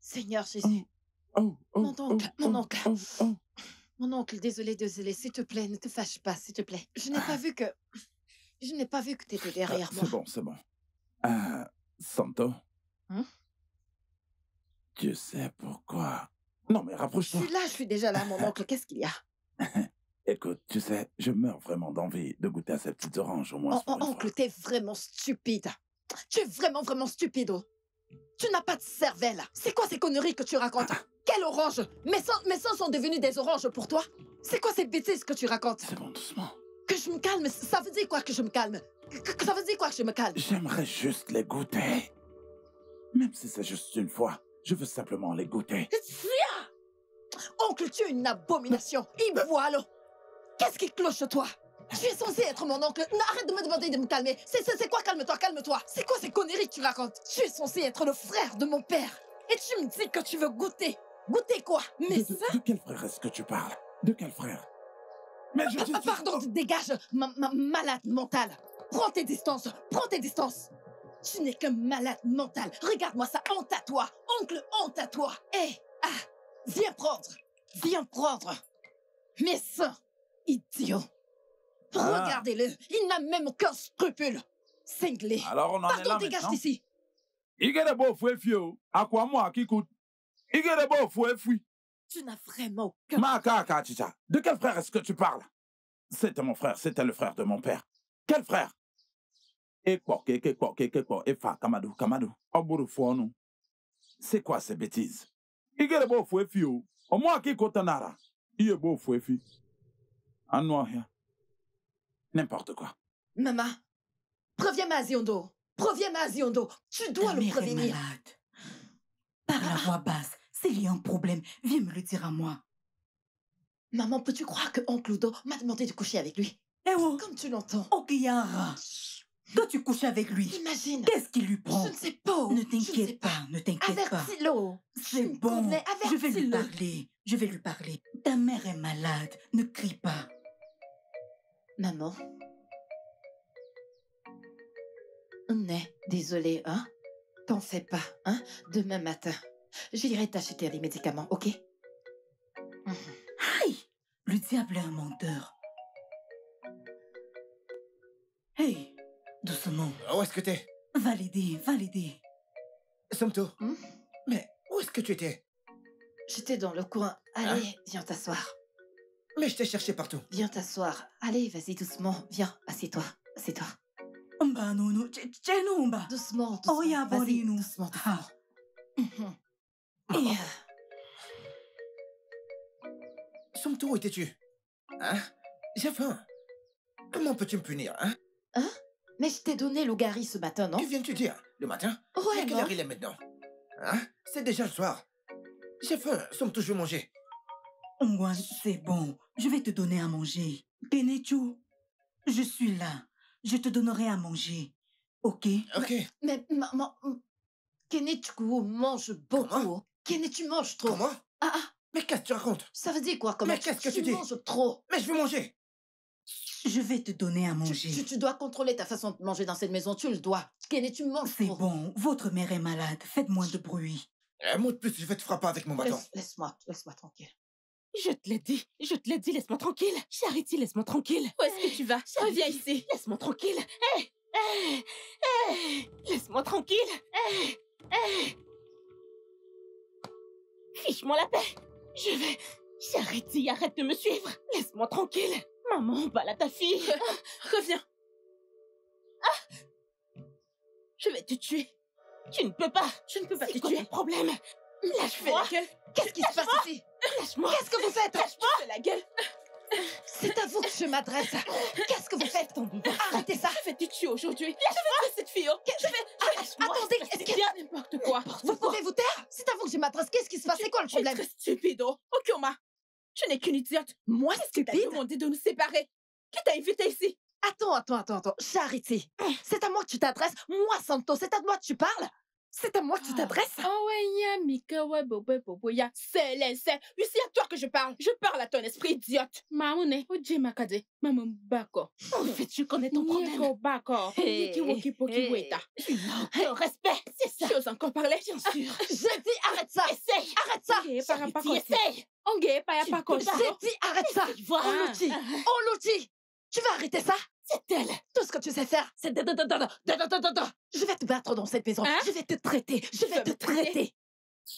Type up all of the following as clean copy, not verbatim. Seigneur Jésus, mon oncle, désolé, s'il te plaît, ne te fâche pas, s'il te plaît. Je n'ai pas vu que tu étais derrière moi. C'est bon. Somto, tu sais pourquoi? Non mais rapproche-toi. Je suis déjà là, mon oncle, qu'est-ce qu'il y a? Écoute, tu sais, je meurs vraiment d'envie de goûter à cette petite orange au moins. Oncle, t'es vraiment stupide. Tu es vraiment stupide. Tu n'as pas de cervelle. C'est quoi ces conneries que tu racontes? Quelle orange? Mes seins sont devenus des oranges pour toi? C'est quoi ces bêtises que tu racontes? C'est bon, doucement. Que je me calme? Ça veut dire quoi que je me calme? Ça veut dire quoi que je me calme? J'aimerais juste les goûter. Même si c'est juste une fois, je veux simplement les goûter. Oncle, tu es une abomination. Iboialo. Qu'est-ce qui cloche toi? Tu es censé être mon oncle. Arrête de me demander de me calmer. C'est quoi? Calme-toi. C'est quoi ces conneries que tu racontes? Tu es censé être le frère de mon père. Et tu me dis que tu veux goûter. Goûter quoi? Mais ça... De quel frère est-ce que tu parles? De quel frère? Mais je... Pardon, dégage, malade mental. Prends tes distances. Tu n'es qu'un malade mental. Regarde-moi ça, honte à toi. Oncle, honte à toi. Hé, viens prendre. Mes seins, idiot. Regardez-le, il n'a même aucun scrupule. Cinglé. Alors on en est là. Pardon, dégage d'ici. Tu n'as vraiment aucun... De quel frère est-ce que tu parles? C'était mon frère, c'était le frère de mon père. Quel frère? C'est quoi ces bêtises? N'importe quoi. Maman, préviens Maziondo. Tu dois le prévenir. Parle à voix basse. S'il y a un problème, viens me le dire à moi. Maman, peux-tu croire que oncle Udo m'a demandé de coucher avec lui? Comme tu l'entends. Okiyara, toi tu couches avec lui. Imagine. Qu'est-ce qu'il lui prend? Je ne sais pas. Ne t'inquiète pas. Avertis-le. C'est bon. Je vais lui parler. Ta mère est malade. Ne crie pas. Maman, on est désolé, hein? T'en fais pas, hein? Demain matin, j'irai t'acheter des médicaments, ok? Aïe! Le diable est un menteur. Hey, doucement. Où est-ce que t'es? Va l'aider. Somto, mais où est-ce que tu étais? J'étais dans le coin. Allez, viens t'asseoir. Mais je t'ai cherché partout. Viens t'asseoir. Allez, vas-y, doucement. Viens, assieds-toi. Doucement. Doucement. Somto, où étais-tu? J'ai faim. Comment peux-tu me punir, hein? Mais je t'ai donné le gari ce matin, non? Que viens-tu dire? Le matin? Ouais, quelle heure il est maintenant? Hein? C'est déjà le soir. J'ai faim, Somto, je veux manger. Moi, c'est bon. Je vais te donner à manger. Kenechukwu, je suis là. Je te donnerai à manger. Ok? Ok. Mais maman... Kenechukwu mange beaucoup. Comment? Kenechukwu mange trop. Comment? Ah ah. Mais qu'est-ce que tu racontes? Ça veut dire quoi? Comment? Mais qu'est-ce que tu dis? Tu manges trop. Mais je veux manger. Je vais te donner à manger. Tu dois contrôler ta façon de manger dans cette maison. Tu le dois. Kenechukwu, tu manges trop. C'est bon. Votre mère est malade. Faites moins de bruit. Un mot de plus, je vais te frapper avec mon bâton. Laisse-moi tranquille. Je te l'ai dit, laisse-moi tranquille. Charity, laisse-moi tranquille. Où est-ce que tu vas? Reviens ici. Laisse-moi tranquille. Hey, hey, hey. Laisse-moi tranquille. Hey, hey. Fiche-moi la paix. Je vais... Charity, arrête de me suivre. Laisse-moi tranquille. Maman, voilà ta fille. Reviens. Ah. Je vais te tuer. Tu ne peux pas. Je ne peux pas te tuer. C'est quoi le problème? Lâche-moi. Qu'est-ce qui se passe ici? Lâche-moi. Qu'est-ce que vous faites? Lâche-moi. Tu fais la gueule. C'est à vous que je m'adresse. Qu'est-ce que vous faites? Arrêtez ça. Je vais te tuer aujourd'hui. Lâche-moi cette fille. Je vais... Lâche-moi. Attendez, qu'est-ce qu'il y a? N'importe quoi. Vous pouvez vous taire? C'est à vous que je m'adresse. Qu'est-ce qui se passe? C'est quoi le problème? Tu es très stupide. Ok, Oma. Tu n'es qu'une idiote. Moi, c'est que t'as demandé de nous séparer. Qui t'a invité ici? Attends. Charity, c'est à moi que tu t'adresses. Moi, Somto, c'est à moi que tu parles. C'est à moi que tu t'adresses. C'est à toi que je parle. Je parle à ton esprit, idiote. En fait, tu connais ton problème. Non, respect. C'est ça. Tu oses encore parler? Bien sûr. Je dis arrête ça. Essaye. Arrête ça. Essaye. Je dis arrête ça. On l'outil. Tu vas arrêter ça? C'est elle. Tout ce que tu sais faire, c'est... Je vais te battre dans cette maison. Hein? Je vais te traiter. Je vais te traiter.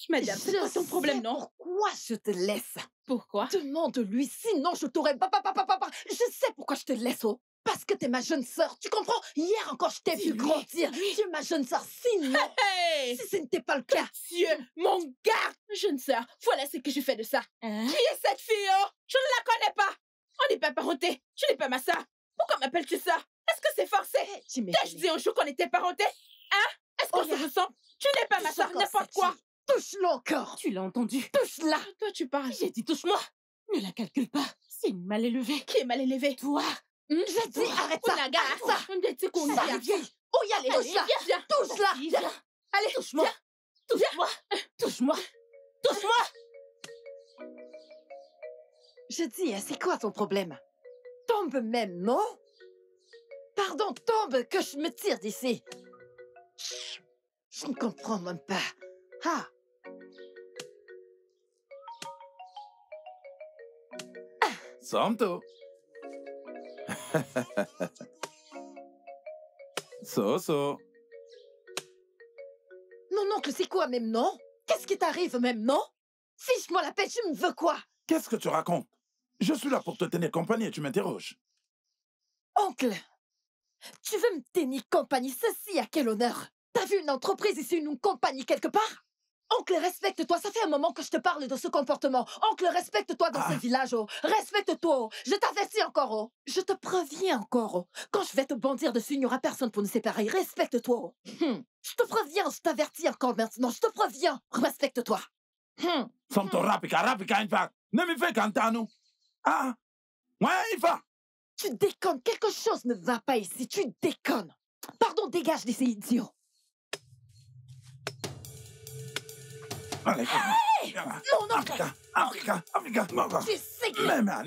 Madame, c'est pas ton problème, non? Pourquoi je te laisse? Pourquoi? Demande-lui, sinon je t'aurais... Je sais pourquoi je te laisse, oh. Parce que t'es ma jeune sœur, tu comprends? Hier encore, je t'ai vu grandir. Tu es ma jeune sœur, sinon... Hey, si ce n'était pas le cas... Dieu, mon gars! Jeune sœur, voilà ce que je fais de ça. Hein? Qui est cette fille, oh? Je ne la connais pas. On n'est pas parentés. Tu n'es pas ma sœur. Pourquoi m'appelles-tu ça? Est-ce que c'est forcé? T'as-je dit un jour qu'on était parentés? Hein? Est-ce qu'on se ressemble? Tu n'es pas ma soeur, n'importe quoi! Touche-le encore! Tu l'as entendu? Touche-la! Toi, tu parles. J'ai dit touche-moi! Ne la calcule pas. C'est une mal élevée. Qui est mal élevée? Toi! J'ai dit arrête ça! Arrête ça! Viens! Touche-la! Allez! Touche-moi! Touche-moi! Touche-moi! Touche-moi! Je dis, c'est quoi ton problème? Tombe même, non? Pardon, tombe, que je me tire d'ici. Je ne comprends même pas. Ah! Somto. Mon oncle, c'est quoi même, non? Qu'est-ce qui t'arrive même, non? Fiche-moi la paix, tu me veux quoi? Qu'est-ce que tu racontes? Je suis là pour te tenir compagnie et tu m'interroges. Oncle, tu veux me tenir compagnie? Ceci à quel honneur? T'as vu une entreprise ici, une compagnie quelque part? Oncle, respecte-toi, ça fait un moment que je te parle de ce comportement. Oncle, respecte-toi dans ce village, oh. Respecte-toi, oh. Je t'avertis encore, oh. Je te préviens encore, oh. Quand je vais te bondir dessus, il n'y aura personne pour nous séparer. Respecte-toi, oh. Je te préviens, je t'avertis encore maintenant, je te préviens. Respecte-toi. Ne me fais qu'entendre nous. Ah! Ouais, il va! Tu déconnes, quelque chose ne va pas ici, tu déconnes! Pardon, dégage de ces idiots! Allez, hey! Non, non! Africa! Tu sais que... Tu es malade!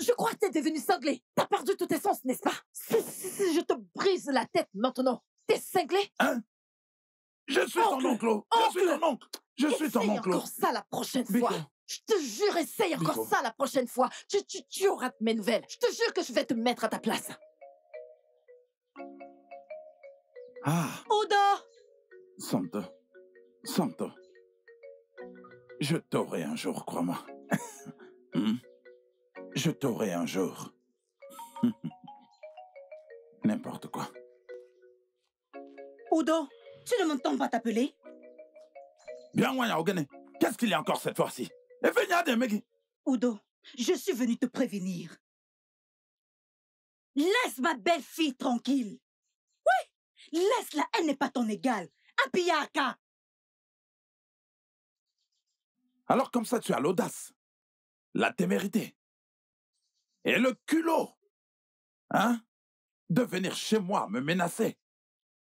Je crois que t'es devenu cinglé. T'as perdu tous tes sens, n'est-ce pas? Si je te brise la tête maintenant, t'es cinglé? Hein? Je suis ton oncle. Je suis ton oncle. Essaye encore ça la prochaine fois. Je te jure, essaye encore ça la prochaine fois. Tu auras de mes nouvelles. Je te jure que je vais te mettre à ta place. Ah. Udo. Somto. Je t'aurai un jour, crois-moi. Je t'aurai un jour. N'importe quoi. Udo, tu ne m'entends pas t'appeler? Bien, qu'est-ce qu'il y a encore cette fois-ci? Udo, je suis venue te prévenir. Laisse ma belle-fille tranquille. Oui, laisse-la, elle n'est pas ton égale. Apiyaka. Alors comme ça, tu as l'audace, la témérité et le culot, hein, de venir chez moi me menacer.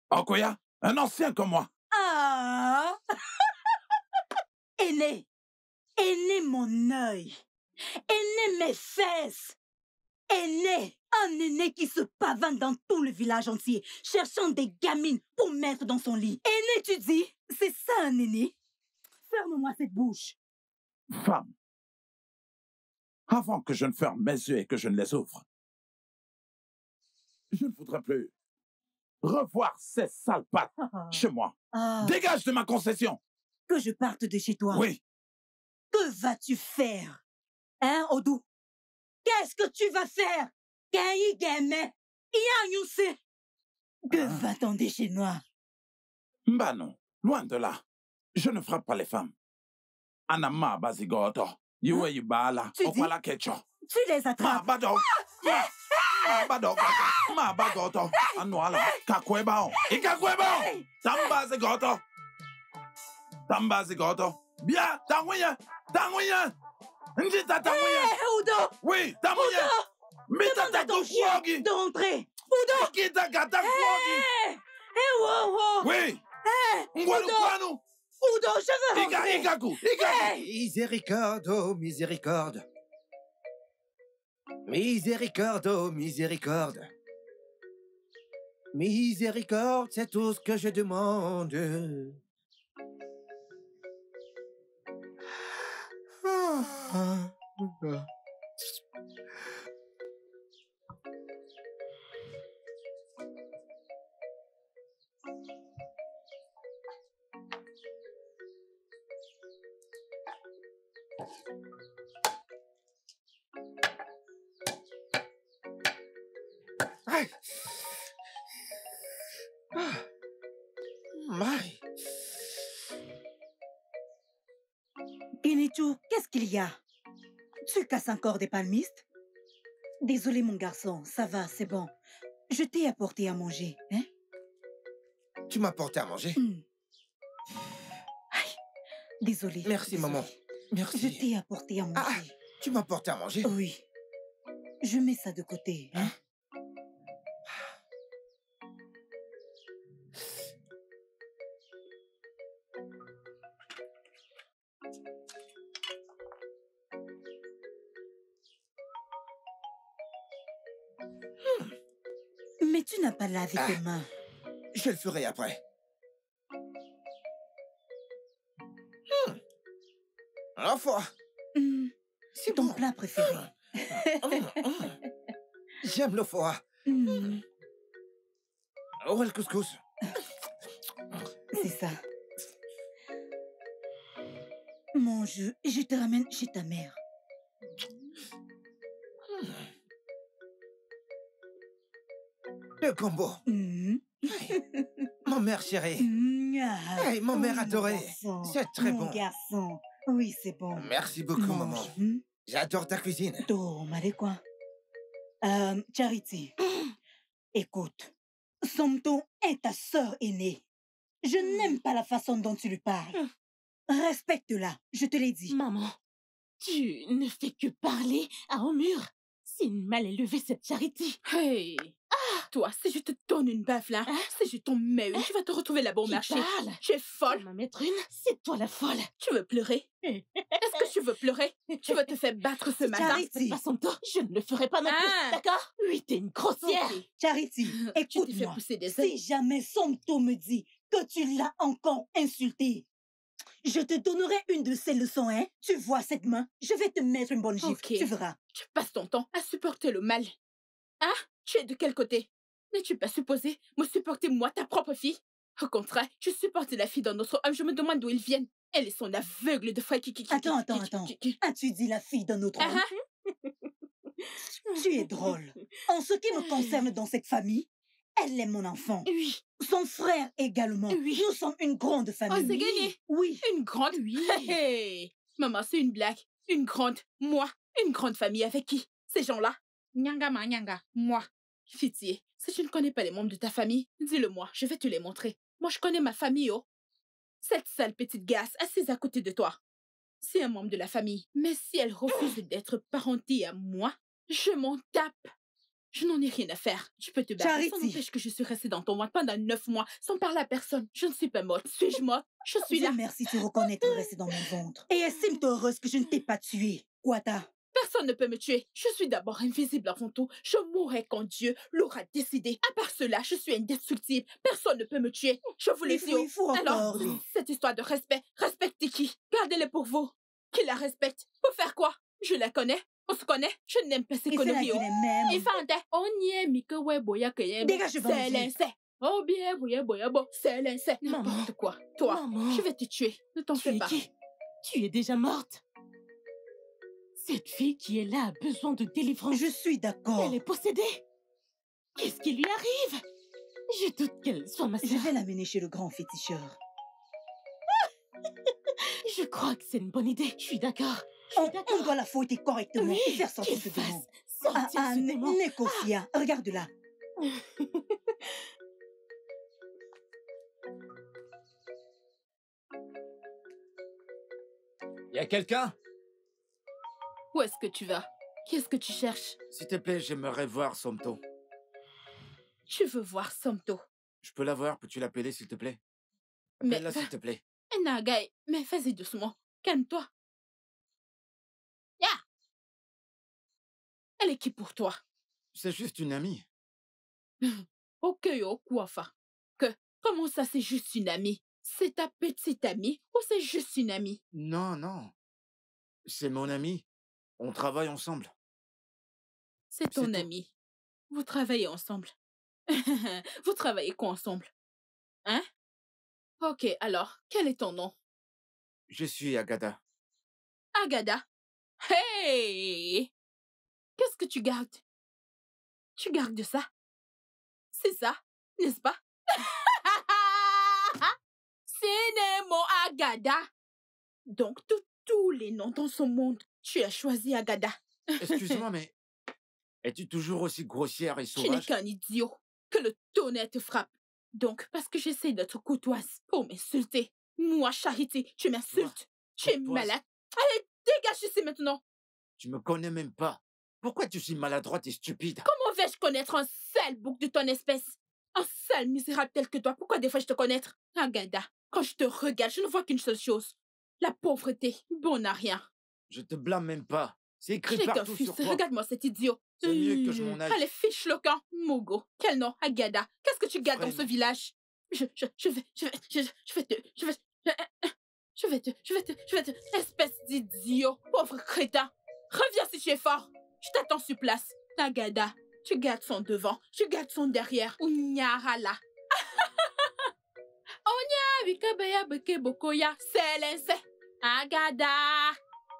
Okoya, un ancien comme moi. Ah. Aîné mon œil. Aîné mes fesses. Aîné, un aîné qui se pavane dans tout le village entier, cherchant des gamines pour mettre dans son lit. Aîné, tu dis, c'est ça un aîné? Ferme-moi cette bouche. Femme, avant que je ne ferme mes yeux et que je ne les ouvre, je ne voudrais plus revoir ces sales pattes chez moi. Dégage de ma concession. Que je parte de chez toi? Oui. Que vas-tu faire? Hein, Odou? Qu'est-ce que tu vas faire? Que va-t-on des Chinois? Bah non, loin de là. Je ne frappe pas les femmes. Anama Bazigoto, Yue Yubala, Opala Kecho. Tu les attrapes. Ma badok. Ma badok. Ma bagoto. Anuala. Kakwebao. Ikakwebao. Tamba Zigoto. Tamba Zigoto. Bien, t'envoyez. T'envoyez. Ndita t'envoyez. Hé, Udo. Oui, t'envoyez. Mita t'envoyez. D'entrer. Udo. Kita t'envoyez. Hé, wow, wow. Oui. Hé, Udo. Udo, je veux rentrer. Miséricorde, miséricorde. Miséricorde, miséricorde. Miséricorde, c'est tout ce que je demande. Kenechukwu, qu'est-ce qu'il y a? Tu casses encore des palmistes? Désolé mon garçon, ça va, c'est bon. Je t'ai apporté à manger, hein? Tu m'as apporté à manger? Aïe, désolé. Merci maman. Merci. Je t'ai apporté à manger. Tu m'as apporté à manger? Oui. Je mets ça de côté, hein? Mais tu n'as pas lavé tes mains. Je le ferai après. C'est ton plat préféré. J'aime le foie. Oh, le couscous. C'est ça. Mon jeu, je te ramène chez ta mère. Le combo. Mon mère chérie. Hey, mon mère adorée. C'est très bon. Garçon. Oui, c'est bon. Merci beaucoup, maman. J'adore ta cuisine. Charity, écoute, Somto est ta sœur aînée. Je n'aime pas la façon dont tu lui parles. Respecte-la, je te l'ai dit. Maman, tu ne fais que parler à un mur. C'est une mal élevée, cette Charity. Hey. Toi, si je te donne une baffe là, si je t'en mets une, tu vas te retrouver là-bas au marché. Tu es folle. Tu vas mettre une, c'est toi la folle. Tu veux pleurer? Est-ce que tu veux pleurer? Tu vas te faire battre ce matin. Charity. Pas son temps. Je ne le ferai pas non plus, d'accord? Oui, t'es une grossière. Okay. Charity, écoute-moi. Si jamais Somto me dit que tu l'as encore insulté, je te donnerai une de ces leçons, hein? Tu vois cette main? Je vais te mettre une bonne gifle, tu verras. Tu passes ton temps à supporter le mal. Hein? Tu es de quel côté? N'es-tu pas supposé me supporter, moi, ta propre fille? Au contraire, tu supportes la fille d'un autre homme, je me demande d'où ils viennent. Elle est son aveugle de frère qui... Attends. As-tu dit la fille d'un autre homme? Tu es drôle. En ce qui me concerne dans cette famille, Elle est mon enfant. Oui. Son frère également. Oui. Nous sommes une grande famille. On s'est gagné. Oui. Une grande. Oui. Hey. Maman, c'est une blague. Une grande. Moi. Une grande famille avec qui? Ces gens-là? Nyanga ma nyanga. Moi. Pitié. Si tu ne connais pas les membres de ta famille, dis-le-moi. Je vais te les montrer. Moi, je connais ma famille, oh. Cette sale petite gasse assise à côté de toi. C'est un membre de la famille. Mais si elle refuse d'être parentée à moi, je m'en tape. Je n'en ai rien à faire. Tu peux te battre. Charity. Ça n'empêche que je suis restée dans ton ventre pendant 9 mois sans parler à personne. Je ne suis pas morte. Suis-je morte? Je suis là. Merci, tu reconnais être restée dans mon ventre. Et estime-toi heureuse que je ne t'ai pas tuée. Ouata. Personne ne peut me tuer. Je suis d'abord invisible avant tout. Je mourrai quand Dieu l'aura décidé. À part cela, je suis indestructible. Personne ne peut me tuer. Je vous les dis. Alors, cette histoire de respect, respectez qui? Gardez-les pour vous. Qui la respecte? Pour faire quoi? Je la connais. On se connaît, je n'aime pas ces conneries. Il fait un on y est, Mika, ouais, boya, kayem. Dégage, c'est l'insecte. Oh, bien, boya, boya, bo. C'est l'insecte. N'importe quoi. Toi, maman, je vais te tuer. Ne t'en fais pas. Tu es déjà morte. Cette fille qui est là a besoin de délivrance. Je suis d'accord. Elle est possédée. Qu'est-ce qui lui arrive? Je doute qu'elle soit ma sœur. Je vais l'amener chez le grand féticheur. Je crois que c'est une bonne idée. Je suis d'accord. On doit la fouetter correctement et faire sortir ce démon. Nekofia, regarde-la. Y a quelqu'un? Où est-ce que tu vas? Qu'est-ce que tu cherches? S'il te plaît, j'aimerais voir Somto. Tu veux voir Somto? Je peux la voir, peux-tu l'appeler s'il te plaît? Appelle-la s'il te plaît. Nagai, mais vas-y doucement, calme-toi. Elle est qui pour toi? C'est juste une amie. Ok, oh, quoi fa? Que, comment ça c'est juste une amie? C'est ta petite amie ou c'est juste une amie? Non, non. C'est mon amie. On travaille ensemble. C'est ton amie. Vous travaillez ensemble. Vous travaillez quoi ensemble? Hein? Ok, alors, quel est ton nom? Je suis Agada. Agada? Hey! Qu'est-ce que tu gardes? Tu gardes de ça? C'est ça, n'est-ce pas? C'est mon Agada. Donc, de tous les noms dans ce monde, tu as choisi Agada. Excuse-moi, mais es-tu toujours aussi grossière et sauvage? Tu n'es qu'un idiot. Que le tonnerre te frappe. Donc, parce que j'essaie d'être courtoise pour m'insulter. Moi, Charity, tu m'insultes. Tu es malade. Allez, dégage ici maintenant. Tu me connais même pas. Pourquoi tu es si maladroite et stupide? Comment vais-je connaître un sale bouc de ton espèce? Un sale misérable tel que toi, pourquoi devrais-je te connaître? Agada, quand je te regarde, je ne vois qu'une seule chose. La pauvreté, bon à rien. Je te blâme même pas. C'est écrit partout sur toi. Regarde-moi cet idiot. C'est mieux que je m'en aille. Allez, fiche le camp. Mogo, quel nom, Agada? Qu'est-ce que tu gardes dans ce village? Je vais te... Espèce d'idiot, pauvre crétin. Reviens si tu es fort. Je t'attends sur place. Agada, tu gardes son devant, tu gardes son derrière. Ounyarala. Onya, Wikabaya, Beke, Bokoya, Selense. Agada.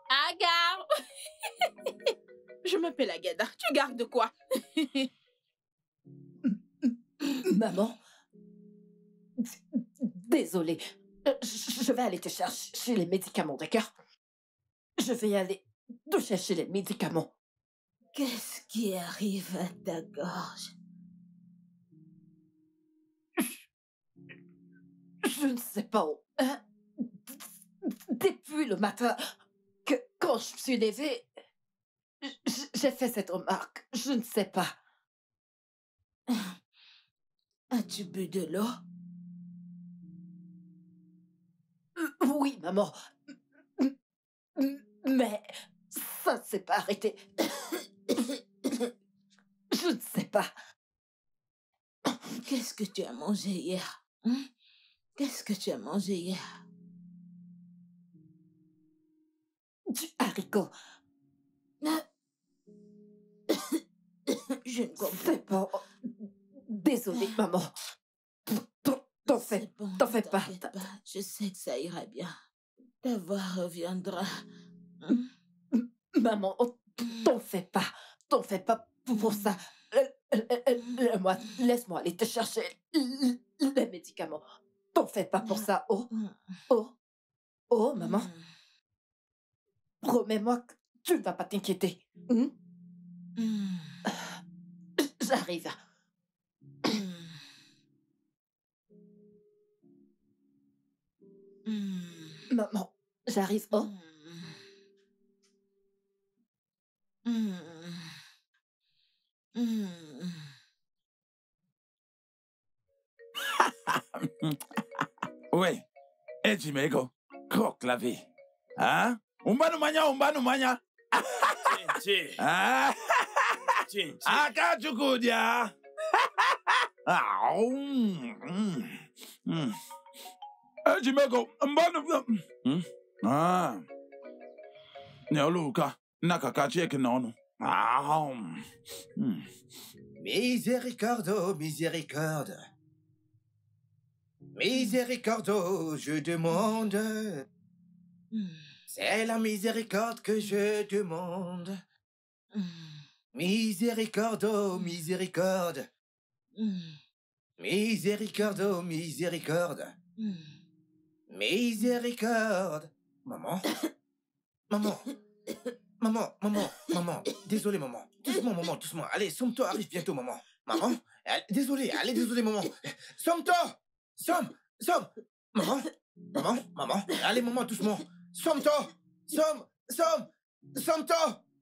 Agada. Je m'appelle Agada. Tu gardes de quoi? Maman. Désolée. Je vais aller te chercher les médicaments, d'accord? Je vais aller te chercher les médicaments. Qu'est-ce qui arrive à ta gorge? Je ne sais pas. Depuis le matin, quand je me suis levée, j'ai fait cette remarque. Je ne sais pas. As-tu bu de l'eau? Oui, maman. Mais ça ne s'est pas arrêté. Je ne sais pas. Qu'est-ce que tu as mangé hier? Qu'est-ce que tu as mangé hier? Du haricot. Je ne comprends pas. Désolée, maman. T'en fais pas. Je sais que ça ira bien. Ta voix reviendra. Maman, t'en fais pas. T'en fais pas pour ça. Laisse-moi aller te chercher les médicaments. T'en fais pas pour ça. Oh, maman. Promets-moi que tu ne vas pas t'inquiéter. J'arrive. Maman, j'arrive. Oui, et Jimego, croque la vie. Hein? Umbanumanya. Ah, Akachukudia. Eh, Jimego, Ah, Neoluka, Nakakachek non. Miséricorde, miséricorde. Miséricorde, je demande. C'est la miséricorde que je demande. Miséricorde, miséricorde. Miséricorde, miséricorde. Miséricorde. Maman? Maman? Maman. Désolé, maman. Doucement. Allez, Somto arrive bientôt, maman. Maman? Désolé, maman. Somto! Maman. Allez, maman, doucement. Somto.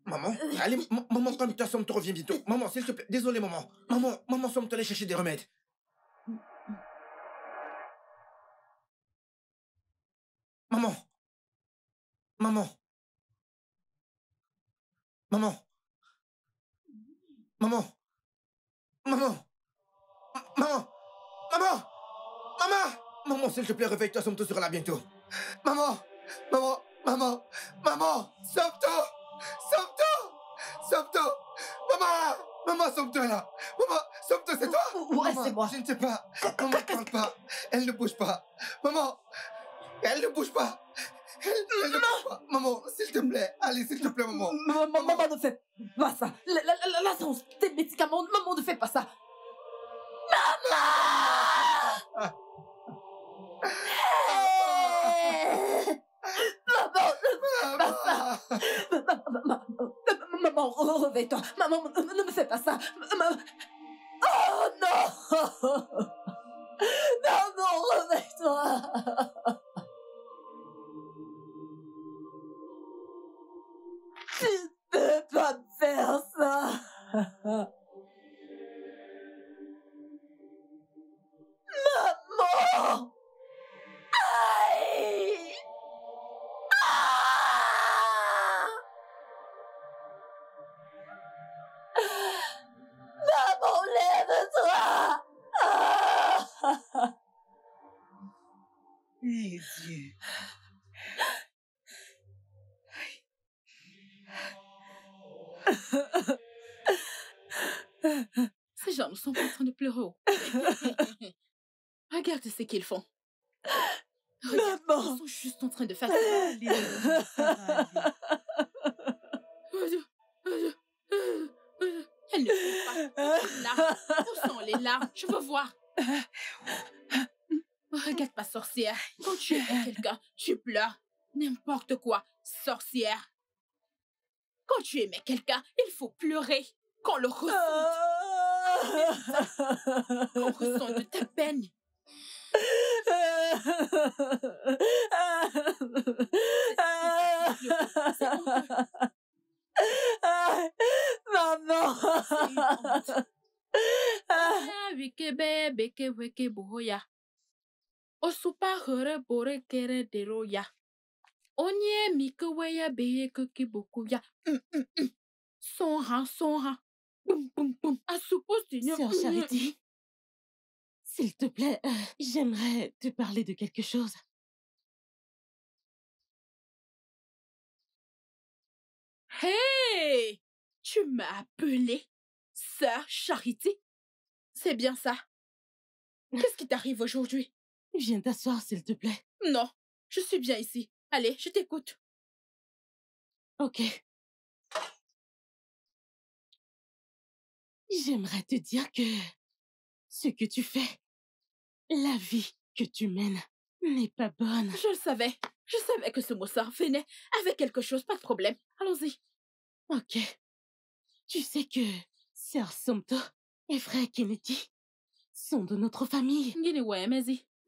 Maman. Allez, maman, comme toi, Somto revient bientôt. Maman, s'il te plaît. Désolé, maman. Maman, Somto, allez chercher des remèdes. Maman, s'il te plaît, réveille-toi, Somto sera là bientôt. Maman, Somto, maman, Somto est là. Maman, Somto, c'est toi? Ouais, c'est moi. Je ne sais pas. Maman ne parle pas. Elle ne bouge pas. Maman, s'il te plaît, allez, s'il te plaît, maman. Maman, ne fais pas ça. La science, tes médicaments, maman, ne fais pas ça. Maman! Maman, réveille-toi. Maman, ne me fais pas ça. Oh non! Maman, réveille-toi. Tu ne peux pas me faire ça. Maman! Mes dieux. Ces gens sont en train de pleurer. Regarde ce qu'ils font. Regarde, maman. Ils sont juste en train de faire ça. Elle ne peut pas. Où sont les larmes? Je veux voir. Regarde ma sorcière. Quand tu aimes quelqu'un, tu pleures. N'importe quoi, sorcière. Quand tu aimes quelqu'un, il faut pleurer. Qu'on le ressente. Qu'on ressente ta peine. C'est maman. C'est une honte. Osupa hore bore kere deroya. Onye mikeweya beye koki bokuya. Son rat. Boum, boum, boum. Asupo, Seigneur. Sœur Charity, s'il te plaît, j'aimerais te parler de quelque chose. Hey! Tu m'as appelée Sœur Charity? C'est bien ça. Qu'est-ce qui t'arrive aujourd'hui? Viens t'asseoir, s'il te plaît. Non, je suis bien ici. Allez, je t'écoute. Ok. J'aimerais te dire que ce que tu fais, la vie que tu mènes, n'est pas bonne. Je le savais. Je savais que ce Mossard venait avec quelque chose, pas de problème. Allons-y. Ok. Tu sais que Sœur Somto et Frère Keneti sont de notre famille. Ouais, mais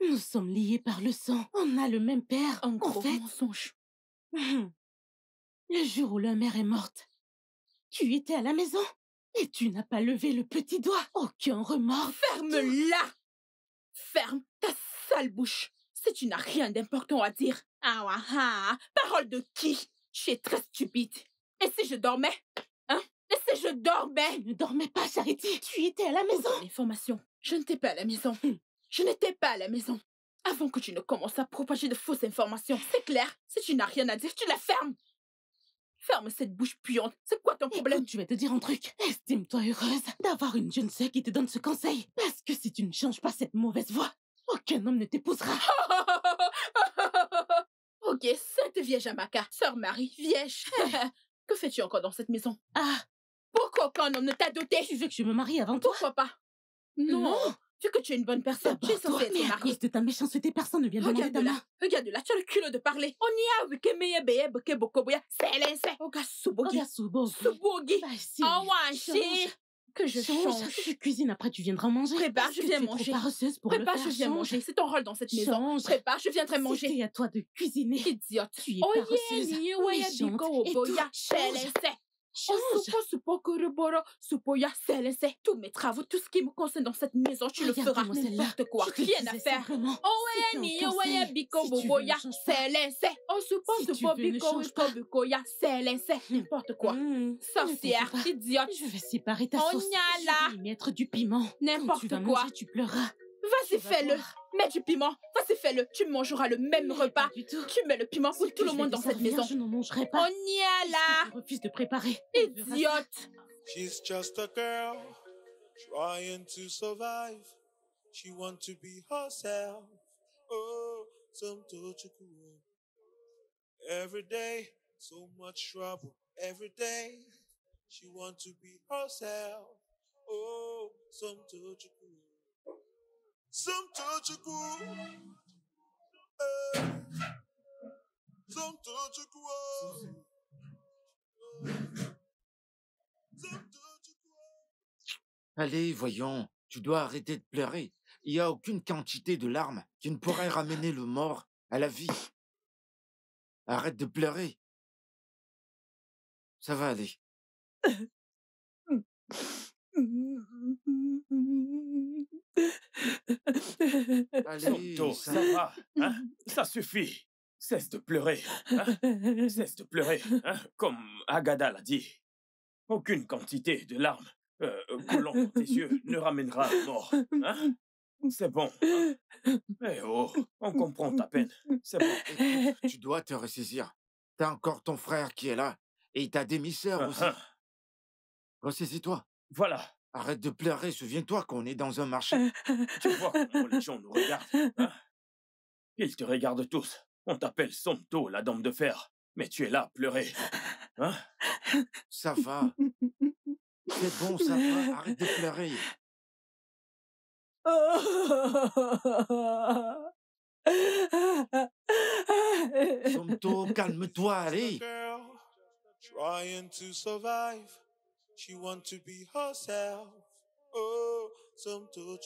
nous sommes liés par le sang. On a le même père. En gros, fait, mensonge. Le jour où leur mère est morte, tu étais à la maison et tu n'as pas levé le petit doigt. Aucun remords. Ferme-la. Ferme ta sale bouche. Si tu n'as rien d'important à dire. Parole de qui? Tu es très stupide. Et si je dormais? Hein? Et si je dormais? Tu ne dormais pas, Charity. Tu étais à la maison. Autre information. Je n'étais pas à la maison. Je n'étais pas à la maison. Avant que tu ne commences à propager de fausses informations. C'est clair. Si tu n'as rien à dire, tu la fermes. Ferme cette bouche puante. C'est quoi ton problème? Écoute, je vais te dire un truc. Estime-toi heureuse d'avoir une jeune sœur qui te donne ce conseil. Parce que si tu ne changes pas cette mauvaise voie, aucun homme ne t'épousera. Ok, sainte vierge Amaka, sœur Marie, vierge. Que fais-tu encore dans cette maison? Pourquoi aucun homme ne t'a doté? Tu veux que je me marie avant toi? Pourquoi pas? Non, vu que tu es une bonne personne, tu es censée être mariée. À cause de ta méchanceté, personne ne vient demander ta main. Regarde-la, tu as le culot de parler. Que je change. Je cuisine, après tu viendras manger. Prépare, je viens manger. Prépare, je viens manger. C'est ton rôle dans cette maison. Prépare, je viendrai manger. C'est à toi de cuisiner. Idiote. Tu es paresseuse. Tous mes travaux, tout ce qui me concerne dans cette maison, tu le feras. N'importe quoi. Rien à faire. N'importe quoi. Sorcière, idiote. Je vais séparer ta sauce. Je vais y mettre du piment. N'importe quoi. Tu pleuras. Vas-y, fais-le. Mets du piment. Vas-y, fais-le. Tu mangeras le même repas. Tu mets le piment pour tout le monde dans cette maison. Je n'en mangerai pas. Onyeka. Je refuse de préparer. Idiote. She's just a girl trying to survive. She wants to be herself. Oh, Somto. Every day, so much trouble. Every day, she wants to be herself. Oh, Somto. Somto. Allez, voyons, tu dois arrêter de pleurer. Il n'y a aucune quantité de larmes qui ne pourrait ramener le mort à la vie. Arrête de pleurer. Ça va aller. Allez, Somto, ça va, hein? Ça suffit. Cesse de pleurer, hein? Cesse de pleurer, hein? Comme Agada l'a dit. Aucune quantité de larmes coulant dans tes yeux ne ramènera à mort, hein? C'est bon, hein? Eh oh, on comprend ta peine. C'est bon. Écoute, tu dois te ressaisir. T'as encore ton frère qui est là et ta demi-sœur aussi. Ressaisis-toi. Voilà. Arrête de pleurer, souviens-toi qu'on est dans un marché. Tu vois comment les gens nous regardent, hein? Ils te regardent tous. On t'appelle Somto, la dame de fer. Mais tu es là à pleurer, hein? Ça va. C'est bon, ça va. Arrête de pleurer. Somto, calme-toi, allez. She wants to be herself. Oh, Somto.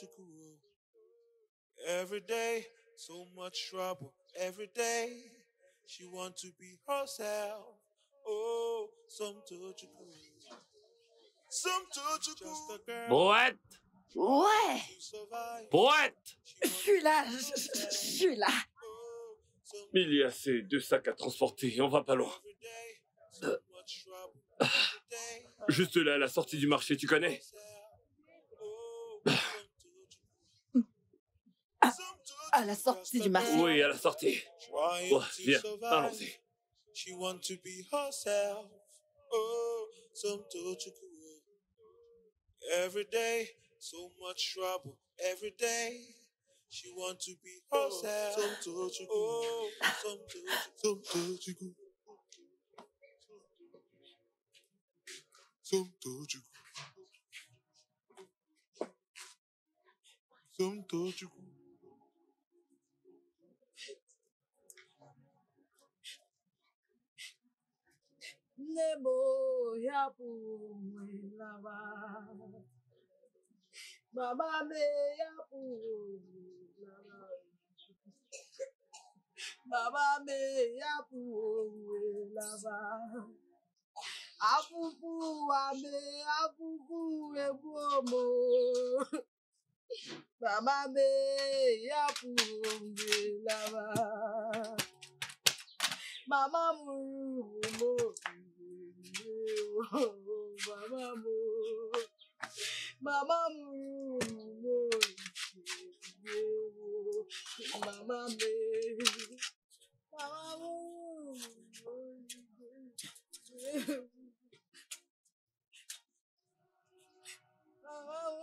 Every day, so much trouble. Every day, she wants to be herself. Oh, Somto. Poète. Ouais. Poète. Je suis là. Il y a assez de sacs à transporter, on va pas loin. Juste là, à la sortie du marché, tu connais? À la sortie du marché? Oui, à la sortie. Oh, viens, allons-y. Somto Chukwu. Nebo yapu lava. Baba me yapu lava. Baba me yapu lava. Afufu ame afufu ebo. Baba me yapu lava. Mama mu. Maman,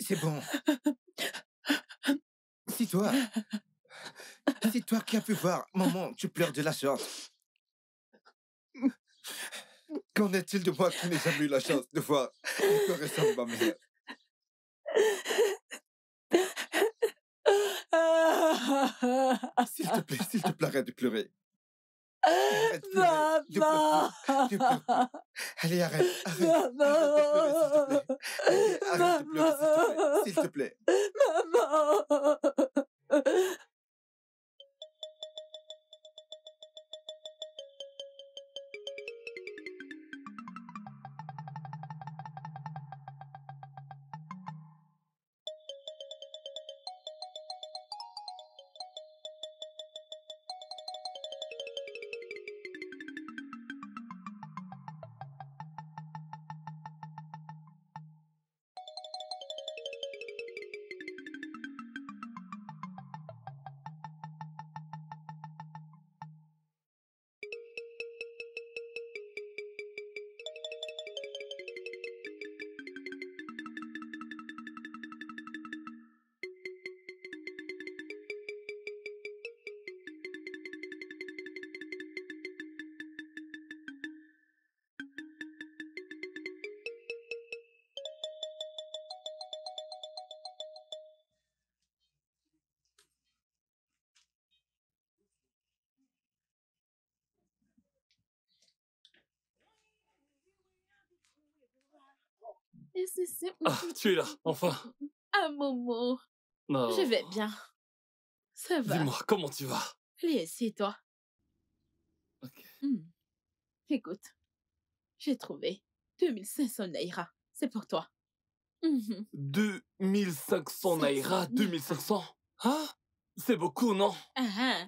c'est bon. C'est toi qui as pu voir. Maman, tu pleures de la sorte. Qu'en est-il de moi qui n'ai jamais eu la chance de voir à quoi ressemble ma mère? S'il te plaît, arrête de pleurer. Maman! Tu pleures. Allez, arrête. Arrête de pleurer, s'il te plaît. Maman! Ah, tu es là, enfin. Ah, Momo. Non. Je vais bien. Ça va. Dis-moi, comment tu vas? Viens ici, toi. Ok. Écoute, j'ai trouvé 2500 Naira. C'est pour toi. 2500 Naira, 2500? Hein? C'est beaucoup, non?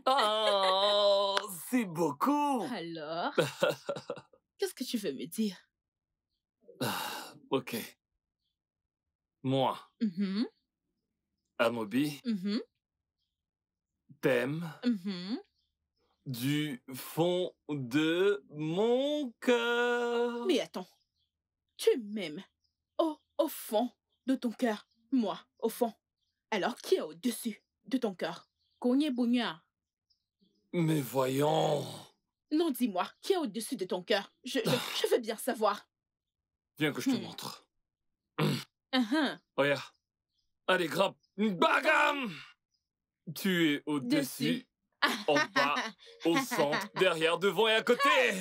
Oh, c'est beaucoup. Alors, qu'est-ce que tu veux me dire? Ok. Moi, Amobi, t'aime du fond de mon cœur. Mais attends, tu m'aimes au fond de ton cœur, moi, au fond. Alors, qui est au-dessus de ton cœur? Konyebounia. Mais voyons. Non, dis-moi, qui est au-dessus de ton cœur? Je veux bien savoir. Viens que je te montre. Oh yeah. Allez, grappe. Bagam! Tu es au-dessus, en bas, au centre, derrière, devant et à côté. Elle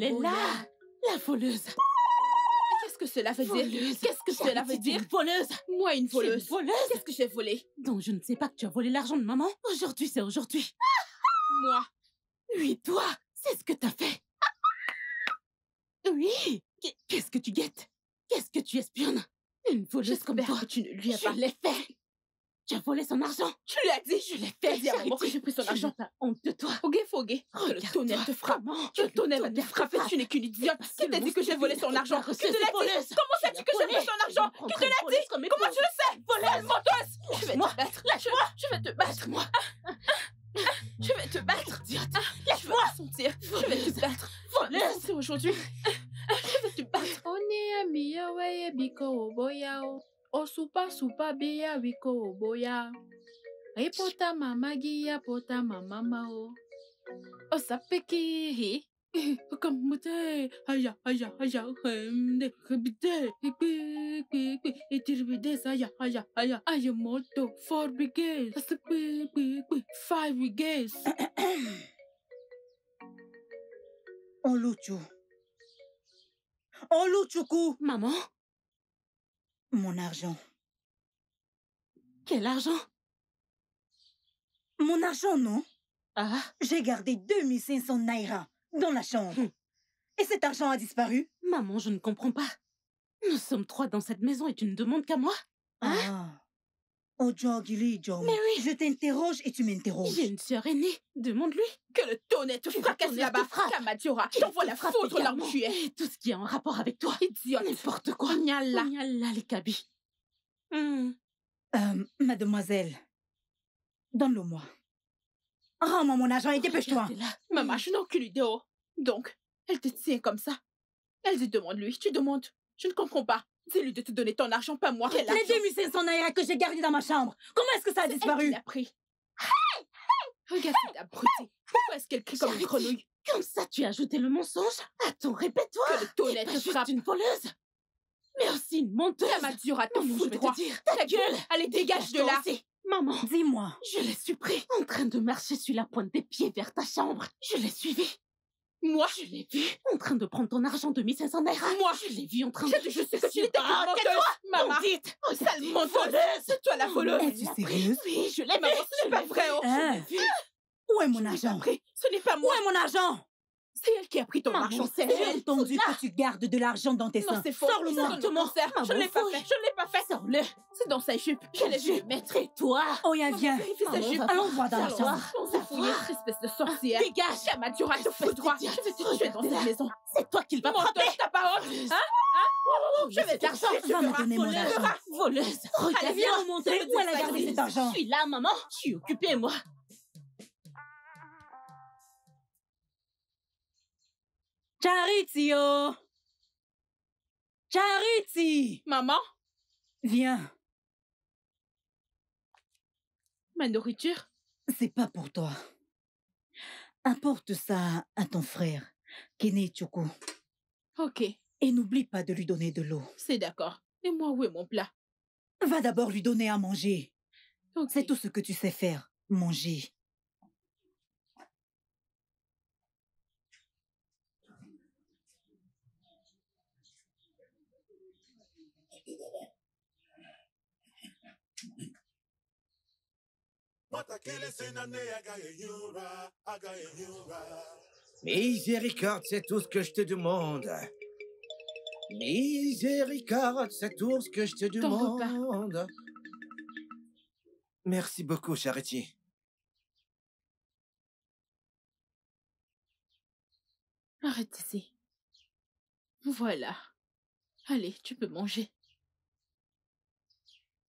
est là, la voleuse. Qu'est-ce que cela veut dire? Qu'est-ce que cela veut dire? Voleuse! Moi, une voleuse! Qu'est-ce que j'ai volé? Donc, je ne sais pas que tu as volé l'argent de maman. Aujourd'hui, c'est aujourd'hui. Moi? Oui, toi! C'est ce que t'as fait. Oui! Qu'est-ce que tu guettes? Qu'est-ce que tu espionnes? Une voleuse comme toi. J'espère que tu ne lui as pas fait. Tu as volé son argent. Tu lui as dit. Je l'ai fait dire à Maman que j'ai pris son argent. Tu as honte de toi. Fogué. Le tonnerre te frappe. Le tonnerre va te frapper. Tu n'es qu'une idiote. Qui t'a dit que j'ai volé son argent? Qui te l'a dit? Comment sais-tu que j'ai volé son argent? Qui te l'a dit? Comment tu le sais? Voleuse, menteuse. Je vais te battre. Lâche-moi. Je vais te battre. Moi. Je vais te battre. Idiote. Lâche-moi. Je vais te battre. Voleuse. C'est aujourd'hui. Je vais te battre. Osupa biya wiko boya. Repota mama giya pota mama mao. Osapeki hi. Kamute haya hemde bide pi itiride saya haya ayamoto 4 brigades 5 brigades. Oluchuku. Maman. Mon argent. Quel argent? Mon argent, non? Ah. J'ai gardé 2500 naira dans la chambre. Et cet argent a disparu? Maman, je ne comprends pas. Nous sommes 3 dans cette maison et tu ne demandes qu'à moi? Hein? Oh, Jogili, John. Mais oui. Je t'interroge et tu m'interroges. J'ai une sœur aînée. Demande-lui. Que le tonnerre te fracasse là-bas. Kamadiora, t'envoie la foutre là où tu es. Et tout ce qui est en rapport avec toi. Idiote. N'importe quoi. Nyala, les cabis. Mademoiselle, donne-le-moi. Rends-moi mon argent et dépêche-toi. Maman, je n'ai aucune idée. Donc, elle te tient comme ça. Elle dit demande-lui. Tu demandes. Je ne comprends pas. Dis-lui de te donner ton argent, pas moi. Les 2500 naira que j'ai gardé dans ma chambre, comment est-ce que ça a disparu? Elle l'a pris. Regarde cette abrutie. Pourquoi est-ce qu'elle crie comme une grenouille? Comme ça, tu as ajouté le mensonge? Attends, répète-toi. Que le tonnerre te frappe. Une voleuse, mais aussi une menteuse. Kamadiora, t'en fous droit. Ta gueule. Allez, dégage de là. Maman, dis-moi. Je l'ai surpris en train de marcher sur la pointe des pieds vers ta chambre. Je l'ai suivie. Moi, je l'ai vu en train de prendre ton argent de 1500 naira. Moi, je l'ai vu en train de... Je sais que tu n'étais pas menteuse, maman. Oh, sale menteuse. C'est toi la voleuse. Es-tu sérieuse? Oui, je l'ai vu. Maman, ce n'est pas vrai. Où est mon argent? Ce n'est pas moi. Où est mon argent? C'est elle qui a pris ton argent. C'est elle. J'ai entendu que tu gardes de l'argent dans tes seins. Sors-le-moi. Je ne l'ai pas fait. Je ne l'ai pas fait. Sors-le. C'est dans sa jupe. Je l'ai vu mettre. Et toi? Oh, viens. Allons voir dans la chambre. Espèce de sorcière. Dégage. Kamadiora, te fous droit. Je vais te tuer dans cette maison. C'est toi qui va frapper. Ta parole. Hein? Je vais t'argent. Va me donner mon argent. Voleuse. Regarde, viens remonter. Où elle a gardé cet argent? Je suis là, maman. Je suis occupée, moi. Charity, oh! Charity! Maman? Viens. Ma nourriture? C'est pas pour toi. Apporte ça à ton frère, Kenechukwu. Ok. Et n'oublie pas de lui donner de l'eau. C'est d'accord. Et moi, où est mon plat? Va d'abord lui donner à manger. Okay. C'est tout ce que tu sais faire, manger. Miséricorde, c'est tout ce que je te demande. Miséricorde, c'est tout ce que je te demande. Merci beaucoup, Charity. Arrête ici. Voilà. Allez, tu peux manger.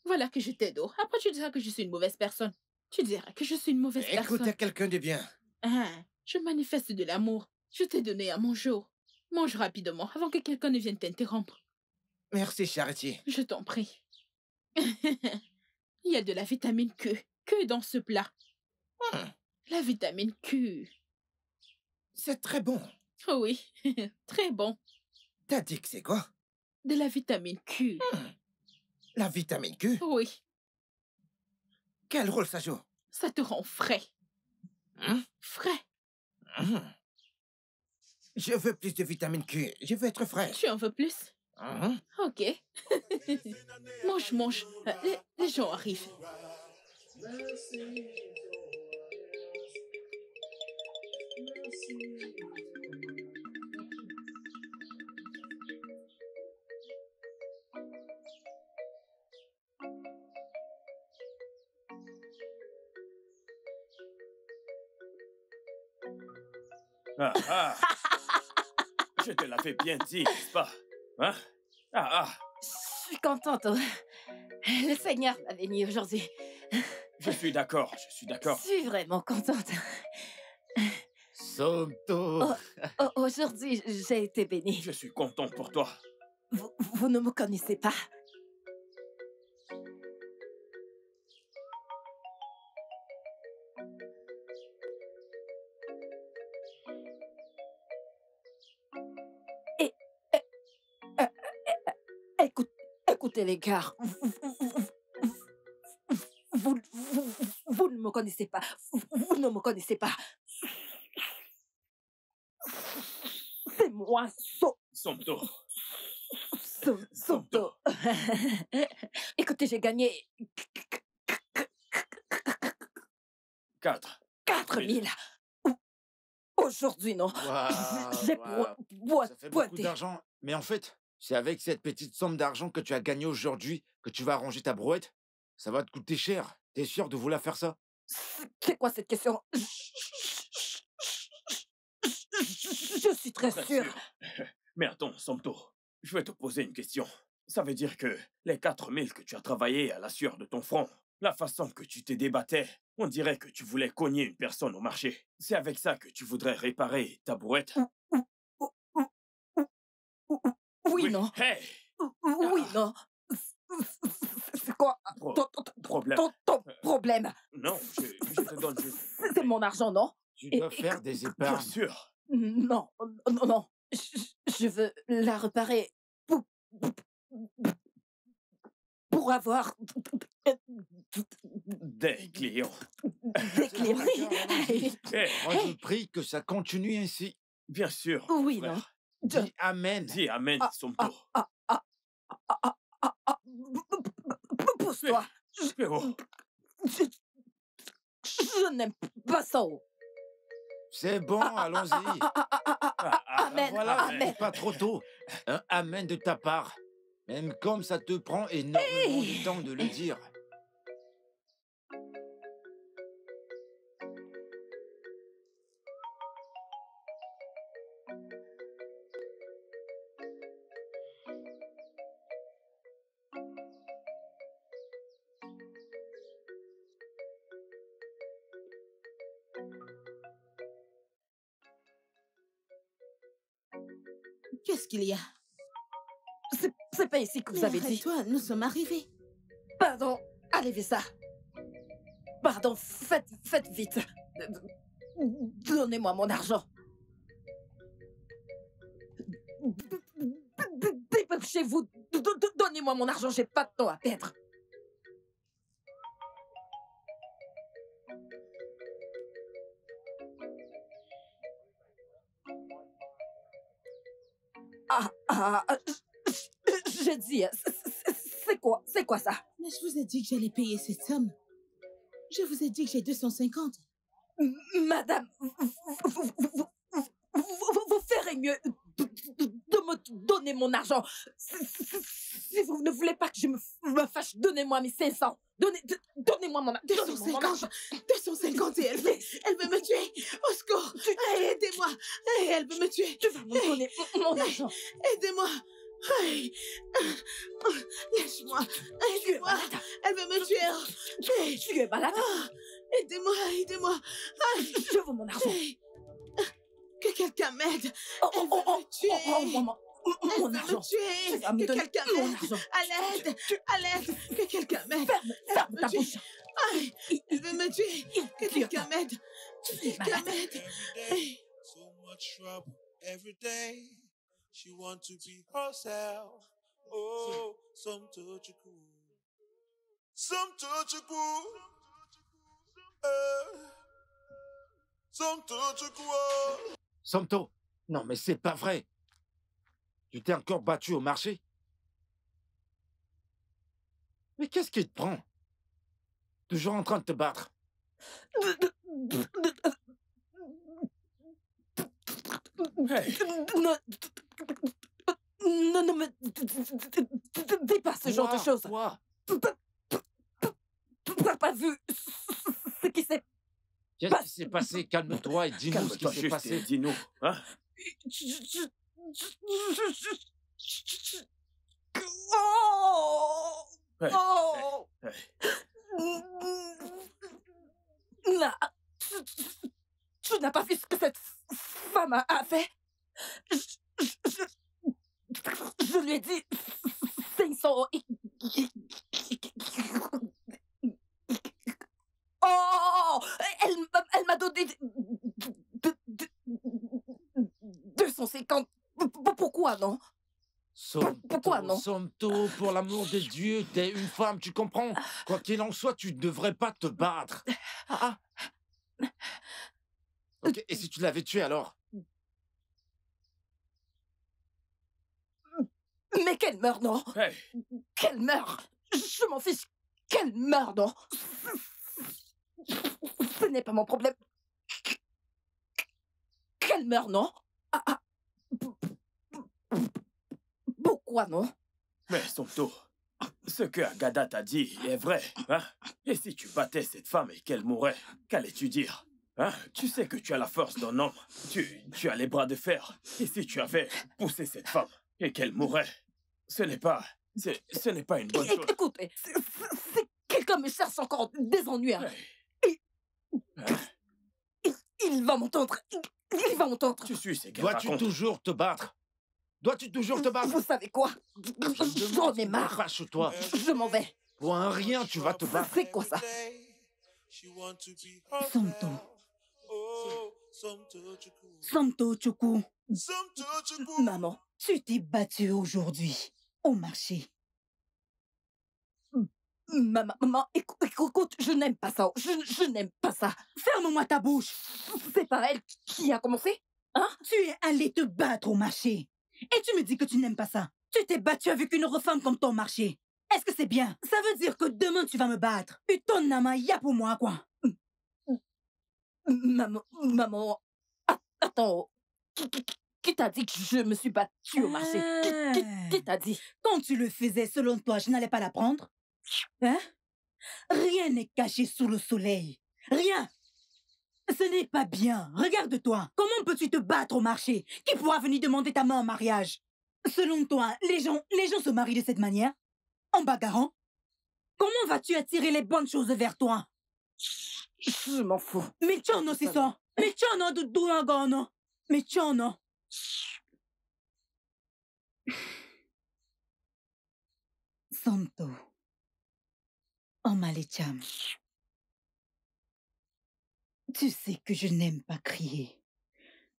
Voilà que je t'aide. Après, tu diras que je suis une mauvaise personne. Tu diras que je suis une mauvaise personne. Écoute à quelqu'un de bien. Ah, je manifeste de l'amour. Je t'ai donné à mon jour. Mange rapidement avant que quelqu'un ne vienne t'interrompre. Merci, Charity. Je t'en prie. Il y a de la vitamine Q dans ce plat. La vitamine Q. C'est très bon. Oh oui, très bon. T'as dit que c'est quoi? De la vitamine Q. La vitamine Q? Oui. Quel rôle ça joue? Ça te rend frais. Frais. Je veux plus de vitamine Q. Je veux être frais. Tu en veux plus? Ok. Mange, mange. Les gens arrivent. Ah, ah. Je te l'avais bien dit, n'est-ce pas? Hein? Ah, ah. Je suis contente. Le Seigneur m'avait mis aujourd'hui. Je suis d'accord, je suis d'accord. Je suis vraiment contente. Somto. Aujourd'hui, j'ai été bénie. Je suis contente pour toi. Vous ne me connaissez pas. Écoutez les gars, vous ne me connaissez pas, vous ne me connaissez pas. C'est moi, Somto. Somto. Écoutez, j'ai gagné 4 000. Aujourd'hui, non. J'ai pointé. Ça fait beaucoup d'argent, mais en fait... C'est avec cette petite somme d'argent que tu as gagnée aujourd'hui que tu vas arranger ta brouette? Ça va te coûter cher. T'es sûr de vouloir faire ça? C'est quoi cette question? Je suis très sûr. Mais attends, Somto, je vais te poser une question. Ça veut dire que les 4 000 que tu as travaillé à la sueur de ton front, la façon que tu te débattais, on dirait que tu voulais cogner une personne au marché. C'est avec ça que tu voudrais réparer ta brouette? Oui, non. Hey. Oui, non. C'est quoi ton problème? Non, je te donne juste... C'est mon argent, non? Tu dois faire des épargnes. Bien sûr. Non, non, non. Je veux la réparer pour avoir... Des clients. Des clients, oui. Moi, je prie que ça continue ainsi. Bien sûr. Oui, frère. Non. Dis amen. Dis amen, Somto. Pousse-toi. Je n'aime pas ça. C'est bon, allons-y. Amen. Voilà, c'est pas trop tôt. Un amen de ta part. Même comme ça te prend énormément de temps de le dire. Qu'est-ce qu'il y a? C'est pas ici que vous avez dit. Toi, nous sommes arrivés. Pardon, allez ça. Pardon, faites vite. Donnez-moi mon argent. Dépêchez-vous, donnez-moi mon argent, j'ai pas de temps à perdre. J'ai dit, c'est quoi ça? Mais je vous ai dit que j'allais payer cette somme. Je vous ai dit que j'ai 250. Madame, vous ferez mieux de me donner mon argent. Si vous ne voulez pas que je me fâche, donnez-moi mes 500. Donnez-moi mon argent. 250. 250 et elle veut me tuer. Au secours. Aidez-moi. Elle veut me tuer. Tu vas me donner mon argent. Aidez-moi. Lâche-moi. Aidez-moi. Elle veut me tuer. Tu es malade. Aidez-moi. Aidez-moi. Je veux mon argent. Que quelqu'un m'aide. Elle veut me tuer. Mon argent. Tu vas me donner mon argent. À l'aide. À l'aide. Que quelqu'un m'aide. Ferme ta bouche. Elle veut me tuer. Que quelqu'un m'aide. Que quelqu'un m'aide. So much trouble every day. She wants to be herself. Oh, Somtochukwu. Somtochukwu. Somtochukwu. Somto. Non, mais c'est pas vrai. Tu t'es encore battu au marché? Mais qu'est-ce qui te prend? Toujours en train de te battre. Hey. Non, mais dis pas ce genre de choses. T'as pas vu ce qui s'est Qu'est-ce qui s'est passé? Calme-toi et dis-nous ce qui s'est passé. Dis-nous. Hein? Tu n'as pas vu ce que cette femme a fait? Je lui ai dit 500. Oh, elle m'a donné 250. Pourquoi non? Pourquoi non? Somto, pour l'amour de Dieu, t'es une femme, tu comprends? Quoi qu'il en soit, tu ne devrais pas te battre. Ah. Ok, et si tu l'avais tué alors? Mais qu'elle meure, non? Hey. Qu'elle meure! Je m'en fiche! Qu'elle meure, non? Ce n'est pas mon problème. Qu'elle meure, non? Pourquoi non? Mais Somto, ce que Agada t'a dit est vrai, hein? Et si tu battais cette femme et qu'elle mourait, qu'allais-tu dire? Hein? Tu sais que tu as la force d'un homme, tu as les bras de fer. Et si tu avais poussé cette femme et qu'elle mourait, ce n'est pas une bonne chose. Écoutez, si quelqu'un me cherche encore des ennuis, hein? Il va m'entendre. Il va m'entendre. Tu suis ces gars. Dois-tu toujours te battre? Dois-tu toujours te battre? Vous savez quoi? J'en ai marre. Lâche-toi. Je m'en vais. Pour un rien, tu vas te battre. C'est quoi ça? Somto. Somto-chukwu. Maman, tu t'es battue aujourd'hui au marché. Maman, écoute, je n'aime pas ça. Je n'aime pas ça. Ferme-moi ta bouche. C'est pas elle qui a commencé, hein? Tu es allée te battre au marché. Et tu me dis que tu n'aimes pas ça. Tu t'es battue avec une femme comme ton marché. Est-ce que c'est bien? Ça veut dire que demain tu vas me battre. Et ton nama ya pour moi, quoi. Maman, attends. Qui t'a dit que je me suis battue au marché? Qui t'a dit? Quand tu le faisais, selon toi, je n'allais pas la prendre? Hein? Rien n'est caché sous le soleil. Rien. Ce n'est pas bien. Regarde-toi. Comment peux-tu te battre au marché? Qui pourra venir demander ta main en mariage? Selon toi, les gens se marient de cette manière? En bagarrant? Comment vas-tu attirer les bonnes choses vers toi? Je m'en fous. Mais tu en as, c'est ça. Mais tu en as de douangon. Mais tu en as. Somto. Malicham. Tu sais que je n'aime pas crier,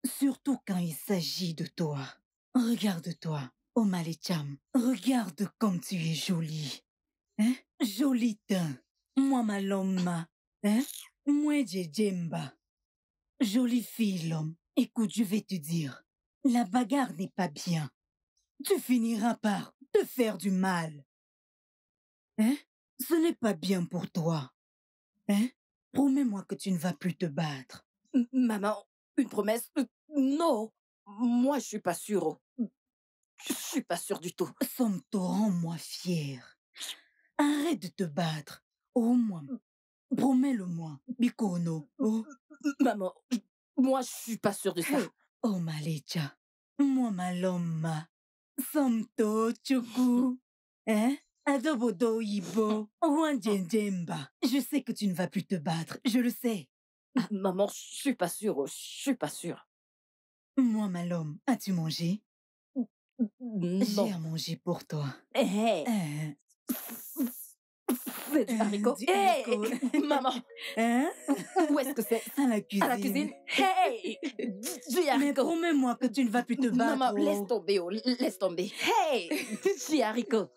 surtout quand il s'agit de toi. Regarde-toi, Malicham. Regarde comme tu es jolie. Hein? Jolie teint. Moi, ma lomma. Hein? Moi, djemba. Jolie fille, l'homme. Écoute, je vais te dire, la bagarre n'est pas bien. Tu finiras par te faire du mal. Hein? Ce n'est pas bien pour toi. Hein? Promets-moi que tu ne vas plus te battre. Maman, une promesse? Non. Moi, je suis pas sûre. Je suis pas sûre du tout. Somto, rends-moi fière. Arrête de te battre. Au moins. Promets-le-moi. Bikono. Oh. Maman, moi, je suis pas sûre de ça. Oh, Malecha. Moi, maloma. Somto, Chukwu. Hein? Je sais que tu ne vas plus te battre, je le sais. Maman, je suis pas sûre, je suis pas sûre. Moi, Malom, as-tu mangé? J'ai à manger pour toi. Hey. C'est du haricot. Hey. Maman, hein? Où est-ce que c'est? À la cuisine. À la cuisine. Hey. Du haricot. Mais promets-moi que tu ne vas plus te battre. Maman, laisse tomber, oh, laisse tomber. Hey. Du haricot.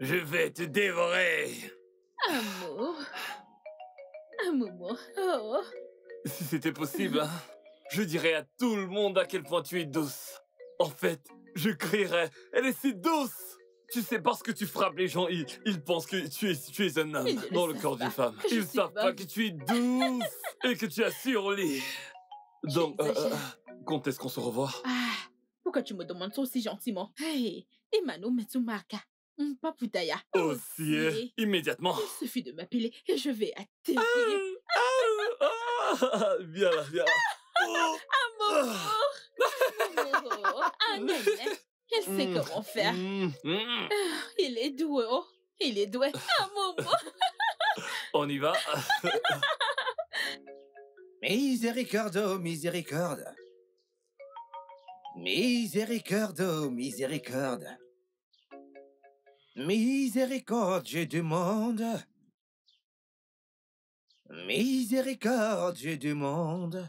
Je vais te dévorer. Amour. Amour. Oh. Si c'était possible, hein, je dirais à tout le monde à quel point tu es douce. En fait, je crierais, elle est si douce. Tu sais, parce que tu frappes les gens, ils pensent que tu es un homme dans le corps d'une femme. Ils ne savent pas que tu es douce et que tu assures au lit. Donc, quand est-ce qu'on se revoit? Ah, pourquoi tu me demandes ça aussi gentiment? Hey, Imano Metsumaka. Papoudaya. Oh, si. Immédiatement. Il suffit de m'appeler et je vais atterrir. Viens là, viens là. Elle sait comment faire. Il est doué, oh. Il est doué. Amobo. On y va. Miséricorde, miséricorde. Miséricorde, miséricorde. Miséricorde, je demande. Miséricorde, je demande.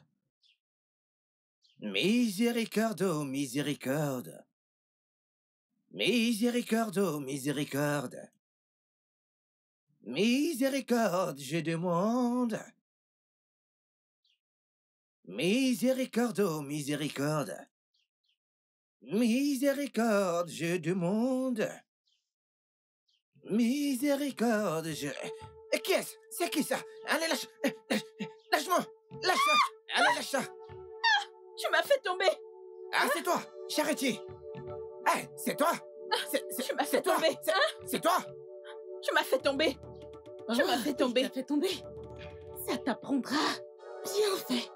Miséricorde, miséricorde. Miséricorde, miséricorde. Miséricorde, je demande. Miséricorde, miséricorde. Miséricorde, je demande. Miséricorde, je... Qui est-ce? C'est qui ça? Allez, lâche... Lâche-moi! Lâche ça! Allez, lâche ça! Ah! Tu m'as fait tomber! Ah, c'est toi! Charity! Hey, c'est toi! Tu m'as fait tomber! C'est toi! Tu m'as fait tomber! Tu m'as fait tomber! Tu m'as fait tomber! Ça t'apprendra! Bien fait!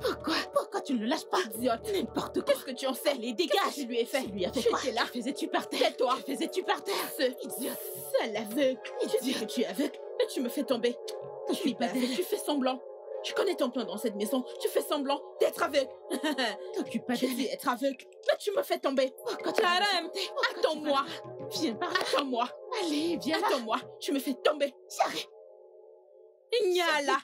Pourquoi? Pourquoi tu ne le lâches pas? Idiote! N'importe quoi! Qu'est-ce que tu en sais? Les dégâts! Je lui ai fait! J'étais là! Faisais-tu par terre? C'est toi! Faisais-tu par terre? Ce idiot! Sale aveugle! Tu dis que tu es aveugle, mais tu me fais tomber! Je suis pas aveugle! Tu fais semblant! Je connais ton plan dans cette maison! Tu fais semblant d'être aveugle! T'occupe pas de lui être aveugle! Mais tu me fais tomber! Pourquoi tu me... Attends-moi! Viens par là! Attends-moi! Allez, viens! Attends-moi! Tu me fais tomber! J'arrête! Ignala!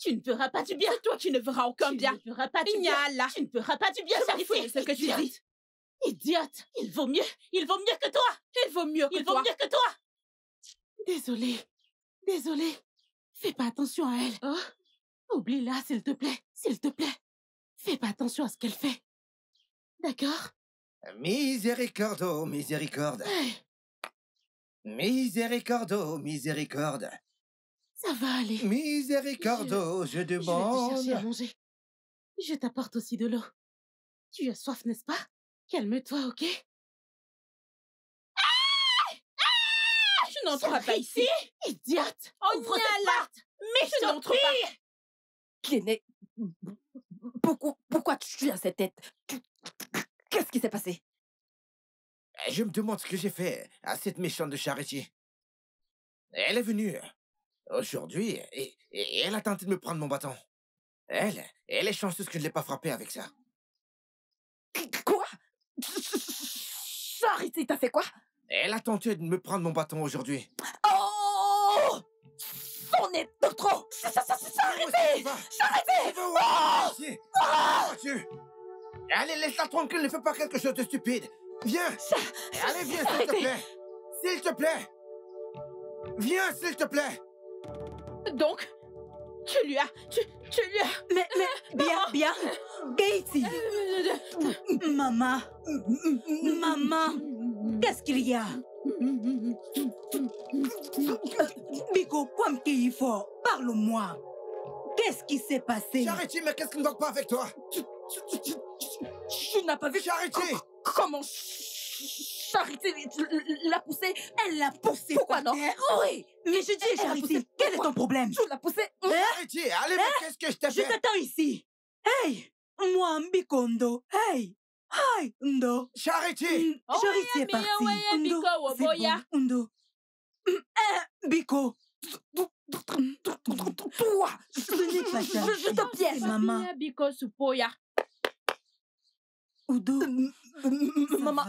Tu ne feras pas du bien. Toi, tu ne feras aucun bien. Tu ne feras pas du bien. Tu ne feras pas du bien. Ça fait ce que tu dis. Idiote. Il vaut mieux. Il vaut mieux que toi. Il vaut mieux que toi. Il vaut mieux que toi. Désolée. Désolée. Fais pas attention à elle. Oh. Oublie-la, s'il te plaît. S'il te plaît. Fais pas attention à ce qu'elle fait. D'accord? Miséricorde, miséricorde. Miséricorde, miséricorde. Ça va aller. Miséricorde, je demande. Je vais te chercher à manger. Je t'apporte aussi de l'eau. Tu as soif, n'est-ce pas? Calme-toi, ok? Tu n'entreras pas ici, idiote. Ouvre cette porte. Mais tu n'entres pas. Cléné, pourquoi tu as cette tête? Qu'est-ce qui s'est passé? Je me demande ce que j'ai fait à cette méchante de Charity. Elle est venue. Aujourd'hui, elle a tenté de me prendre mon bâton. Elle est chanceuse que je ne l'ai pas frappée avec ça. Quoi? Charity, t'as fait quoi? Elle a tenté de me prendre mon bâton aujourd'hui. Oh! On est de trop! Charity! Charity! Allez, laisse-la tranquille, ne fais pas quelque chose de stupide. Viens! Allez, viens, s'il te plaît! S'il te plaît! Viens, s'il te plaît! Donc, tu lui as... Mais, bien, Gaty. Maman, qu'est-ce qu'il y a? Biko, comme qu'il faut, parle-moi. Qu'est-ce qui s'est passé? Charity, mais qu'est-ce qui ne va pas avec toi? Tu n'as pas vu Charity? Comment Charity l'a poussée, elle l'a poussée. Pourquoi non? Oui, mais je dis Charity, quel est ton problème? Tu l'as poussée. Charity, allez, mais qu'est-ce que je t'ai fait? Je t'attends ici. Hey, moi, Mbikondo. Hey, hi, Ndo. Charity. Charity est partie. Ndo, Biko. Toi, je n'ai pas ça. Je te piège, maman. Biko Supoya. Udo, maman,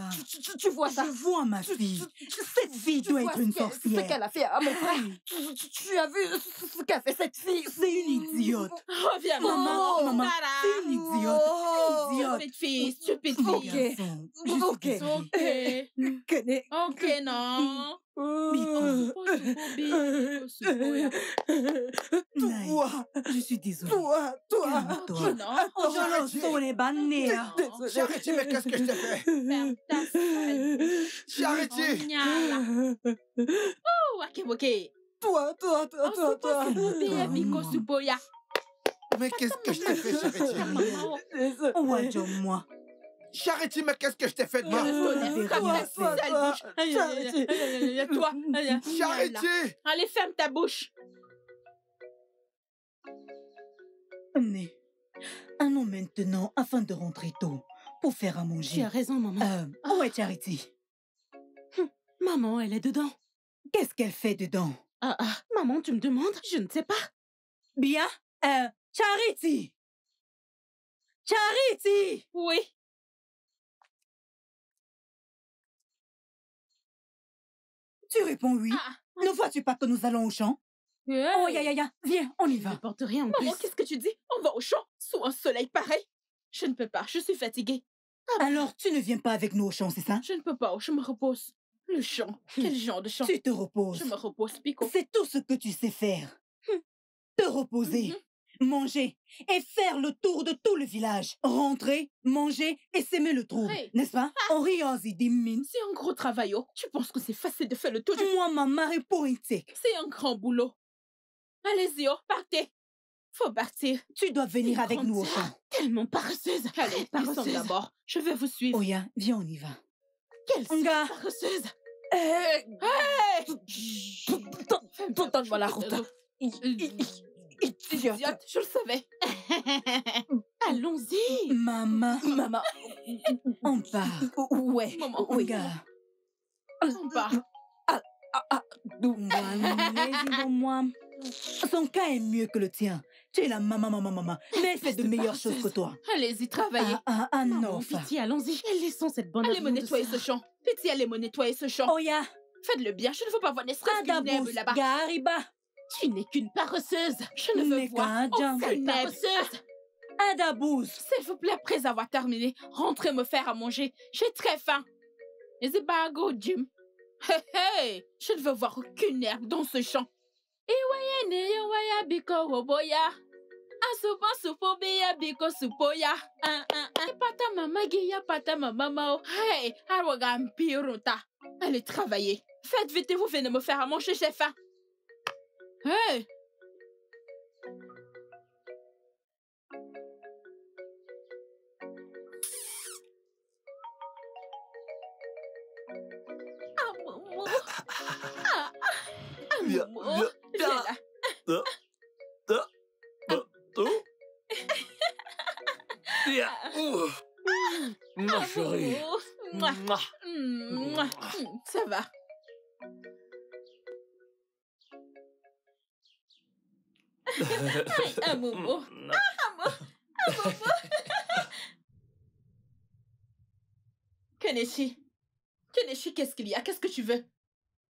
tu vois ça? Je vois ma fille. Cette fille doit être une sorcière. Ce qu'elle a fait à mon frère. Tu as vu ce qu'a fait cette fille? C'est une idiote. Reviens, maman. C'est une idiote. Stupide fille, stupide fille. Ok, non. Toi, je suis désolée. Toi. Charity, mais qu'est-ce que je t'ai fait? Charity. Oh, ok. Toi. Mais qu'est-ce que je t'ai fait, Charity? Ouadjo, moi. Charity, mais qu'est-ce que je t'ai fait de mal? Charity! Charity! Allez, ferme ta bouche! Mais, allons maintenant afin de rentrer tôt pour faire à manger. Tu as raison, maman. Où est Charity? Maman, elle est dedans. Qu'est-ce qu'elle fait dedans? Maman, tu me demandes? Je ne sais pas. Bien, Charity! Charity! Oui. Tu réponds oui. Ne vois-tu pas que nous allons au champ? Oh, ya, viens, on y va. Je ne porte rien en plus. Maman, qu'est-ce que tu dis? On va au champ, sous un soleil pareil. Je ne peux pas, je suis fatiguée. Alors, tu ne viens pas avec nous au champ, c'est ça? Je ne peux pas, je me repose. Le champ, quel genre de champ? Tu te reposes. Je me repose, Pico. C'est tout ce que tu sais faire. Te reposer. Manger et faire le tour de tout le village. Rentrer, manger et s'aimer le trouble, n'est-ce pas? C'est un gros travail, oh. Tu penses que c'est facile de faire le tour du... Moi, ma Marie politique. C'est un grand boulot. Allez-y, oh, partez. Faut partir. Tu dois venir avec nous au champ. Tellement paresseuse. Allez, paresseuse d'abord. Je vais vous suivre. Oya, viens, on y va. Quelle paresseuse. Donne-moi la route. Idiote, je le savais. Allons-y. Maman. On part. Ouais. Maman, oui. Gars. On part. Son cas est mieux que le tien. Tu es la maman. Mais elle fait de meilleures choses que toi. Allez-y, travaillez. Non. Pitié, allons-y. Laissons cette bonne... Allez me nettoyer ce champ. Pitié, allez me nettoyer ce champ. Oya. Faites-le bien, je ne veux pas voir n'estresse qu'une herbe là-bas. Gariba. Tu n'es qu'une paresseuse. Je ne veux voir aucune paresseuse. Adabouz. S'il vous plaît, après avoir terminé, rentrez me faire à manger. J'ai très faim. N'hésitez pas à go, Jim. Hé, je ne veux voir aucune herbe dans ce champ. Allez, travaillez. Faites vite et vous venez me faire à manger, j'ai faim. Hey! Ma chérie. Ça va. Amobo. Kenechi, qu'est-ce qu'il y a? Qu'est-ce que tu veux?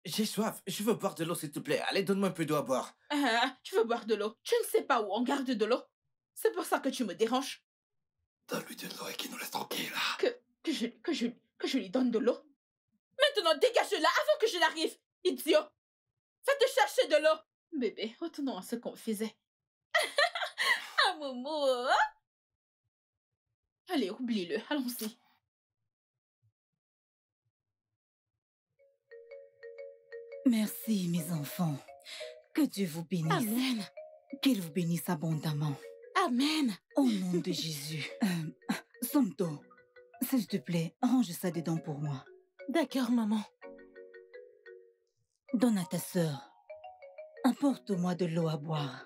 J'ai soif. Je veux boire de l'eau, s'il te plaît. Allez, donne-moi un peu d'eau à boire. Tu veux boire de l'eau? Tu ne sais pas où on garde de l'eau. C'est pour ça que tu me déranges. Donne-lui de l'eau et qu'il nous laisse tranquille. Que je lui donne de l'eau? Maintenant, dégage-la avant que je n'arrive, idiot. Va te chercher de l'eau. Bébé, retournons à ce qu'on faisait. Amomo. Allez, oublie-le, allons-y. Merci, mes enfants. Que Dieu vous bénisse. Amen. Qu'il vous bénisse abondamment. Amen. Au nom de Jésus. Somto, s'il te plaît, range ça dedans pour moi. D'accord, maman. Donne à ta sœur. Apporte-moi de l'eau à boire.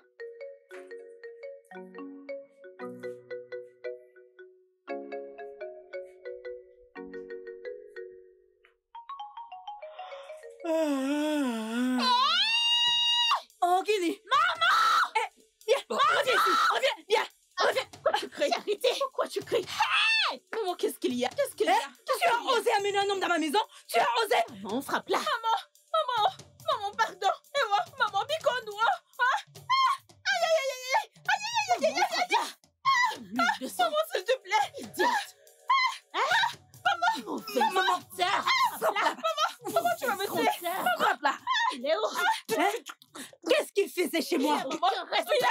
Oh, Guinée! Maman! Viens, reviens! Pourquoi tu cries? Charité! Pourquoi tu cries? Hey! Maman, qu'est-ce qu'il y a? Tu as osé amener un homme dans ma maison? Tu as osé? Maman, frappe là! Maman, pardon! Maman, biconne-moi! Aïe, maman, s'il te plaît! Maman! Maman, tu vas me tuer! Maman! Qu'est-ce qu'il faisait chez moi? Maman, respect!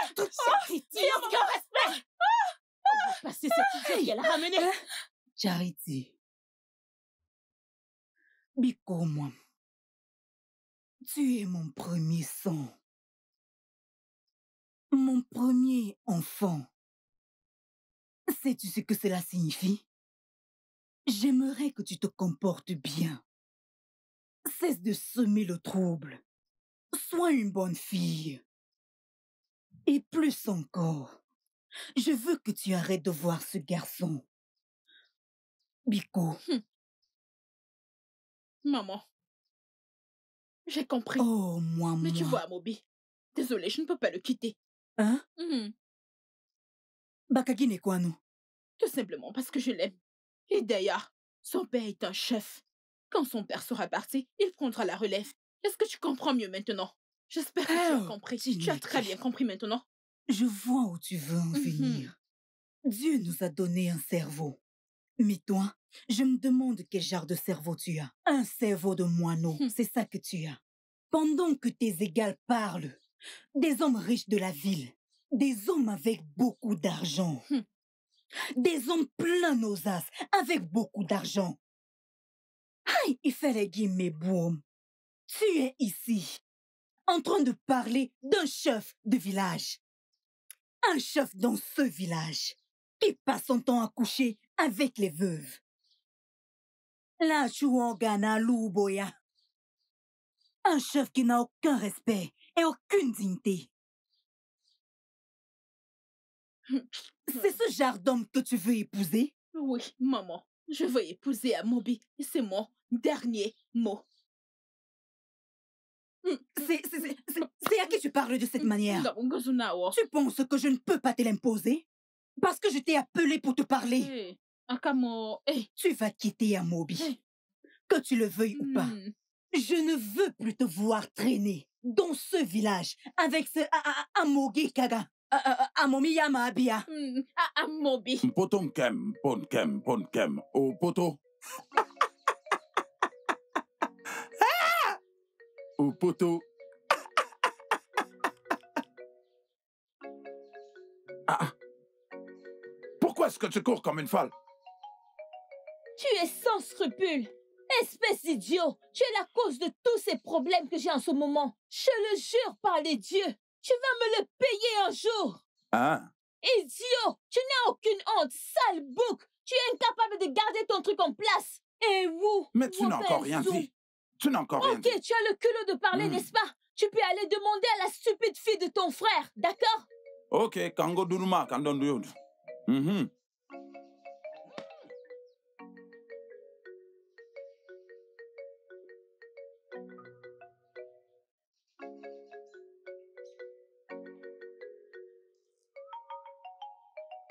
Passer cette idée, elle a ramené! Charity. Bico, moi. Tu es mon premier sang, mon premier enfant. Sais-tu ce que cela signifie? J'aimerais que tu te comportes bien. Cesse de semer le trouble. Sois une bonne fille. Et plus encore, je veux que tu arrêtes de voir ce garçon. Biko. Maman, j'ai compris. Oh, moi, mais tu vois, Amobi, désolée, je ne peux pas le quitter. Hein? Bakagi n'est quoi, nous? Tout simplement parce que je l'aime. Et d'ailleurs, son père est un chef. Quand son père sera parti, il prendra la relève. Est-ce que tu comprends mieux maintenant? J'espère que tu as compris. Tu as très bien compris maintenant. Je vois où tu veux en venir. Dieu nous a donné un cerveau. Mais toi, je me demande quel genre de cerveau tu as. Un cerveau de moineau, c'est ça que tu as. Pendant que tes égales parlent, des hommes riches de la ville, des hommes avec beaucoup d'argent, des hommes pleins d'osas, avec beaucoup d'argent. Aïe, il fallait guillemets boum. Tu es ici, en train de parler d'un chef de village. Un chef dans ce village, qui passe son temps à coucher avec les veuves. La Chuangana Luboya. Un chef qui n'a aucun respect et aucune dignité. C'est ce genre d'homme que tu veux épouser? Oui, maman. Je veux épouser Amobi. C'est mon dernier mot. C'est à qui tu parles de cette manière? Tu penses que je ne peux pas te l'imposer? Parce que je t'ai appelé pour te parler. Hey, Akamo, hey. Tu vas quitter Amobi. Hey. Que tu le veuilles ou pas. Je ne veux plus te voir traîner dans ce village avec ce Amogi Kaga. Amomi Yama Abia. Amobi. Potonkem, ponkem, ponkem. Oh, poto. Oh, poto. Ah. Pourquoi est-ce que tu cours comme une folle? Tu es sans scrupules. Espèce d'idiot. Tu es la cause de tous ces problèmes que j'ai en ce moment. Je le jure par les dieux. Tu vas me le payer un jour. Ah. Idiot. Tu n'as aucune honte, sale bouc. Tu es incapable de garder ton truc en place. Et vous? Mais tu n'as encore rien dit. Tu n'as encore rien dit. Ok, tu as le culot de parler, n'est-ce pas? Tu peux aller demander à la stupide fille de ton frère, d'accord? Ok, Kango Duruma, Kandon Duyod.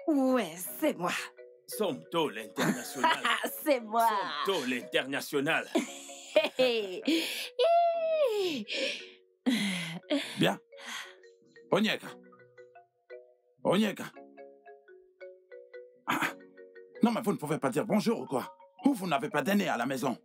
Ouais, c'est moi. Somto l'international. C'est moi. Somto l'international. Bien. Onyeka. Onyeka. Non, mais vous ne pouvez pas dire bonjour ou quoi? Ou vous n'avez pas d'aîné à la maison?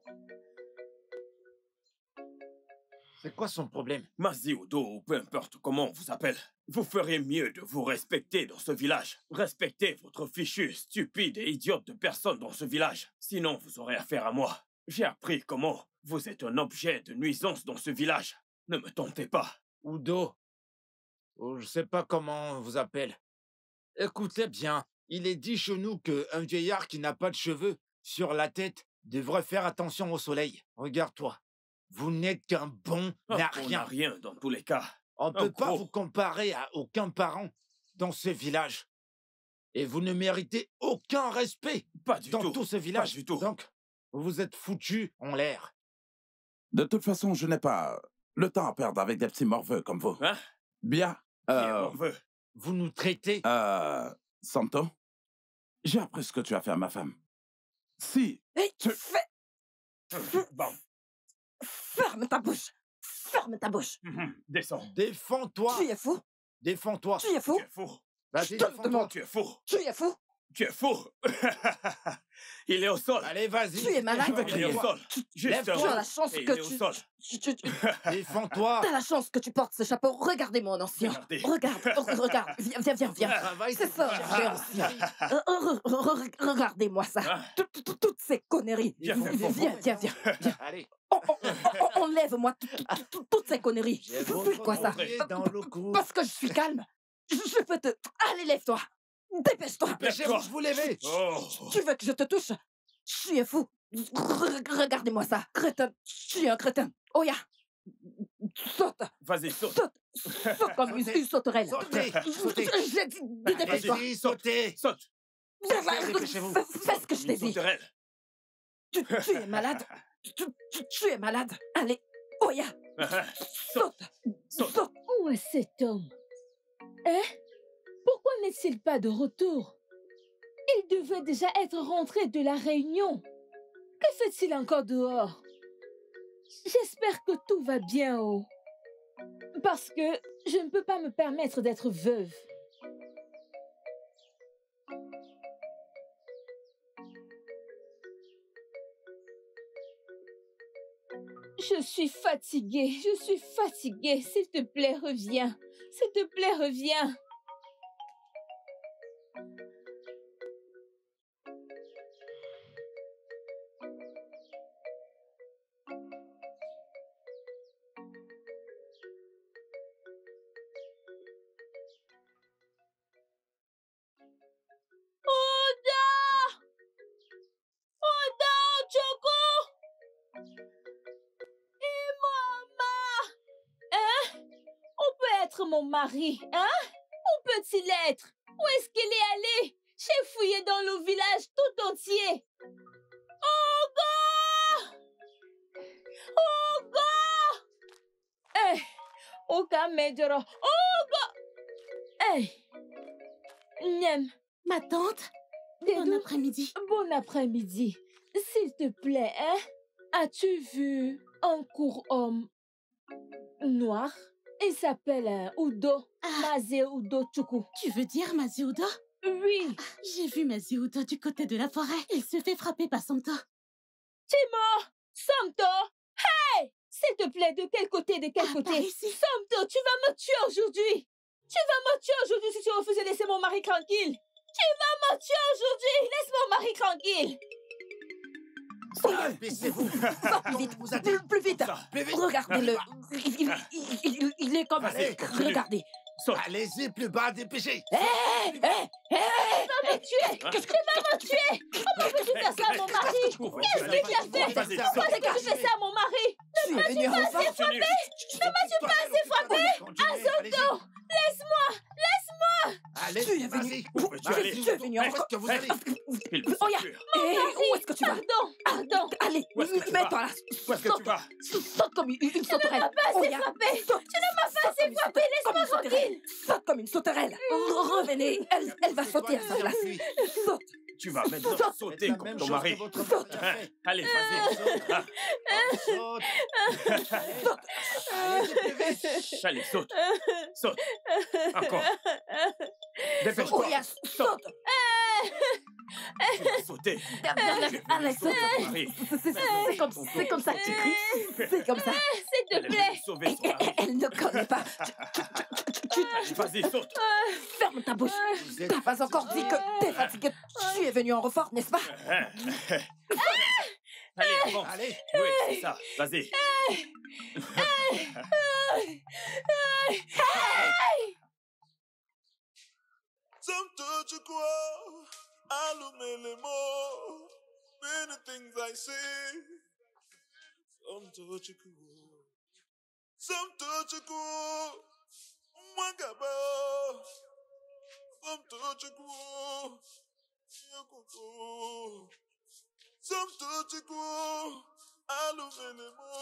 C'est quoi son problème? Mazi Udo, ou peu importe comment on vous appelle, vous ferez mieux de vous respecter dans ce village. Respectez votre fichu, stupide et idiote de personne dans ce village. Sinon, vous aurez affaire à moi. J'ai appris comment vous êtes un objet de nuisance dans ce village. Ne me tentez pas. Udo, ou je sais pas comment on vous appelle. Écoutez bien. Il est dit chez nous qu'un vieillard qui n'a pas de cheveux sur la tête devrait faire attention au soleil. Regarde-toi. Vous n'êtes qu'un bon n'a rien. On rien dans tous les cas. On ne peut pas vous comparer à aucun parent dans ce village. Et vous ne méritez aucun respect dans tout ce village. Pas du tout. Donc, vous vous êtes foutus en l'air. De toute façon, je n'ai pas le temps à perdre avec des petits morveux comme vous. Hein? Bien. Vous nous traitez... Somto, j'ai appris ce que tu as fait à ma femme. Si tu... Bon. Ferme ta bouche. Ferme ta bouche. Descends. Défends-toi. Tu es fou. Défends-toi. Tu es fou. Vas-y, défends-toi. Tu es fou. Tu es fou. Tu es fou. Il est au sol. Allez, vas-y. Tu es malade. Il est au sol. Lève-toi. La chance que tu... Défends-toi. T'as la chance que tu portes ce chapeau. Regardez-moi, ancien. Regarde. Viens. C'est ça, j'ai ancien. Regardez-moi ça. Toutes ces conneries. Viens. Allez. Enlève-moi toutes ces conneries. Pourquoi ça? Parce que je suis calme. Je peux te... Allez, lève-toi. Dépêche-toi. Je vous lève. Tu veux que je te touche? Tu es fou. Regardez-moi ça. Crétin. Tu es un crétin. Oh, ya. Saute. Vas-y, saute. Saute comme une sauterelle. Sautez. Sautez. J'ai dit, dépêche-toi. Vas-y, sautez. Saute. Fais ce que je t'ai dit. Tu es malade. Tu es malade. Allez. Oh, ya. Saute. Saute. Où est cet homme? Hein? Pourquoi n'est-il pas de retour? Il devait déjà être rentré de la réunion. Que fait-il encore dehors? J'espère que tout va bien, oh. Parce que je ne peux pas me permettre d'être veuve. Je suis fatiguée, je suis fatiguée. S'il te plaît, reviens. S'il te plaît, reviens. Marie, hein? Où peut-il être? Où est-ce qu'il est allé? J'ai fouillé dans le village tout entier. Ogo! Ogo! Eh! Oka Medoro! Ogo! Eh! Niem! Ma tante? Bon après-midi. Bon après-midi. S'il te plaît, hein? As-tu vu un court homme noir? Il s'appelle Udo, Mazé Udo Chukwu. Tu veux dire Mazé Udo? Oui. J'ai vu Mazé Udo du côté de la forêt. Il se fait frapper par Somto. Timo, Somto, hey! S'il te plaît, de quel côté, par ici. Somto, tu vas me tuer aujourd'hui. Tu vas me tuer aujourd'hui si tu refuses de laisser mon mari tranquille. Tu vas me tuer aujourd'hui. Laisse mon mari tranquille. Baissez-vous! Plus vite! Regardez-le! Il est comme ça! Regardez! Allez-y, plus bas, dépêchez! Hé! Hé! Tu vas me tuer! Comment peux-tu faire ça à mon mari? Qu'est-ce que tu as fait? Comment est-ce que tu fais ça à mon mari? Ne m'as-tu pas assez frappé? Azonto! Laisse-moi! Allez, tu es venu encore. Où est-ce que tu vas? Pardon. Allez, mets-toi là. Où est-ce que tu vas? Saute comme une sauterelle. Tu ne m'as pas assez frappé. Laisse-moi tranquille. Saute comme une sauterelle. Revenez. Elle va sauter à sa place. Saute. Tu vas maintenant sauter comme ton mari. Saute. Allez, vas-y. Saute. Allez, saute. Saute. Encore. Dépêche-toi. Oh, saute. Sauter. Allez, saute. C'est comme ça que tu cries. C'est comme ça. S'il te plaît. Elle ne connaît pas. Vas-y, saute. Ferme ta bouche. Tu n'as pas encore dit que t'es fatiguée. Tu es venu en renfort, n'est-ce pas? Allez, avance. Allez. Oui, c'est ça. Vas-y. Somto Chukwu, Alumelemo, many things I see. Somto Chukwu, Somto Chukwu, Mwagabo, Somto Chukwu, Yokuku, Somto Chukwu, Alumelemo,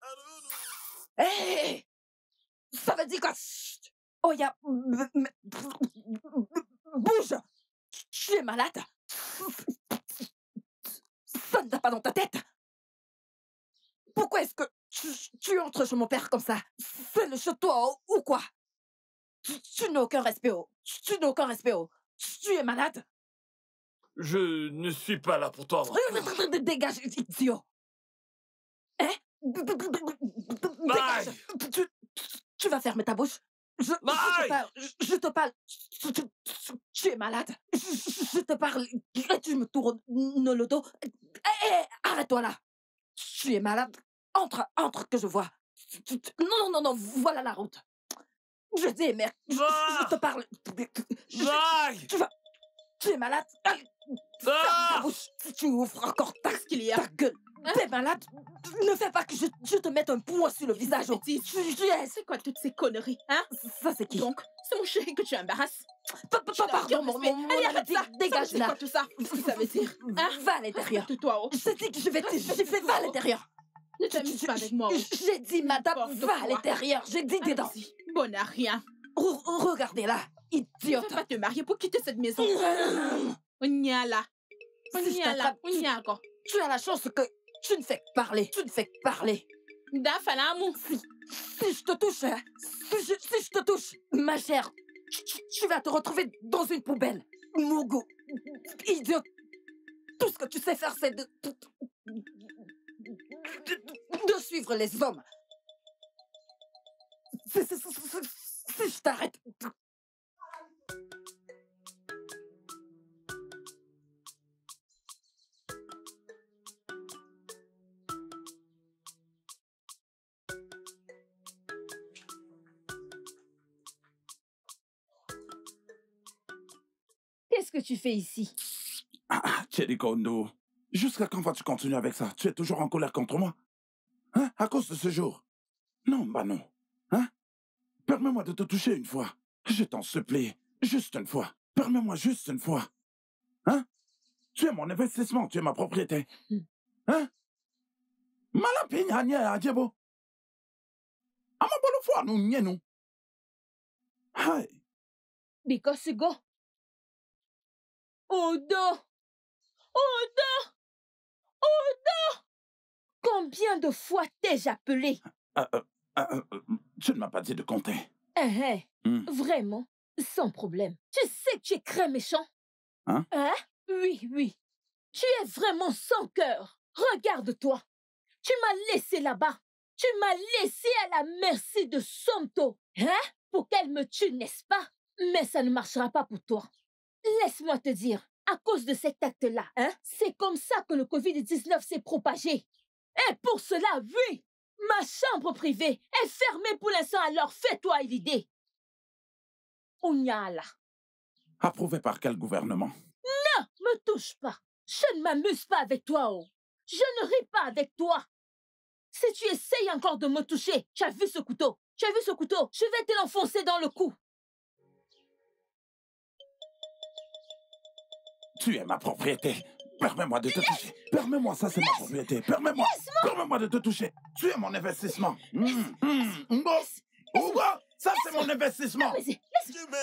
Alumelemo. Hey! Ça veut dire quoi? Oh, ya, bouge! Tu es malade! Ça ne va pas dans ta tête! Pourquoi est-ce que tu entres chez mon père comme ça? Fais-le chez toi ou quoi? Tu n'as aucun respect, oh! Tu n'as aucun respect, oh! Tu es malade! Je ne suis pas là pour toi. Dégage, idiot! Hein? Dégage! Tu vas fermer ta bouche? Je te parle. Tu es malade. Je te parle et tu me tournes le dos. Arrête-toi là. Tu es malade. Entre que je vois. Non, voilà la route. Je dis, merde. Je te parle. Tu vas. Tu es malade. Ferme ta bouche. Si tu ouvres encore, taxe qu'il y a. Ta gueule. T'es malade. Ne fais pas que je te mette un point sur le visage. C'est quoi toutes ces conneries, hein? Ça, c'est qui? Donc, c'est mon chéri que tu embarrasses. Pardon, mon... Allez, arrête ça. Dégage là. Tout ça. Ça veut dire. Va à l'intérieur. Je t'ai dit que je vais te... Je fais va à l'intérieur. Ne t'amuse pas avec moi. J'ai dit, madame, va à l'intérieur. J'ai dit dedans. Bonne à rien. Regardez-la, idiote. Tu vas te marier pour quitter cette maison. On y a là. Tu as la chance que tu ne fais que parler. Si je te touche, si je te touche, ma chère, tu vas te retrouver dans une poubelle. Mogo, idiote. Tout ce que tu sais faire, c'est de suivre les hommes. Si je t'arrête... Qu'est-ce que tu fais ici? Chérie Kondo, jusqu'à quand vas-tu continuer avec ça? Tu es toujours en colère contre moi? Hein? À cause de ce jour? Non, bah non. Hein? Permets-moi de te toucher une fois. Je t'en supplie. Juste une fois. Permets-moi juste une fois. Hein? Tu es mon investissement, tu es ma propriété. Hein? Malapigne, Agnès, Adjebo. Amabolo fois, nous, nous. Hi. Because you go. Udo! Combien de fois t'ai-je appelé? Tu ne m'as pas dit de compter. Vraiment, sans problème. Tu sais que tu es très méchant. Hein? Hein? Oui. Tu es vraiment sans cœur. Regarde-toi. Tu m'as laissé là-bas. Tu m'as laissé à la merci de Somto. Hein? Pour qu'elle me tue, n'est-ce pas? Mais ça ne marchera pas pour toi. Laisse-moi te dire, à cause de cet acte-là, hein, c'est comme ça que le Covid-19 s'est propagé. Et pour cela, oui! Ma chambre privée est fermée pour l'instant, alors fais-toi l'idée. Onyala. Approuvé par quel gouvernement? Non, me touche pas. Je ne m'amuse pas avec toi, oh. Je ne ris pas avec toi. Si tu essayes encore de me toucher, tu as vu ce couteau? Je vais te l'enfoncer dans le cou. Tu es ma propriété. Permets-moi de te toucher. Permets-moi, ça c'est ma propriété. Permets-moi. Permets-moi de te toucher. Tu es mon investissement. Ça c'est mon investissement. Kene. Qui est-ce? Kene.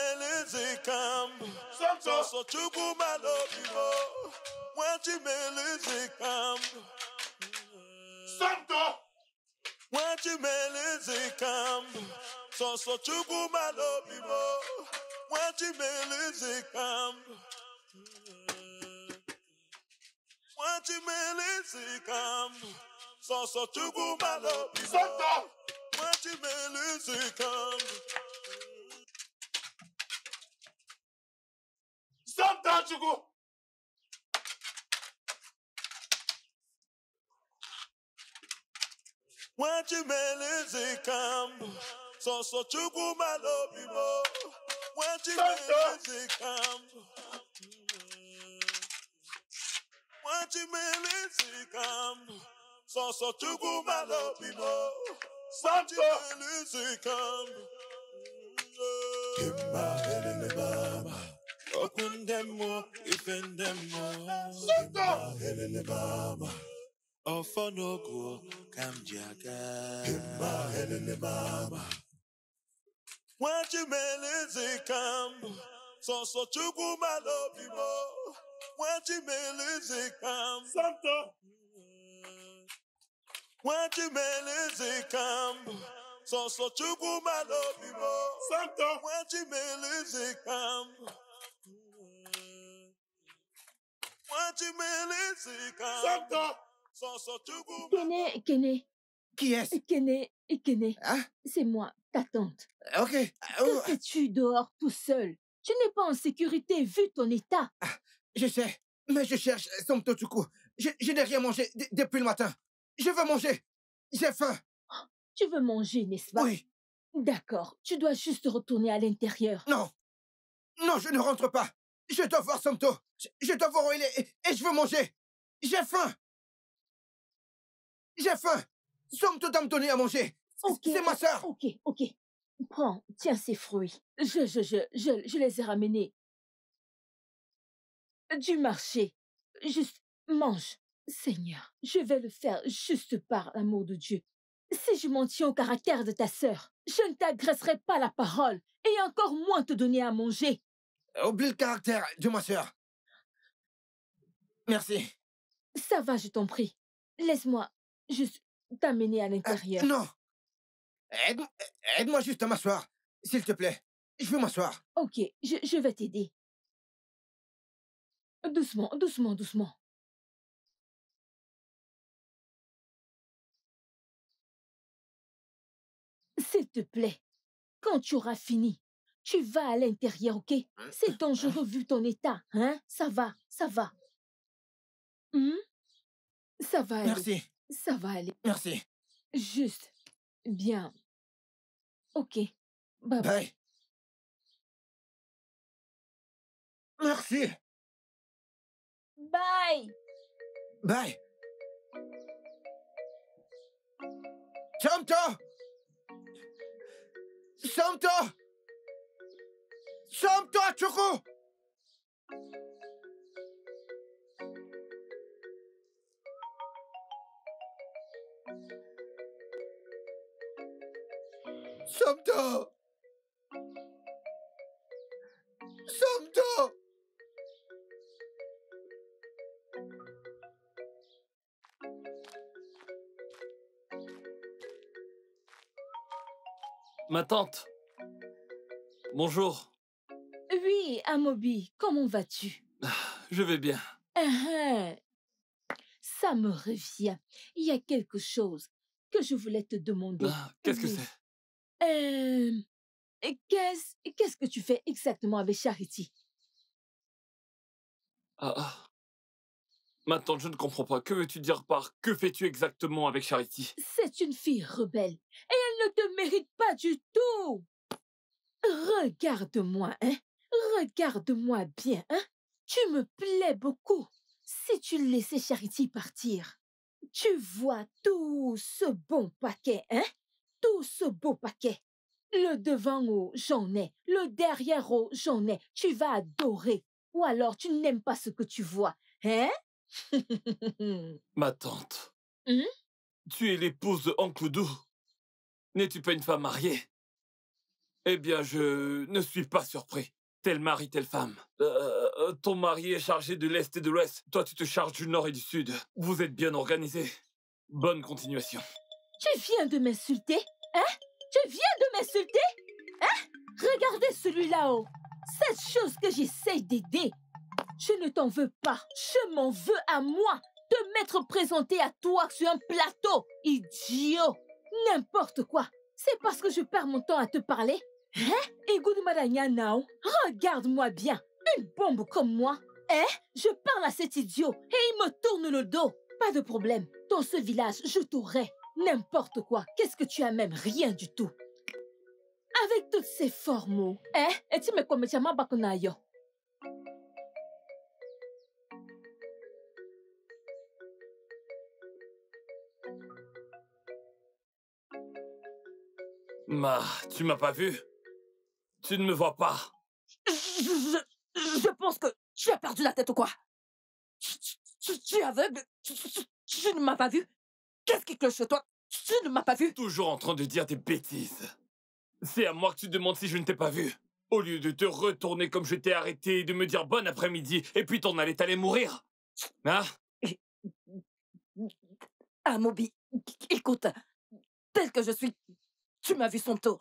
Hein? C'est moi, ta tante. Ok. Que fais-tu dehors tout seul? Tu n'es pas en sécurité vu ton état. Je sais, mais je cherche Somto Chuku. Je n'ai rien mangé depuis le matin. Je veux manger. J'ai faim. Tu veux manger, n'est-ce pas? Oui. D'accord. Tu dois juste retourner à l'intérieur. Non. Non, je ne rentre pas. Je dois voir Somto. Je dois voir où il est et je veux manger. J'ai faim. J'ai faim. Somto doit me donner à manger. Okay, c'est ma soeur. Ok, ok. Prends, tiens ces fruits. Je les ai ramenés. Du marché. Juste, mange. Seigneur, je vais le faire juste par l'amour de Dieu. Si je m'en tiens au caractère de ta sœur, je ne t'agresserai pas la parole et encore moins te donner à manger. Oublie le caractère de ma sœur. Merci. Ça va, je t'en prie. Laisse-moi juste t'amener à l'intérieur. Non. Aide-moi juste à m'asseoir, s'il te plaît. Je veux m'asseoir. Ok, je vais t'aider. Doucement, doucement, doucement. S'il te plaît, quand tu auras fini, tu vas à l'intérieur, ok? C'est dangereux vu ton état, hein? Ça va, ça va. Hmm? Ça va aller. Merci. Ça va aller. Merci. Juste. Bien. Ok. Bye. Bye. Merci. Bye. Bye. Somto! Somto! Somto, Chukwu! Somto! Somto! Ma tante. Bonjour. Oui, Amobi, comment vas-tu? Je vais bien. Ça me revient. Il y a quelque chose que je voulais te demander. Qu'est-ce que c'est? Qu'est-ce que tu fais exactement avec Charity? Ma tante, je ne comprends pas. Que veux-tu dire par « que fais-tu exactement avec Charity » C'est une fille rebelle et elle ne te mérite pas du tout. Regarde-moi, hein? Regarde-moi bien, hein? Tu me plais beaucoup. Si tu laissais Charity partir, tu vois tout ce bon paquet, hein? Tout ce beau paquet. Le devant, oh, j'en ai. Le derrière, oh, j'en ai. Tu vas adorer. Ou alors, tu n'aimes pas ce que tu vois. Hein? Ma tante. Tu es l'épouse de Oncle Udo. N'es-tu pas une femme mariée? Eh bien, je ne suis pas surpris. Tel mari, telle femme. Ton mari est chargé de l'Est et de l'Ouest. Toi, tu te charges du Nord et du Sud. Vous êtes bien organisés. Bonne continuation. Tu viens de m'insulter, hein? Tu viens de m'insulter, hein? Regardez celui-là-haut. Cette chose que j'essaye d'aider. Je ne t'en veux pas. Je m'en veux à moi de m'être présenté à toi sur un plateau. Idiot. N'importe quoi. C'est parce que je perds mon temps à te parler, hein? Igoudumadanyanao, regarde-moi bien. Une bombe comme moi, hein? Je parle à cet idiot et il me tourne le dos. Pas de problème. Dans ce village, je t'aurai. N'importe quoi, qu'est-ce que tu as même? Rien du tout. Avec toutes ces formes, hein? Et tu me commettiras pas qu'on aille. Ma, tu m'as pas vu? Tu ne me vois pas? Je pense que tu as perdu la tête ou quoi? Tu es aveugle? Tu ne m'as pas vu? Qu'est-ce qui cloche chez toi? Tu ne m'as pas vu? Toujours en train de dire des bêtises. C'est à moi que tu demandes si je ne t'ai pas vu. Au lieu de te retourner comme je t'ai arrêté et de me dire bon après-midi, et puis t'en allais mourir. Hein? Amobi, écoute, tel que je suis, tu m'as vu Somto.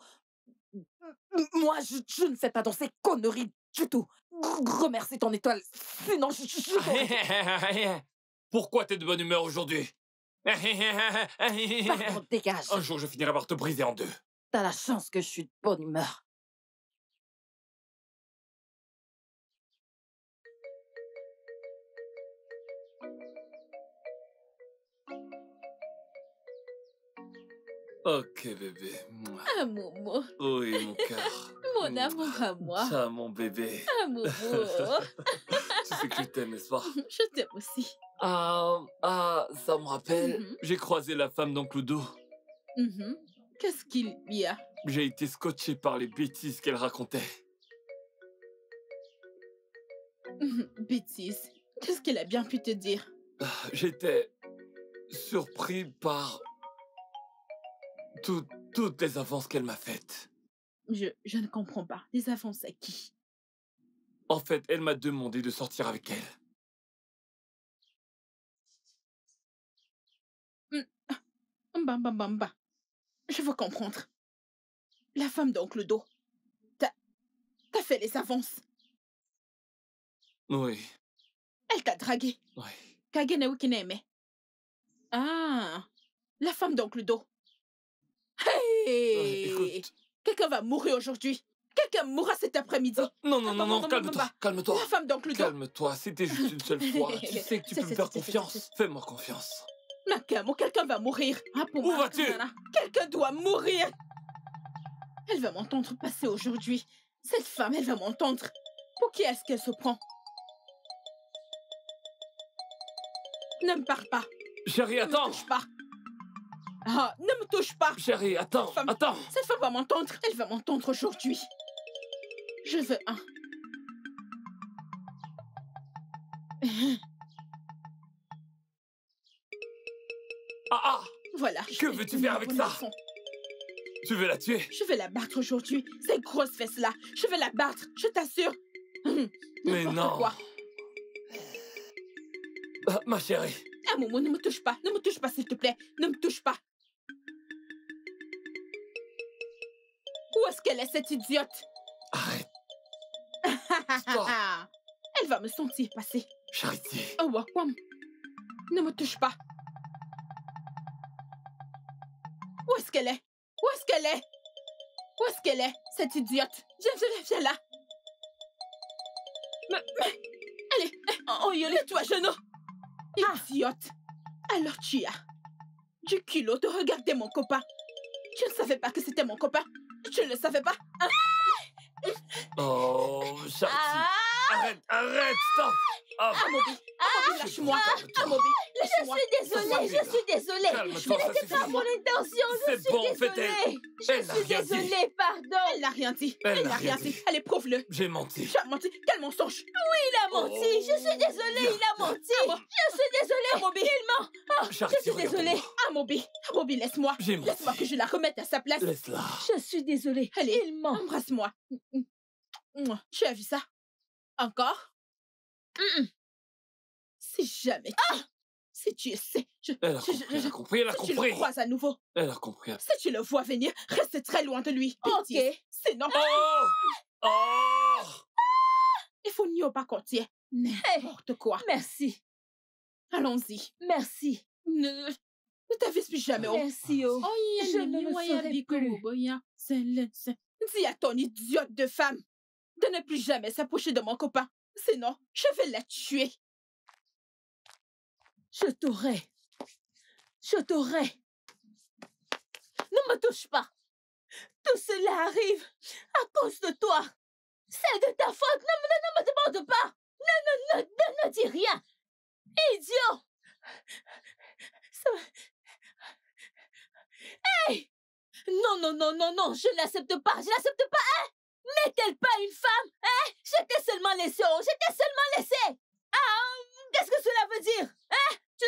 Moi, je ne fais pas dans ces conneries du tout. Remercie ton étoile, sinon je... Pourquoi t'es de bonne humeur aujourd'hui? Pardon, dégage. Un jour, je finirai par te briser en deux. T'as la chance que je suis de bonne humeur. Ok, bébé. Ah, Momo. Oui, mon cœur. Mon amour à moi. Ah, mon bébé. Ah, Momo. Tu sais que je t'aime, n'est-ce pas? Je t'aime aussi. Ça me rappelle, j'ai croisé la femme d'oncle Udo. Qu'est-ce qu'il y a? J'ai été scotché par les bêtises qu'elle racontait. Bêtises? Qu'est-ce qu'elle a bien pu te dire? J'étais surpris par toutes les avances qu'elle m'a faites. Je ne comprends pas. Des avances à qui? En fait, elle m'a demandé de sortir avec elle. Bamba. Je veux comprendre. La femme d'oncle Do. T'as fait les avances. Oui. Elle t'a dragué. Oui. Kagene Wikineme. Ah, la femme d'oncle Do. Hey, écoute. Quelqu'un va mourir aujourd'hui. Quelqu'un mourra cet après-midi. Non, calme-toi, calme-toi. La femme d'oncle Do. Calme-toi, c'était juste une seule fois. Tu sais que tu peux me faire confiance. Fais-moi confiance. Nakamo, quelqu'un va mourir. Où vas-tu? Quelqu'un doit mourir. Elle va m'entendre passer aujourd'hui. Cette femme, elle va m'entendre. Pour qui est-ce qu'elle se prend? Ne me parle pas. Chérie, attends. Ne me touche pas. Ah, ne me touche pas. Chérie, attends, attends. Cette femme va m'entendre. Elle va m'entendre aujourd'hui. Je veux un. Voilà. Que veux-tu faire avec ça? Tu veux la tuer? Je vais la battre aujourd'hui. Ces grosses fesses-là. Je vais la battre, je t'assure. Mais non. Quoi. Ma chérie. Ah, Momo, ne me touche pas. Ne me touche pas, s'il te plaît. Ne me touche pas. Où est-ce qu'elle est, cette idiote? Arrête. Stop. Elle va me sentir passer. Charity. Oh, Wakwam. Ne me touche pas. Où est-ce qu'elle est? Où est-ce qu'elle est? Où est-ce qu'elle est, cette idiote? Viens là. Mais... Allez, mets-toi à genoux. Idiote. Alors tu as du culot de regarder mon copain. Tu ne savais pas que c'était mon copain. Tu ne le savais pas. Oh, Charity. Arrête, stop. Amobi, lâche-moi. Amobi, lâche-moi. Je suis désolée. Calme-toi, ce n'était pas mon intention. Je suis désolée, pardon. Elle n'a rien dit. Elle n'a rien dit. Allez, prouve-le. J'ai menti. Tu as menti. Quel mensonge. Oui, il a menti. Je suis désolée, il a menti. Je suis désolée, Amobi. Il ment. Je suis désolée. Amobi, laisse-moi. Laisse-moi que je la remette à sa place. Laisse-la. Je suis désolée. Allez, il ment. Embrasse-moi. Tu as vu ça? Encore? Si jamais si tu sais, elle a compris. Tu le croises à nouveau. Elle a compris. Si tu le vois venir, reste très loin de lui. Ok, c'est normal. Il faut n'y pas compter. N'importe quoi. Merci. Allons-y. Merci. Ne t'avise plus jamais. Merci. Je ne le ferai plus. Dis à ton idiote de femme de ne plus jamais s'approcher de mon copain. Sinon, je vais la tuer. Je t'aurai. Ne me touche pas. Tout cela arrive à cause de toi. C'est de ta faute. Ne me demande pas. Ne dis rien. Idiot. Hey! Non. Je n'accepte pas. Hein? N'est-elle pas une femme, hein? Je t'ai seulement laissée. Qu'est-ce que cela veut dire, hein? Tu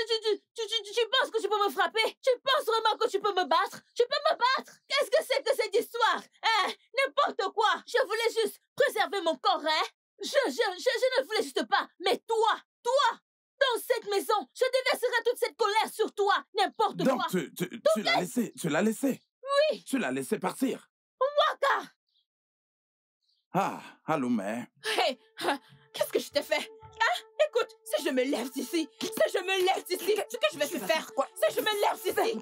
penses que tu peux me frapper? Tu penses vraiment que tu peux me battre? Qu'est-ce que c'est que cette histoire, hein? N'importe quoi. Je voulais juste préserver mon corps, hein? Je ne voulais juste pas. Mais toi, dans cette maison, je déverserai toute cette colère sur toi. N'importe quoi. Donc tu l'as laissée. Oui. Tu l'as laissée partir. Waka. Ah, allô, mère. Hé, qu'est-ce que je t'ai fait? Hein? Écoute, si je me lève d'ici, c'est que je vais te faire. Quoi? Si je me lève d'ici, c'est que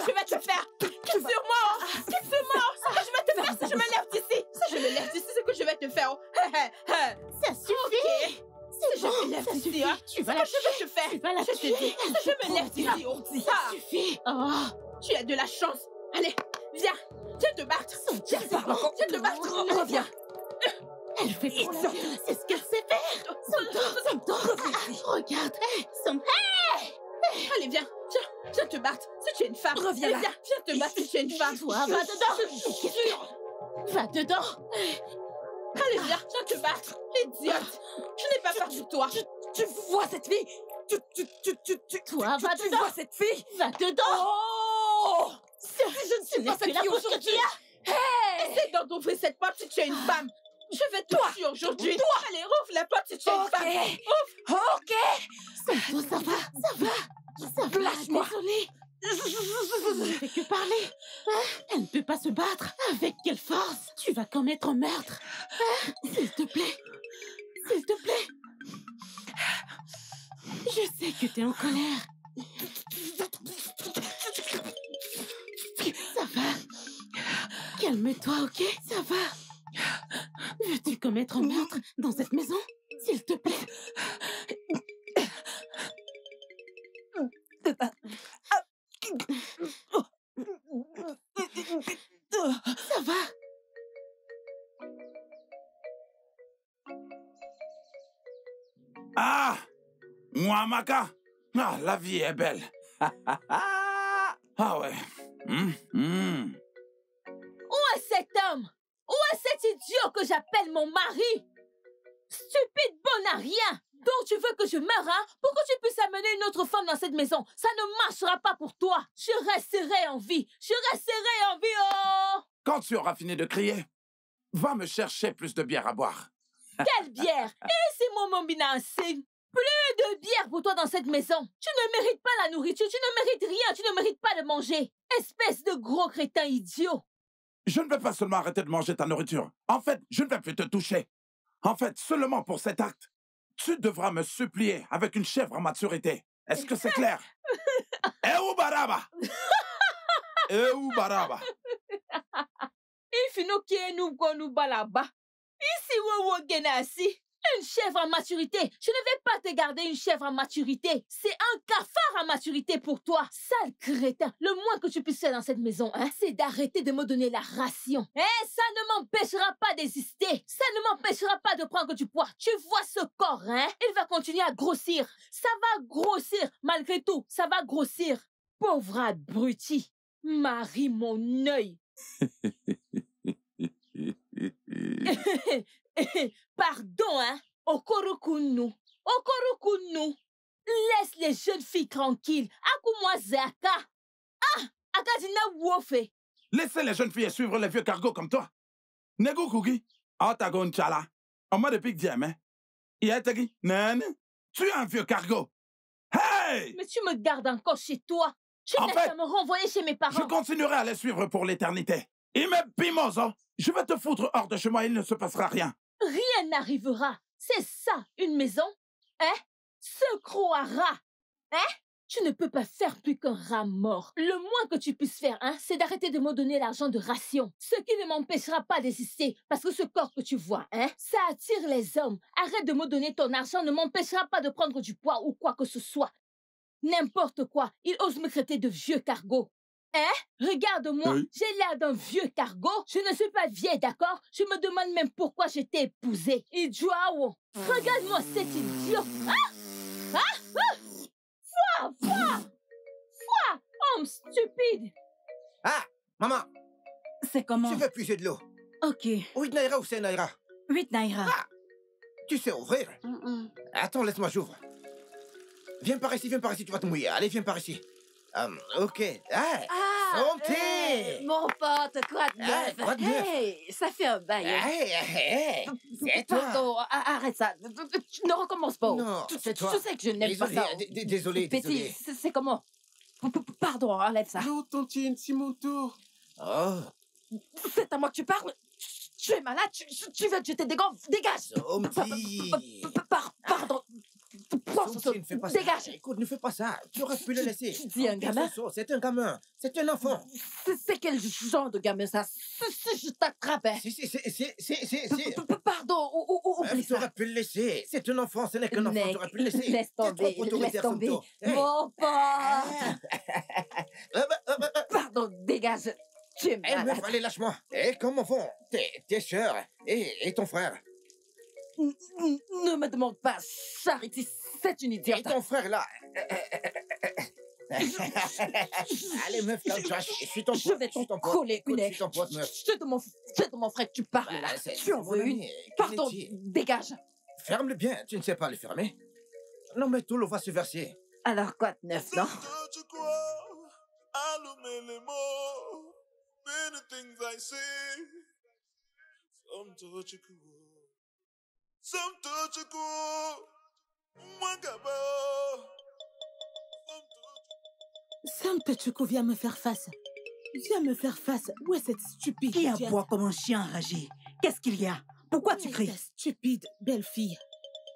je vais te faire. Quitte sur moi, c'est que je vais te faire si je me lève d'ici. C'est que je vais te faire. Ça suffit. Si je me lève d'ici, c'est que je vais te faire. Je te dis, si je me lève Idiot. Ça suffit. Tu as de la chance. Allez, viens. Viens te battre. Viens te battre. Reviens. Elle fait quoi? C'est ce qu'elle sait faire. Somto. Regarde. Allez, viens. Viens te battre. Si tu es une femme. Reviens. Viens te battre si tu es une femme. Va dedans. Va dedans. Allez, viens te battre. Idiote. Je n'ai pas peur de toi. Tu vois cette fille? Toi, va dedans. Tu vois cette fille? Va dedans. Oh! Je ne suis pas cette fille aujourd'hui. Hey! Essaye d'ouvrir cette porte si tu es une femme. Je vais te tuer aujourd'hui. Allez, ouvre la porte si tu es une femme. Ouvre. Ok. Ça va, ça va. Ça va. Lâche-moi. Désolée. Je ne fais que parler. Elle ne peut pas se battre. Avec quelle force? Tu vas commettre un meurtre. S'il te plaît. S'il te plaît. Je sais que t'es en colère. Ça va. Calme-toi, ok? Ça va. Veux-tu commettre un meurtre dans cette maison? S'il te plaît. Ça va. Ah! Mouamaka! Ah, la vie est belle. Ah ouais. Où est cet homme? Où est cet idiot que j'appelle mon mari? Stupide bon à rien! Donc tu veux que je meure, hein? Pour que tu puisses amener une autre femme dans cette maison. Ça ne marchera pas pour toi. Je resterai en vie. Je resterai en vie, oh! Quand tu auras fini de crier, va me chercher plus de bière à boire. Quelle bière? Et c'est mon mombinancé. Plus de bière pour toi dans cette maison. Tu ne mérites pas la nourriture, tu ne mérites rien, tu ne mérites pas de manger. Espèce de gros crétin idiot. Je ne vais pas seulement arrêter de manger ta nourriture. En fait, je ne vais plus te toucher. En fait, seulement pour cet acte, tu devras me supplier avec une chèvre en maturité. Est-ce que c'est clair? Eubaraba. Eubaraba. Il finit que nous gonnou balaba. Ici wo genasi. Une chèvre en maturité. Je ne vais pas te garder une chèvre en maturité. C'est un cafard en maturité pour toi. Sale crétin. Le moins que tu puisses faire dans cette maison, hein, c'est d'arrêter de me donner la ration. Eh, ça ne m'empêchera pas d'exister. Ça ne m'empêchera pas de prendre du poids. Tu vois ce corps, hein? Il va continuer à grossir. Ça va grossir. Malgré tout, ça va grossir. Pauvre abruti. Marie, mon œil. Pardon, hein? Okorokunu. Laisse les jeunes filles tranquilles. Akuma Zaka. Ah! Akadina Wofe. Laissez les jeunes filles suivre les vieux cargos comme toi. Negu Kugi. Otagon Chala. En mode pique diamant. Yatagi. Nan. Tu es un vieux cargo. Hey! Mais tu me gardes encore chez toi. Tu vas me renvoyer chez mes parents. Je continuerai à les suivre pour l'éternité. Ime Pimozo. Je vais te foutre hors de chez moi, il ne se passera rien. Rien n'arrivera. C'est ça, une maison? Hein? Se croira. Hein? Tu ne peux pas faire plus qu'un rat mort. Le moins que tu puisses faire, hein, c'est d'arrêter de me donner l'argent de ration. Ce qui ne m'empêchera pas d'exister, parce que ce corps que tu vois, hein, ça attire les hommes. Arrête de me donner ton argent, ne m'empêchera pas de prendre du poids ou quoi que ce soit. N'importe quoi, il ose me traiter de vieux cargo. Hein? Regarde-moi, oui. J'ai l'air d'un vieux cargo. Je ne suis pas vieille, d'accord? Je me demande même pourquoi je t'ai épousée. Idjouaou, regarde-moi cet idiot. Homme stupide. Ah, maman. C'est comment? Tu veux puiser de l'eau? Ok. 8 naira ou 5 naira? 8 naira. Ah, tu sais ouvrir? Attends, laisse-moi, j'ouvre. Viens par ici, tu vas te mouiller. Allez, viens par ici. Ok. Santé! Mon pote, quoi de neuf? Hey, ça fait un bail. C'est toi. Arrête ça. Ne recommence pas. Non, c'est toi. Tu sais que je n'aime pas ça. Désolé, désolé. C'est comment? Pardon, enlève ça. Non, tantine, c'est mon tour. Oh. C'est à moi que tu parles? Tu es malade? Tu veux que je te dégage? Dégage! Pardon. porte! Dégage! Écoute, ne fais pas ça! Tu aurais pu le laisser! Tu dis un gamin? C'est un gamin! C'est un enfant! C'est quel genre de gamin ça? Si je t'attrape! Pardon! Oublie ça! Tu aurais pu le laisser! C'est un enfant! Ce n'est qu'un enfant! Tu aurais pu le laisser! Laisse tomber! Laisse tomber! Mon pote! Pardon! Dégage! Tu es malade! Elle me fallait, lâche-moi! Et comme enfant, tes soeurs et ton frère! Ne me demande pas, Charity, c'est une idiote. Et ton frère là. Allez meuf, je suis ton pote. Je vais t'en coller une. Je suis ton pote meuf. Je te mon frère, tu parles là. Tu en veux une? Pardon, dégage. Ferme-le bien, tu ne sais pas le fermer. Non mais tout le va se verser. Alors quoi de neuf, non? Allumer les mots. Many things I see. Somto Chukwu. Somto Chukwu vient me faire face. Viens me faire face. Où est cette stupide? Qui aboie comme un chien enragé? Qu'est-ce qu'il y a? Pourquoi tu cries? Stupide belle fille.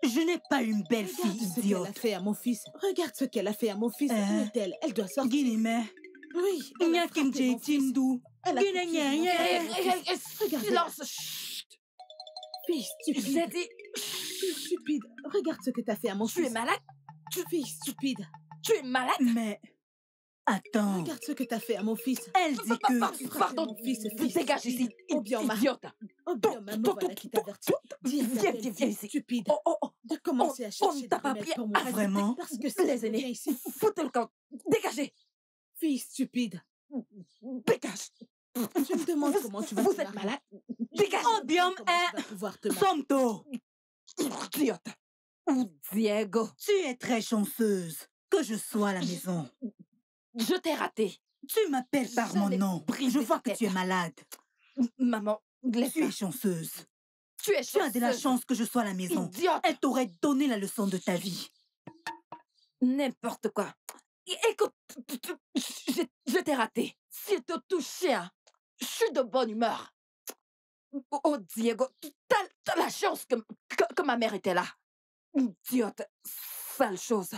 Je n'ai pas une belle fille idiote. Regarde ce qu'elle a fait à mon fils. Regarde ce qu'elle a fait à mon fils. Où est-elle? Elle doit sortir. Guinée-mère. Oui. Il n'y a qu'une Tindou. Guinée-mère. Silence. Fille stupide. Fille stupide. Regarde ce que t'as fait à mon fils. Tu es malade? Fille stupide. Tu es malade? Mais... Attends. Regarde ce que t'as fait à mon fils. Elle dit que... Pardon, mon fils. Dégage ici, idiote. Viens ici. Stupide. De commencer à chercher des remèdes pour moi. Vraiment? Parce que les aînés ici. Foutez le camp. Dégagez. Fille stupide. Dégage. Je me demande comment tu vas te marier. Vous êtes malade? Dégage! Obium est... Somto! Idiote! Ou Diego! Tu es très chanceuse que je sois à la maison. Je t'ai raté. Tu m'appelles par mon nom. Je vois que tu es malade. Maman, laisse. Tu es chanceuse. Tu es chanceuse. Tu as de la chance que je sois à la maison. Idiote! Elle t'aurait donné la leçon de ta vie. N'importe quoi. Écoute, je t'ai raté. Si je te touchais, je suis de bonne humeur. Oh Diego, t'as la chance que ma mère était là. Idiote, sale chose.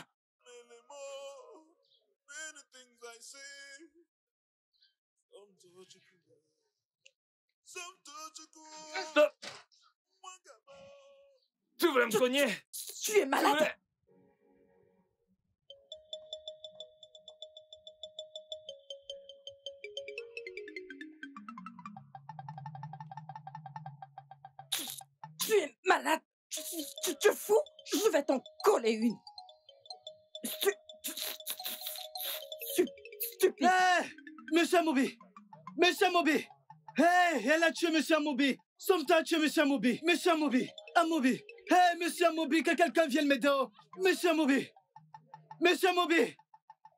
Stop! Tu voulais me cogner? Tu es malade? Tu es malade, tu te fous? Je vais t'en coller une. Stupide. Hé, monsieur Amobi. Monsieur Amobi. Hé, elle a tué monsieur Amobi. Somto a tué monsieur Amobi. Monsieur Amobi. Amobi. Hé, monsieur Amobi, que quelqu'un vienne m'aider. Monsieur Amobi. Monsieur Amobi.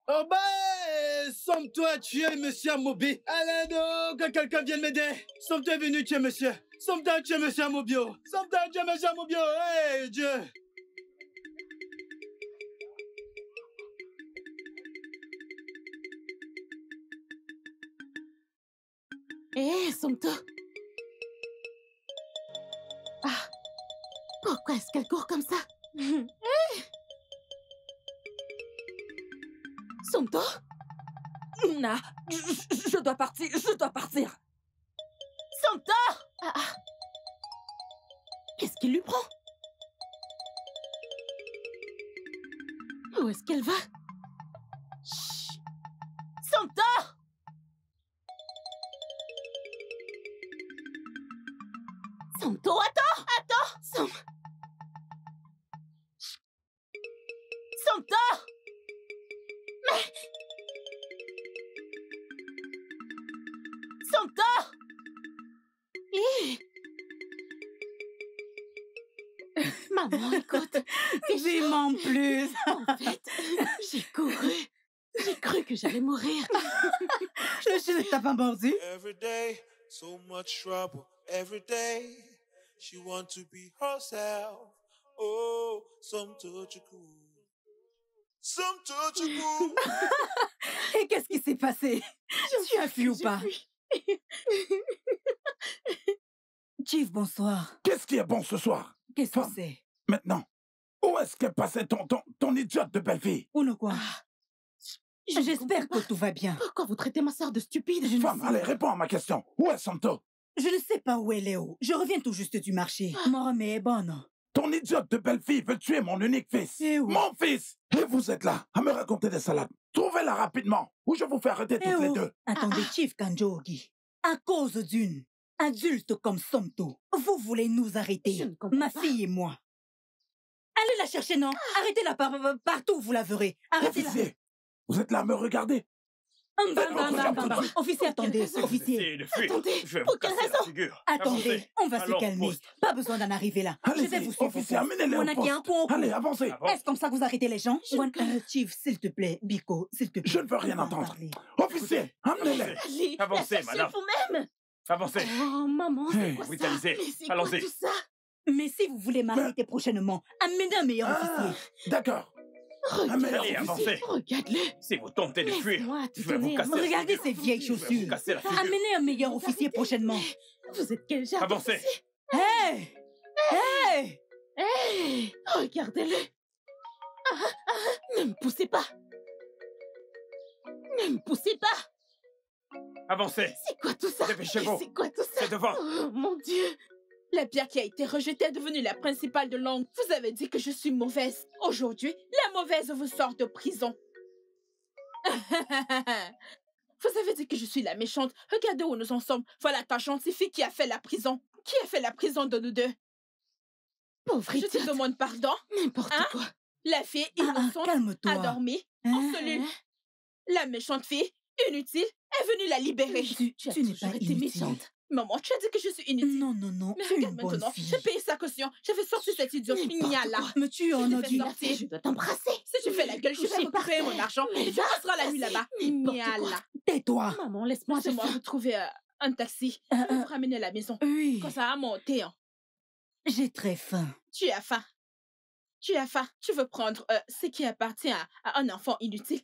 Oh bah, Somto a tué monsieur Amobi. Allez, que quelqu'un vienne m'aider. Somto est venu tuer monsieur. Sometimes tu es monsieur Amobio. Sometimes tu es monsieur Amobio. Hey, Dieu. Hé, Somto. Ah, pourquoi est-ce qu'elle court comme ça? Somto? Non, je dois partir. Je dois partir. Somto! Qu'est-ce qu'il lui prend? Où est-ce qu'elle va? Chut. Somto! Somto, attends! Somto! Mais... Somto! Maman, écoute, dis-moi en plus. En fait, j'ai couru. J'ai cru que j'allais mourir. Le chien ne t'a pas mordu. Every day, so much trouble. Every day, she wants to be herself. Oh, Somto Chukwu. Somto Chukwu. Et qu'est-ce qui s'est passé? Tu as fui ou pas? Chief, bonsoir. Qu'est-ce qui est bon ce soir? Qu'est-ce que c'est? Maintenant, Où est-ce que passait ton idiote de belle fille? Oulogwa. J'espère que tout va bien. Pourquoi vous traitez ma soeur de stupide? Femme, allez, réponds à ma question. Où est Somto? Je ne sais pas où elle est. Je reviens tout juste du marché. Mon remet est bonne. Ton idiote de belle fille veut tuer mon unique fils. Mon fils! Et vous êtes là, à me raconter des salades. Trouvez-la rapidement, ou je vous fais arrêter toutes les deux. Attendez, Chief Kanjogi. À cause d'une adulte comme Somto, vous voulez nous arrêter, ma fille et moi. Allez la chercher, non? Arrêtez-la partout, vous la verrez. Arrêtez-la. Officier, vous êtes là à me regarder? Officier, attendez, officier. Attendez, pour quelle raison? Attendez, on va se calmer. Pas besoin d'en arriver là. Je vais vous suivre. Officier, amenez-les au poste. Allez, avancez. Est-ce comme ça que vous arrêtez les gens? Chief, s'il te plaît, Biko, s'il te plaît. Je ne veux rien entendre. Officier, amenez-les. Avancez, madame. Vous-même. Avancez. Oh, maman, c'est quoi ça? Allons-y. Mais si vous voulez m'arrêter prochainement, amenez un meilleur officier. D'accord. Regardez, avancez. Regardez-le. Si vous tentez de fuir, je vais vous casser. Regardez ces vieilles chaussures. Amenez un meilleur officier prochainement. Vous êtes quel genre? Avancez. Hé! Hé! Hé! Regardez-le. Ne me poussez pas. Ne me poussez pas. Avancez. C'est quoi tout ça? Dépêchez-vous. C'est quoi tout ça? C'est devant. Oh mon Dieu. La pierre qui a été rejetée est devenue la principale de l'angle. Vous avez dit que je suis mauvaise. Aujourd'hui, la mauvaise vous sort de prison. Vous avez dit que je suis la méchante. Regardez où nous en sommes. Voilà ta gentille fille qui a fait la prison. Qui a fait la prison de nous deux? Pauvre idiote. Je te demande pardon. N'importe quoi. La fille innocente, endormie, en cellule. La méchante fille, inutile, est venue la libérer. Tu n'es pas inutile. Méchante. Maman, tu as dit que je suis inutile. Non, non, non. Mais regarde maintenant, j'ai payé sa caution. Je vais sortir cette idiote. Là. Me tue en odie. Je dois t'embrasser. Si tu fais la gueule, je vais récupérer mon argent. Mais tu passeras la nuit là-bas. Là. Tais-toi. Maman, laisse-moi retrouver un taxi pour vous ramener à la maison. Oui. Quand ça va monter. J'ai très faim. Tu as faim. Tu as faim. Tu veux prendre ce qui appartient à un enfant inutile.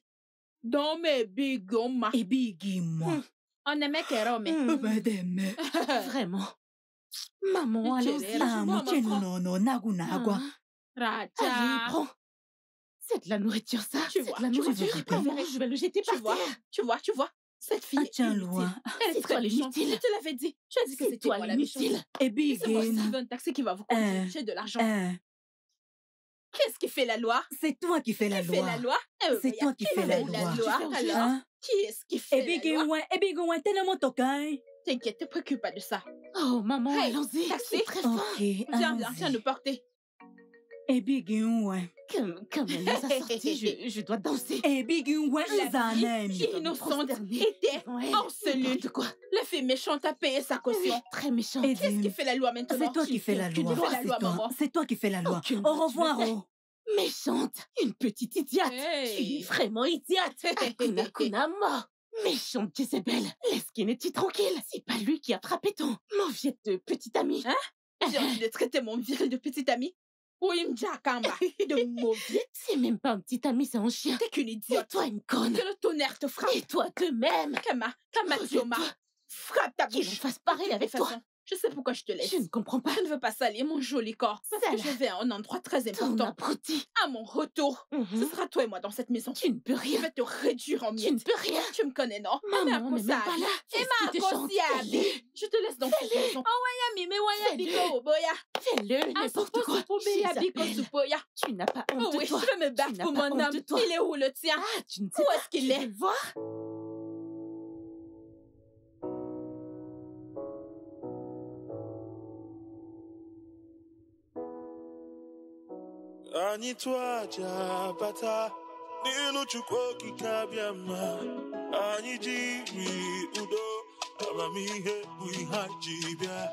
Dans mes bigoma. Et bigima. On aimait Kerome. Vraiment. Maman, allons-y. Allez, c'est de la nourriture, ça. Tu vois, je vais le jeter par terre. Tu vois. Cette fille est inutile. Elle est très méchante. Je te l'avais dit. Tu as dit que c'était toi la méchante. Et puis, c'est moi qui veux un taxi qui va vous conduire. J'ai de l'argent. Qu'est-ce qui fait la loi? C'est toi qui fais la loi. C'est toi qui fais la loi. Qui est-ce qui fait la loi? T'inquiète, ne te préoccupe pas de ça. Oh, maman, allons-y. Taxi, très fort. Viens nous porter. Comme elle nous a sortis, je dois danser. La fille innocente était en cellule. La fille méchante a payé sa caution. Très méchante. Qu'est-ce qui fait la loi maintenant? C'est toi qui fais la loi. C'est toi qui fais la loi. Au revoir. Méchante, une petite idiote. Tu es vraiment idiote. Akunakunama. Méchante Jezebel. Laisse Kenechi tranquille. C'est pas lui qui a frappé ton mauviette de petite amie. J'ai envie de traiter mon viril de petite amie. Oui, Mjakamba, de mauvais. C'est même pas un petit ami, c'est un chien. T'es qu'une idiote. Et toi, une conne. Que le tonnerre te frappe. Et toi, de même. Kama, frappe ta bouche. Que je fasse pareil avec toi. Je sais pourquoi je te laisse. Je ne comprends pas. Je ne veux pas salir mon joli corps. Parce que je vais à un endroit très important. À mon retour, ce sera toi et moi dans cette maison. Tu ne peux rien. Je vais te réduire en miettes. Tu ne peux rien. Tu me connais, non? Maman, n'est même pas là. Je te laisse dans cette maison. Fais-le, n'importe quoi. Tu n'as pas honte de toi. Oui, je vais me battre pour mon homme. Il est où le tien? Tu ne sais pas. Où est-ce qu'il est? Ani twa japata ninu chuko kikabiama ani jiri udo abami he buihajibia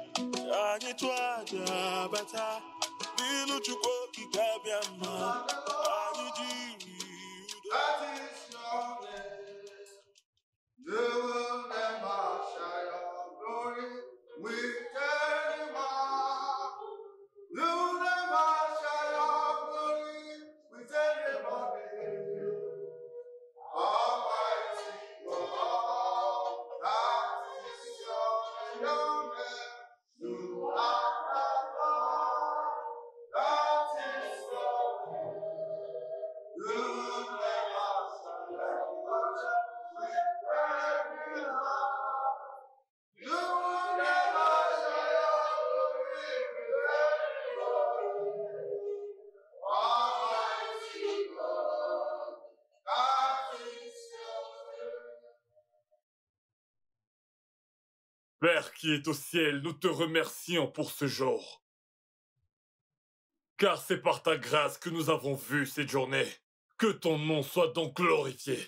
ani twa japata ninu chuko kikabiama ani jiri udo. That is your name. You will never shine your glory with anyone. You will never shine your Père qui est au ciel, nous te remercions pour ce jour. Car c'est par ta grâce que nous avons vu cette journée. Que ton nom soit donc glorifié.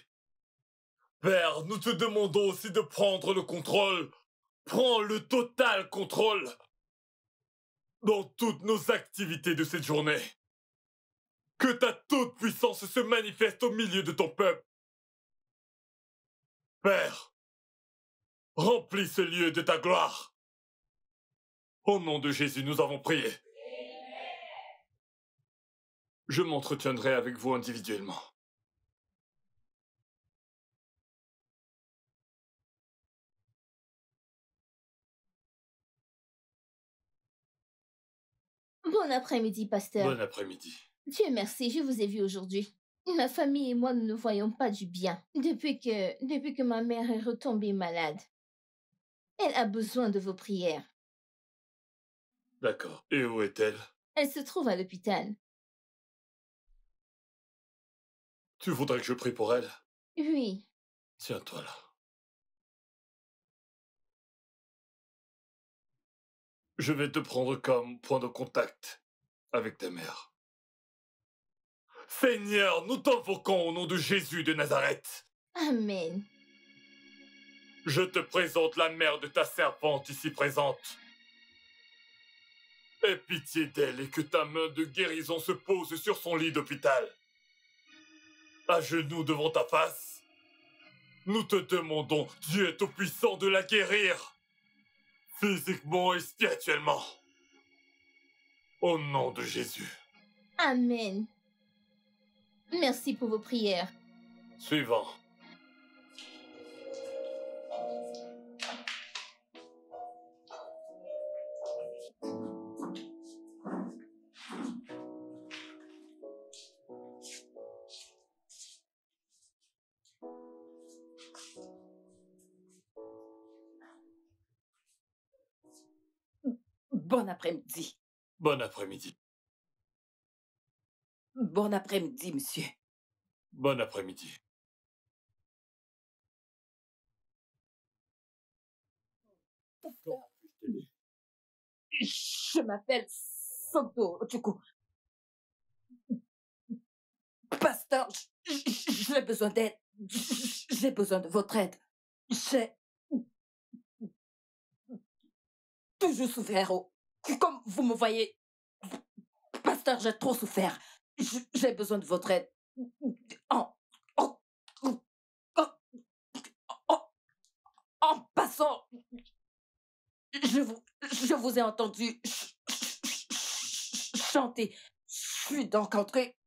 Père, nous te demandons aussi de prendre le contrôle. Prends le total contrôle dans toutes nos activités de cette journée. Que ta toute-puissance se manifeste au milieu de ton peuple. Père, remplis ce lieu de ta gloire. Au nom de Jésus, nous avons prié. Je m'entretiendrai avec vous individuellement. Bon après-midi, pasteur. Bon après-midi. Dieu merci, je vous ai vu aujourd'hui. Ma famille et moi, nous ne voyons pas du bien. Depuis que ma mère est retombée malade, elle a besoin de vos prières. D'accord. Et où est-elle? Elle se trouve à l'hôpital. Tu voudrais que je prie pour elle? Oui. Tiens-toi là. Je vais te prendre comme point de contact avec ta mère. Seigneur, nous t'invoquons au nom de Jésus de Nazareth. Amen. Je te présente la mère de ta servante ici présente. Aie pitié d'elle et que ta main de guérison se pose sur son lit d'hôpital. À genoux devant ta face, nous te demandons, Dieu Tout-Puissant, de la guérir, physiquement et spirituellement. Au nom de Jésus. Amen. Merci pour vos prières. Suivant. Bon après-midi. Bon après-midi. Bon après-midi, monsieur. Bon après-midi. Je m'appelle Somto, du coup. Pasteur, j'ai besoin d'aide. J'ai besoin de votre aide. J'ai toujours souffert. Comme vous me voyez, pasteur, j'ai trop souffert. J'ai besoin de votre aide. En passant, je vous ai entendu chanter. Je suis donc entrée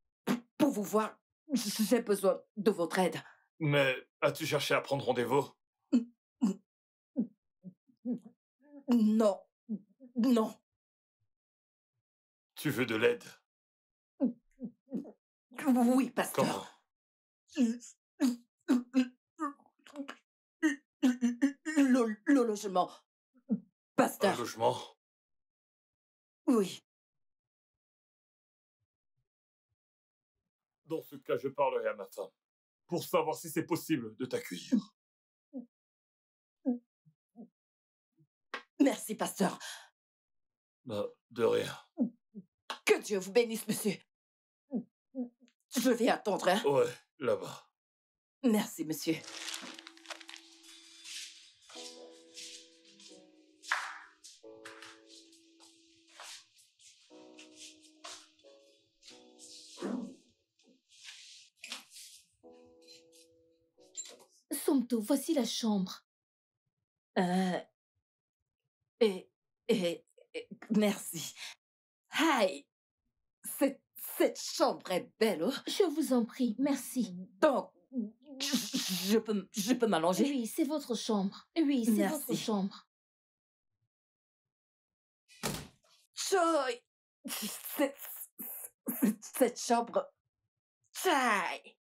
pour vous voir. J'ai besoin de votre aide. Mais as-tu cherché à prendre rendez-vous? Non. Non. Tu veux de l'aide? Oui, pasteur. Le logement, pasteur. Un logement? Oui. Dans ce cas, je parlerai à ma femme pour savoir si c'est possible de t'accueillir. Merci, pasteur. Bah, de rien. Que Dieu vous bénisse, monsieur. Je vais attendre, hein? Ouais, là-bas. Merci, monsieur. Somto, voici la chambre. Merci. Aïe! Cette chambre est belle, oh? Je vous en prie, merci. Donc, je peux m'allonger? Oui, c'est votre chambre. Oui, c'est votre chambre. Joy! Cette chambre... Aïe!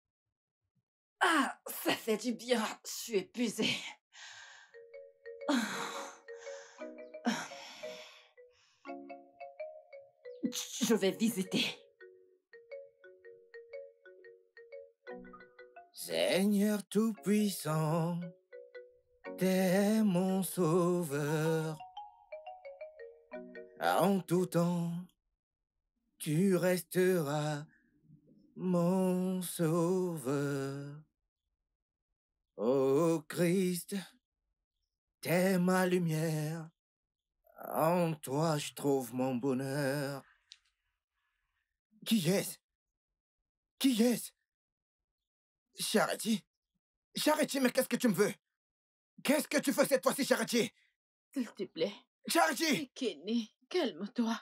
Ah, ça fait du bien. Je suis épuisée. Oh. Je vais visiter. Seigneur Tout-Puissant, T'es mon sauveur. En tout temps, tu resteras mon sauveur. Ô Christ, t'es ma lumière. En toi, je trouve mon bonheur. Qui est-ce? Qui est-ce? Charity? Charity, mais qu'est-ce que tu me veux? Qu'est-ce que tu fais cette fois-ci, Charity? S'il te plaît. Charity! Kenny, calme-toi.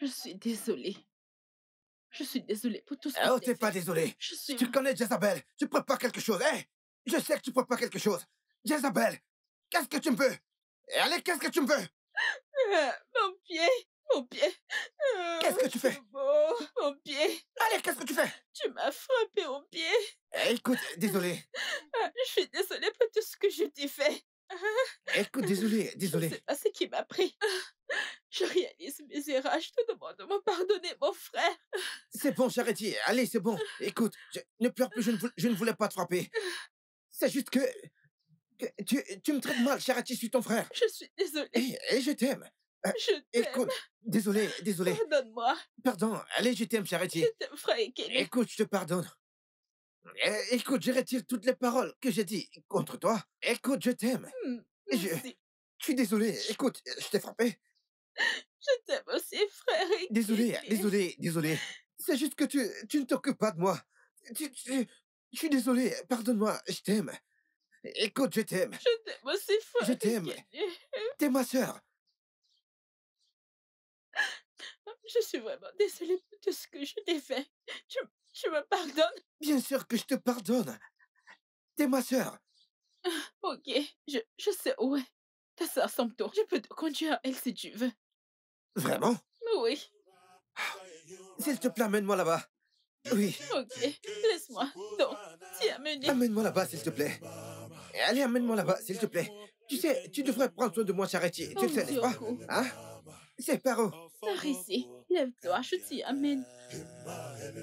Je suis désolée. Je suis désolée pour tout ce que... Oh, t'es pas désolée. Je suis... Tu connais Jezabel. Tu prépares quelque chose, hein? Je sais que tu prépares quelque chose. Jezabel, qu'est-ce que tu me veux? Allez, qu'est-ce que tu me veux? Mon pied. Mon pied. Qu'est-ce que tu fais? Mon pied. Allez, qu'est-ce que tu fais? Tu m'as frappé au pied. Écoute, désolé. Je suis désolée pour tout ce que je t'ai fait. Écoute, désolé, désolé. Je ne sais pas ce qui m'a pris. Je réalise mes erreurs. Je te demande de me pardonner, mon frère. C'est bon, Charity. Allez, c'est bon. Écoute, ne pleure plus. Je ne voulais pas te frapper. C'est juste que tu me traites mal, Charity. Je suis ton frère. Je suis désolée. Et je t'aime. Je t'aime. Écoute, désolé, désolé. Pardonne-moi. Pardon. Allez, je t'aime, Charity. Je t'aime, frère Kenny. Écoute, je te pardonne. Écoute, je retire toutes les paroles que j'ai dites contre toi. Écoute, je t'aime. Je suis désolé. Écoute, je t'ai frappé. Je t'aime aussi, frère Kenny. Désolé, désolé, désolé. C'est juste que tu ne t'occupes pas de moi. Je suis désolé. Pardonne-moi. Je t'aime. Écoute, je t'aime. Je t'aime aussi, frère. Je t'aime. T'es ma sœur. Je suis vraiment désolée pour tout ce que je t'ai fait. Tu me pardonnes? Bien sûr que je te pardonne. T'es ma sœur. Ok, je sais où est ta sœur Somto. Je peux te conduire à elle si tu veux. Vraiment? Oui. S'il te plaît, amène-moi là-bas. Oui. Ok, laisse-moi. Donc, t'y amener. Amène-moi là-bas, s'il te plaît. Allez, amène-moi là-bas, s'il te plaît. Tu sais, tu devrais prendre soin de moi, Charity. Tu le sais, n'est-ce pas? Hein? C'est Paro. Par ici. Lève-toi, je t'y amène.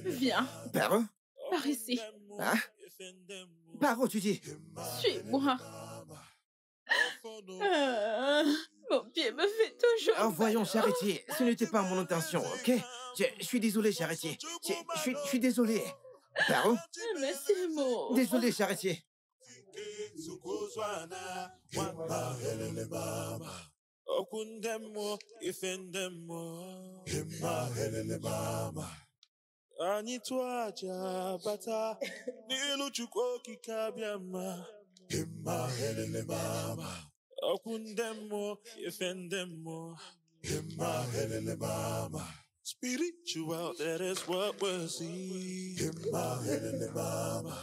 Viens. Paro? Par ici. Hein? Paro, tu dis? Suis-moi. Mon pied me fait toujours... Oh, voyons, Charity, ce n'était pas mon intention, ok? Je suis désolé, Charity. Je suis désolé. Paro? Mais c'est mort. Désolé, Charity. Okundemo, ifendemo, hema helele mama. Ani toa jabata, nilu chukoki kabiama, hema helele mama. Okundemo, ifendemo, hema helele mama. Spiritual, that is what we see. Hema helele mama.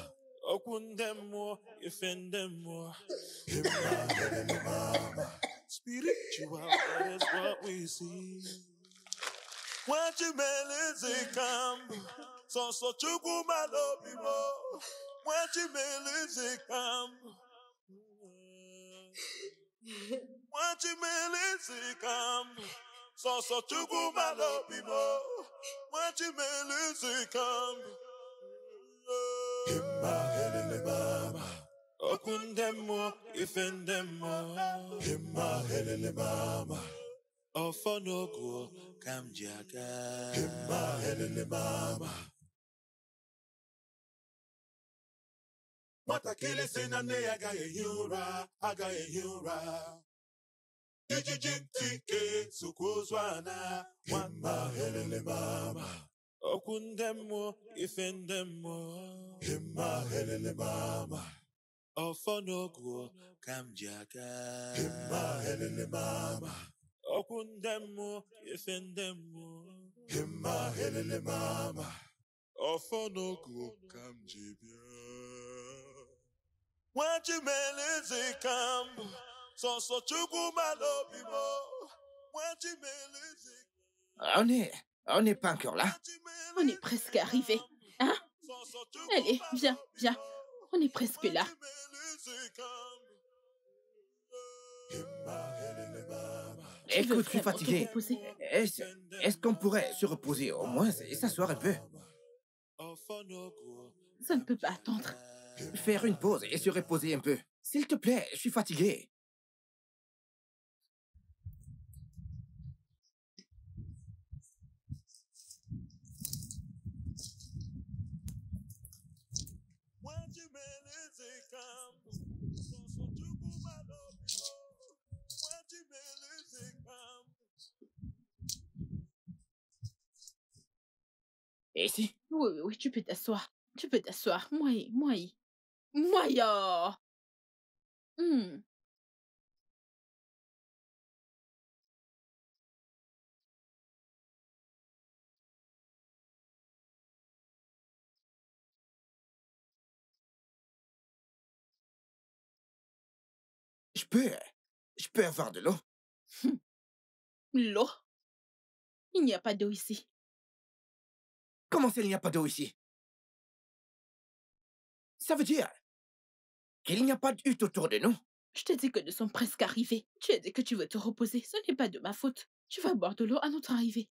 Okundemo, ifendemo, hema helele mama. Spiritual, that is what we see. What you mean is a camp. So you go mad up people. What you mean is a camp. What you mean is a camp. So you go mad up people. What you mean is a camp. Okundemo, ifendemo, hema helele mama. Ofonogo kamjaga, hema helele mama. Matakili sinane aga yura, ijijitike sukuzwana, hema helele mama. Okundemo, ifendemo, hema helele mama. Ofonogo kamjaga, hema helele mama. Okundemo, ifendemo, hema helele mama. Ofonogo kamjibia. Wajimele zikambo, so chukumalo bimo. Wajimele zikambo. On n'est pas encore là. On est presque arrivé, hein? Allez, viens, viens. On est presque là. Écoute, je suis fatigué. Est-ce qu'on pourrait se reposer au moins et s'asseoir un peu? Ça ne peut pas attendre. Faire une pause et se reposer un peu. S'il te plaît, je suis fatigué. Et si? Oui, oui, oui, tu peux t'asseoir. Tu peux t'asseoir. Moi. Je peux avoir de l'eau? L'eau? Il n'y a pas d'eau ici. Comment ça, il n'y a pas d'eau ici? Ça veut dire qu'il n'y a pas de hutte autour de nous. Je t'ai dit que nous sommes presque arrivés. Tu as dit que tu veux te reposer. Ce n'est pas de ma faute. Tu vas boire de l'eau à notre arrivée.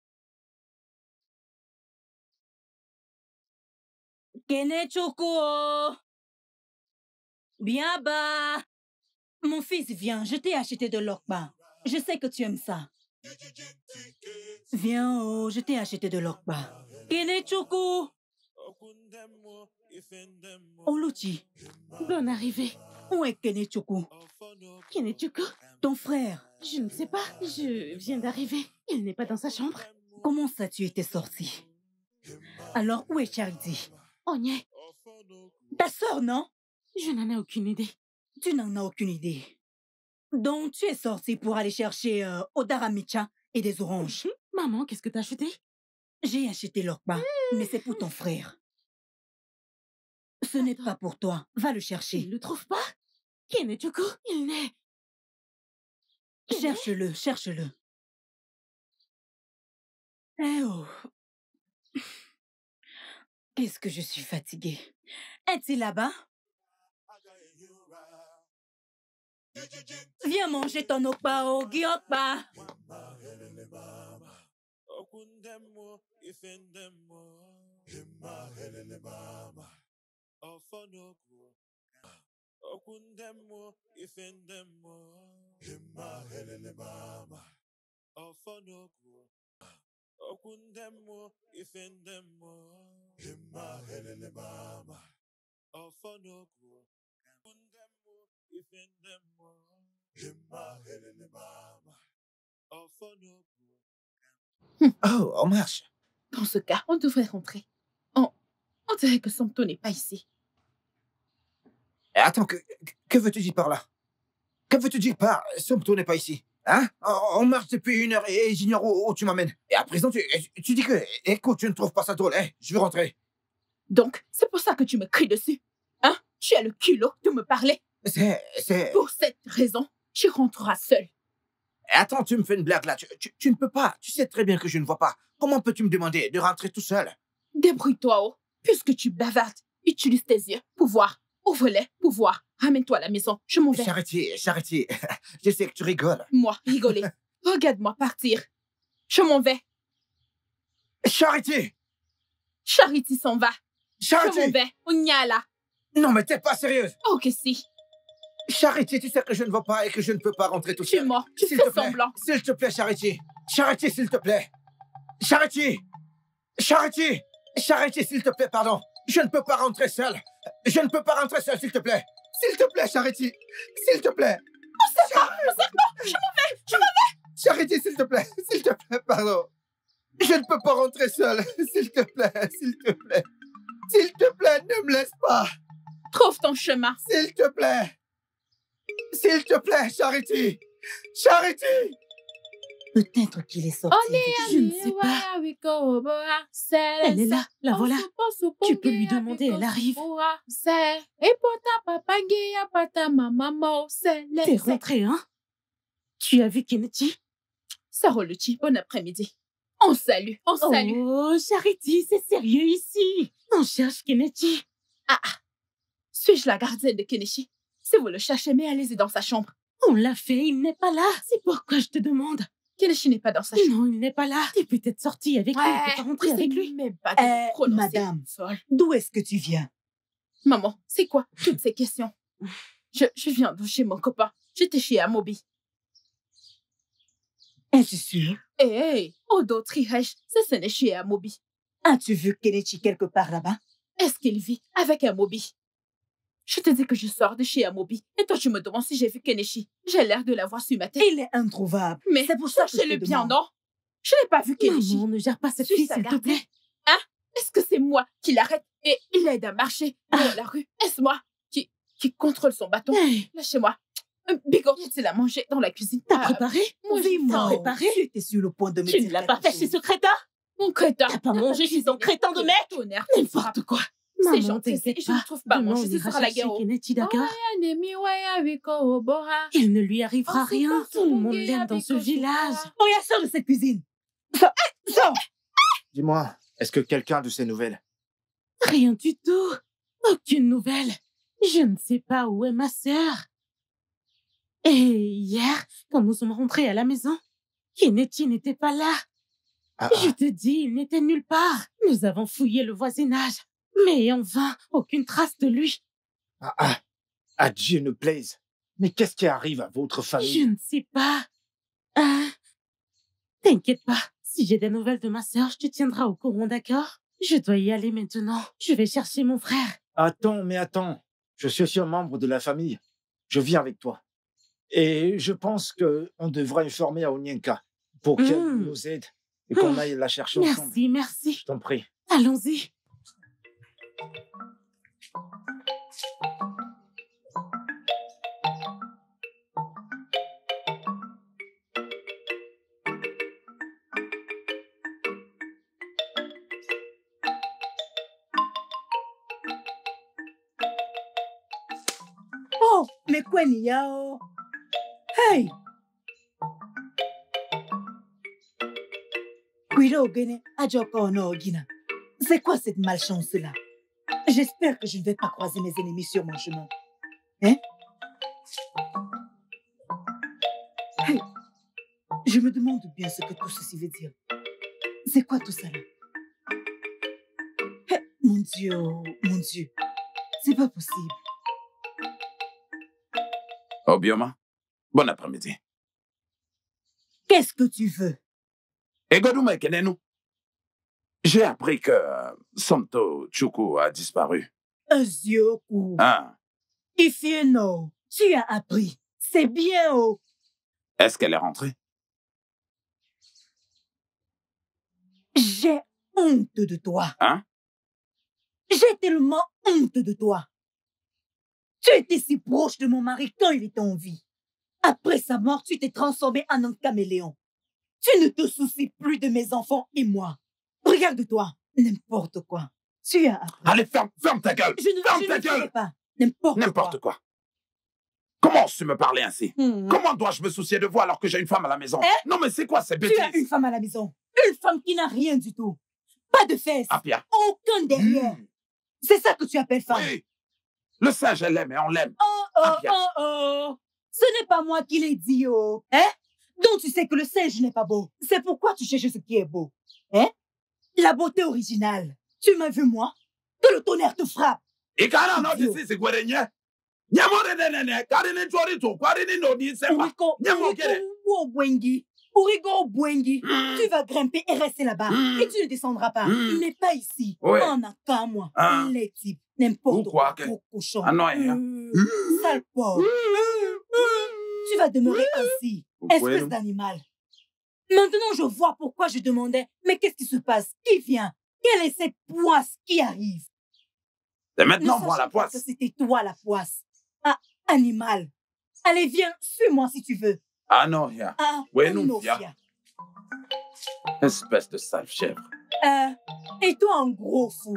Kenechukwu! Bien bas! Mon fils, viens, je t'ai acheté de l'okpa. Je sais que tu aimes ça. Viens, oh, je t'ai acheté de l'okpa. Kenechukwu! Oluchi, bonne arrivée. Où est Kenechukwu? Kenechukwu? Ton frère? Je ne sais pas, je viens d'arriver. Il n'est pas dans sa chambre. Comment ça, tu étais sortie? Alors, où est Charity? Onyeka. Ta soeur, non? Je n'en ai aucune idée. Tu n'en as aucune idée. Donc, tu es sortie pour aller chercher Odaramicha et des oranges. Maman, qu'est-ce que t'as acheté? J'ai acheté l'okpa, mais c'est pour ton frère. Ce n'est pas pour toi. Va le chercher. Il ne le trouve pas? Kenechukwu, il n'est... Cherche-le, cherche-le. Eh oh. Qu'est-ce que je suis fatiguée. Est-il là-bas? Viens manger ton okpa, oh, Giokpa. Oh, on marche. Dans ce cas, on devrait rentrer. On dirait que Somto n'est pas ici. Attends, que veux-tu dire par là? Que veux-tu dire par Somto n'est pas ici? Hein? On marche depuis 1 heure et j'ignore où tu m'amènes. Et à présent, tu dis que... Écoute, tu ne trouves pas ça drôle, hein? Je veux rentrer. Donc, c'est pour ça que tu me cries dessus? Hein? Tu as le culot de me parler? C'est... Pour cette raison, tu rentreras seul. Attends, tu me fais une blague là. Tu ne peux pas. Tu sais très bien que je ne vois pas. Comment peux-tu me demander de rentrer tout seul? Débrouille-toi, oh. Puisque tu bavardes, utilise tes yeux pour voir. Ouvre-les pour voir. Ramène-toi à la maison. Je m'en vais. Charity. Je sais que tu rigoles. Moi, rigoler. Regarde-moi partir. Je m'en vais. Charity s'en va. Je m'en vais. On y a là. Non, mais t'es pas sérieuse. Oh, que si. Charity, tu sais que je ne vois pas et que je ne peux pas rentrer tout seul. Tu mens, tu fais semblant. S'il te plaît, Charity. Charity, s'il te plaît. Charity, s'il te plaît, pardon. Je ne peux pas rentrer seule. S'il te plaît. Charity. S'il te plaît. On sait pas. Je m'en vais. Charity, s'il te plaît, pardon. Je ne peux pas rentrer seule. S'il te plaît. Ne me laisse pas. Trouve ton chemin. S'il te plaît, Charity. Peut-être qu'il est sorti. Je ne sais pas. Elle est là, la voilà. Tu peux lui demander, elle arrive. T'es rentrée, hein? Tu as vu Kennedy? Saroluchi, bon après-midi. On salue. Oh, Charity, c'est sérieux ici. On cherche Kennedy. Suis-je la gardienne de Kennedy? Si vous le cherchez, mais allez-y dans sa chambre. On l'a fait, il n'est pas là. C'est pourquoi je te demande. Kenechukwu n'est pas dans sa chambre. Non, il n'est pas là. T'es peut-être sortie avec lui, t'es rentrée avec lui. Madame, d'où est-ce que tu viens? Maman, c'est quoi toutes ces questions? Je viens de chez mon copain. J'étais chez Amobi. Es-tu sûre? Hé, hey, Udo Trihesh, ce n'est chez Amobi. As-tu vu Kenechi quelque part là-bas? Est-ce qu'il vit avec Amobi? Je te dis que je sors de chez Amobi et toi tu me demandes si j'ai vu Kenechi. J'ai l'air de l'avoir sur ma tête. Il est introuvable. Mais c'est pour ça que je le bien, non? Je n'ai pas vu Kenechi. Maman, ne gère pas cette fille, s'il te plaît. Hein? Est-ce que c'est moi qui l'arrête et il l'aide à marcher dans la rue? Est-ce moi qui contrôle son bâton? Lâchez-moi. Bigourette, tu l'as mangé dans la cuisine. T'as préparé? Oui, moi. Préparé? J'étais sur le point de me dire. Tu ne l'as pas fait chez ce crétin? Mon crétin. T'as pas mangé chez son crétin de mec? N'importe quoi. C'est gentil. Je ne trouve pas manger. Ce sera la guerre. Il ne lui arrivera rien. Tout le monde l'aime dans ce village. Oh, il y a ça de cette cuisine. Sors! Dis-moi, est-ce que quelqu'un a de ces nouvelles? Rien du tout. Aucune nouvelle. Je ne sais pas où est ma sœur. Et hier, quand nous sommes rentrés à la maison, Kenechi n'était pas là. Je te dis, il n'était nulle part. Nous avons fouillé le voisinage, mais en vain, aucune trace de lui. À Dieu ne plaise. Mais qu'est-ce qui arrive à votre famille? Je ne sais pas. T'inquiète pas, si j'ai des nouvelles de ma sœur, je te tiendrai au courant, d'accord? Je dois y aller maintenant. Je vais chercher mon frère. Attends, mais attends. Je suis aussi un membre de la famille. Je vis avec toi. Et je pense qu'on devrait informer à Onyeka pour qu'elle nous aide et qu'on aille la chercher ensemble. Merci, merci. Je t'en prie. Allons-y. Oh, mais quoi, Niao? Hey! C'est quoi cette malchance-là? J'espère que je ne vais pas croiser mes ennemis sur mon chemin. Hein? Hey! Je me demande bien ce que tout ceci veut dire. C'est quoi tout ça là? Hey, mon Dieu, c'est pas possible. Obioma? Bon après-midi. Qu'est-ce que tu veux? J'ai appris que Somto Chuku a disparu. Azioku. Ah. Ifieno, tu as appris. C'est bien, oh. Est-ce qu'elle est rentrée? J'ai honte de toi. Hein? J'ai tellement honte de toi. Tu étais si proche de mon mari quand il était en vie. Après sa mort, tu t'es transformé en un caméléon. Tu ne te soucies plus de mes enfants et moi. Regarde-toi, n'importe quoi. Tu as appris. Allez, ferme ta gueule. Ferme ta gueule. Pas. N'importe quoi. Comment tu me parler ainsi? Comment dois-je me soucier de vous alors que j'ai une femme à la maison? Non, mais c'est quoi ces bêtises? Tu as une femme à la maison. Une femme qui n'a rien du tout. Pas de fesses. Apia. Aucun derrière. C'est ça que tu appelles femme. Oui. Le singe, elle l'aime et on l'aime. Oh, Apia. Ce n'est pas moi qui l'ai dit, oh. Hein? Donc tu sais que le singe n'est pas beau. C'est pourquoi tu cherches ce qui est beau. Hein? La beauté originale. Tu m'as vu, moi? Que le tonnerre te frappe. Et quand on a dit c'est quoi les niais? Tu vas grimper et rester là-bas. Et tu ne descendras pas. Il n'est pas ici. On n'a pas moi. Les types, n'importe quoi. Gros cochon. Sale porc. Tu vas demeurer ainsi, espèce d'animal. Maintenant, je vois pourquoi je demandais, mais qu'est-ce qui se passe? Qui vient? Quelle est cette poisse qui arrive? C'est maintenant moi la poisse. C'était toi la poisse. Ah, animal. Allez, viens, suis-moi si tu veux. Ah non, ya. Ah, non, ya. Espèce de sale chèvre. Et toi, un gros fou.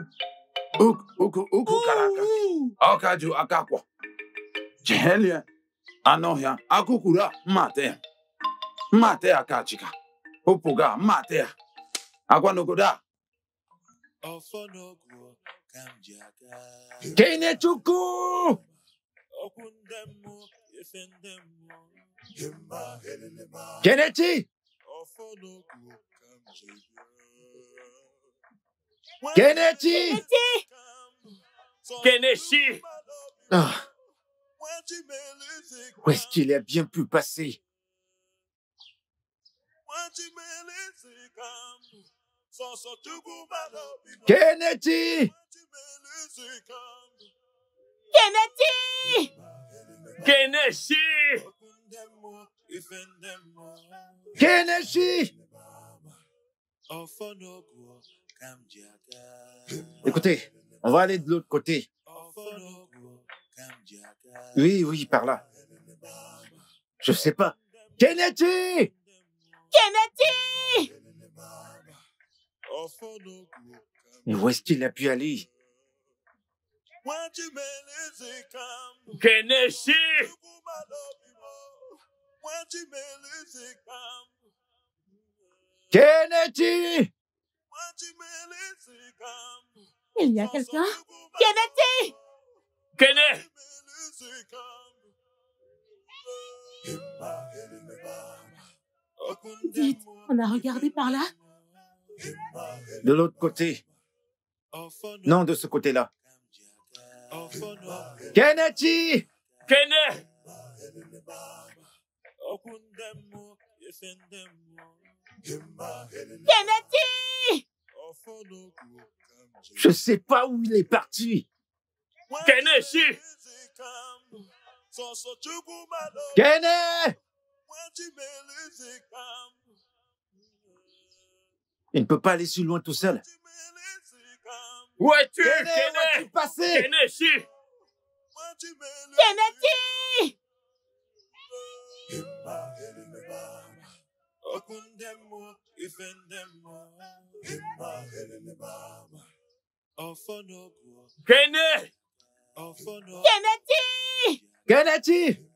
Kenechukwu! Kenechi! Kenechi! Kenechi! Ah. Où est-ce qu'il a bien pu passer? Kenechi! Kenechi! Kenechi! Kenechi! Écoutez, on va aller de l'autre côté. Oui, oui, par là. Je sais pas. Kenechi! Kenechi! Mais où est-ce qu'il a pu aller? Kenechi! Kenechi! Il y a quelqu'un? Kenechi! Kenechi! Dites, on a regardé par là? De l'autre côté. Non, de ce côté-là. Kenechi! Kenechi! Kenechi! Je sais pas où il est parti. Kenechi! Kenechi! Il ne peut pas aller si loin tout seul. Où es-tu, Kenechi? Kenechi! Kenechi! Kenechi! Kenechi! Kenechi! Kenechi! Kenechi! Kenechi! Kenechi!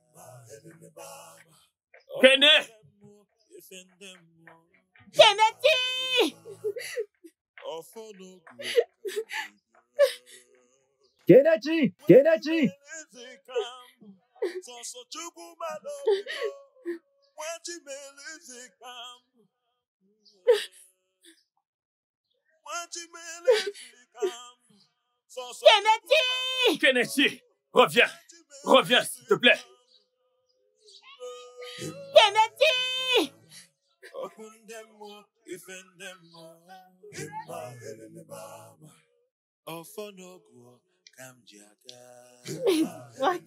Kenechi! Kenechi! Reviens! Reviens, s'il te plaît! Kenechi!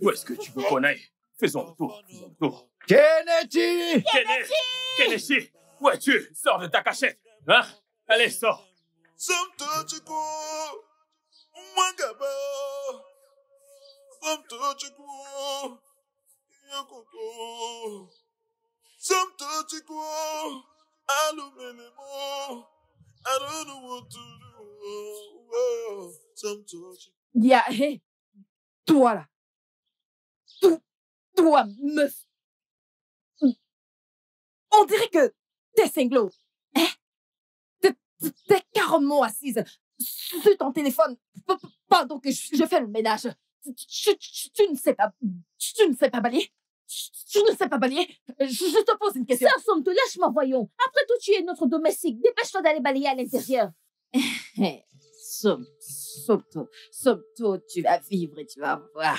Où est-ce que tu veux qu'on aille? Faisons le tour, faisons le tour. Kenechi! Kenechi! Kenechi! Où es-tu? Sors de ta cachette! Hein? Allez, sors! Hey, toi là, toi meuf, on dirait que t'es cinglot, hein? T'es carrément assise sur ton téléphone pendant que je fais le ménage. Tu ne sais pas, tu ne sais pas balayer. Tu ne sais pas balayer? Je te pose une question. Ça, Somto, lâche-moi, voyons. Après tout, tu es notre domestique. Dépêche-toi d'aller balayer à l'intérieur. Somto, tu vas vivre et tu vas voir.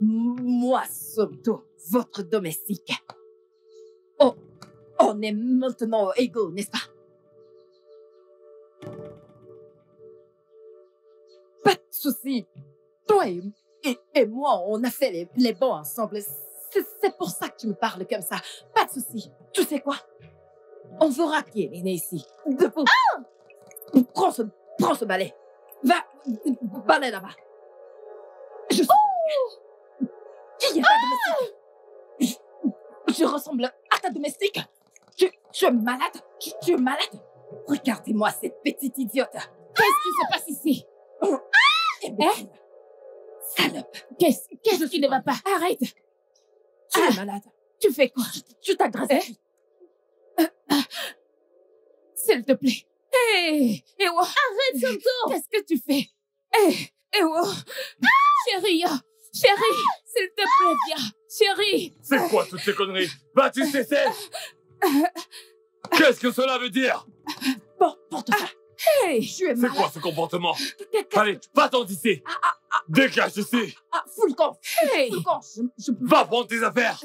Moi, Somto, votre domestique. Oh, on est maintenant égaux, n'est-ce pas? Pas de soucis. Toi et moi, on a fait les bons ensemble. C'est pour ça que tu me parles comme ça. Pas de souci. Tu sais quoi? On verra qui est né ici. Debout. Ah! Prends ce balai. Va, balai là-bas. Je suis... Oh! Qui est ta domestique? Je ressemble à ta domestique? Tu es malade? Tu es malade? Regardez-moi cette petite idiote. Qu'est-ce qui se passe ici? Oh. Ah! Eh? Salope! Qu'est-ce qui ne va pas? Arrête! Tu es malade. Tu fais quoi? Tu t'agresses. S'il te plaît. Hé! Ewo! Arrête, Somto! Qu'est-ce que tu fais? Hé! Ewo! Chérie! Chérie! S'il te plaît, viens! Chérie! C'est quoi toutes ces conneries? Vas-tu cesser? Qu'est-ce que cela veut dire? Bon, porte ça. Hey, c'est quoi ce comportement? Allez, va-t'en d'ici. Dégage d'ici. Foulcan, hey, Foulcan, je... Va prendre tes affaires.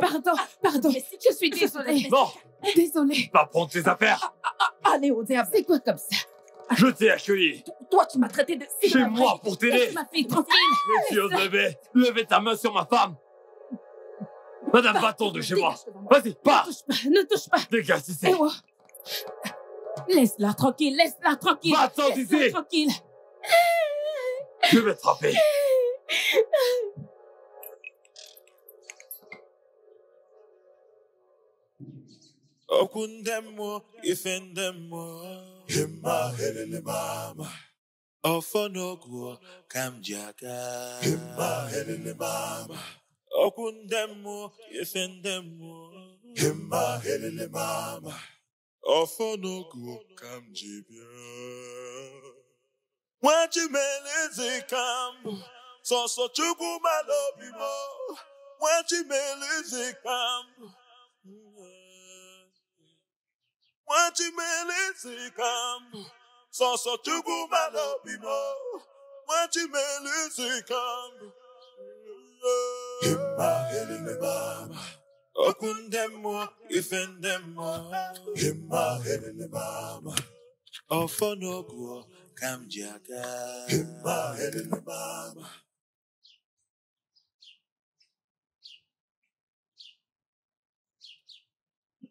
Pardon. Je suis désolée. Non. Désolée. Va prendre tes affaires. Allez, au diable. C'est quoi comme ça? Je t'ai accueilli. Toi, tu m'as traité de... Chez moi, pour t'aider. Ma fille, tranquille. Monsieur, levez ta main sur ma femme. Madame, va-t'en de chez moi. Vas-y, pars. Ne touche pas. Dégage d'ici. Laisse-la tranquille, laisse-la tranquille. Va-t'en d'ici. Tranquille. Je vais te frapper. Okundemo, ifendemo, himma helele mama. Ofonogwo, kamjaka, himma helele mama. Okundemo, ifendemo, himma helele mama. Ofonogwo, kamjibia. Wachimele kambu, soso chugu malobimo. Wachimele kambu.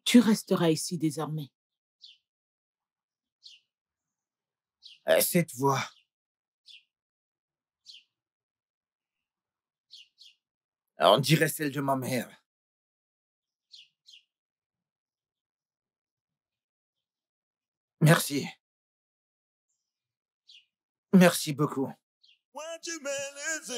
Tu resteras ici désormais. Cette voix. On dirait celle de ma mère. Merci. Merci beaucoup. Merci.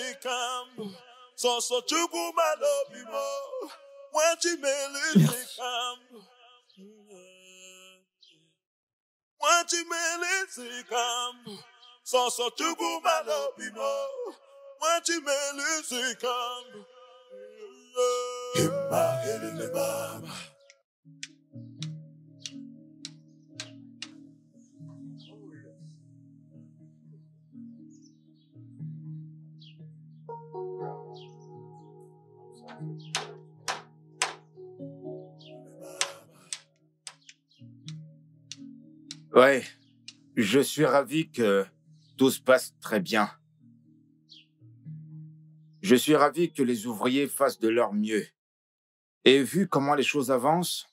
Ouais, je suis ravi que tout se passe très bien. Je suis ravi que les ouvriers fassent de leur mieux. Et vu comment les choses avancent,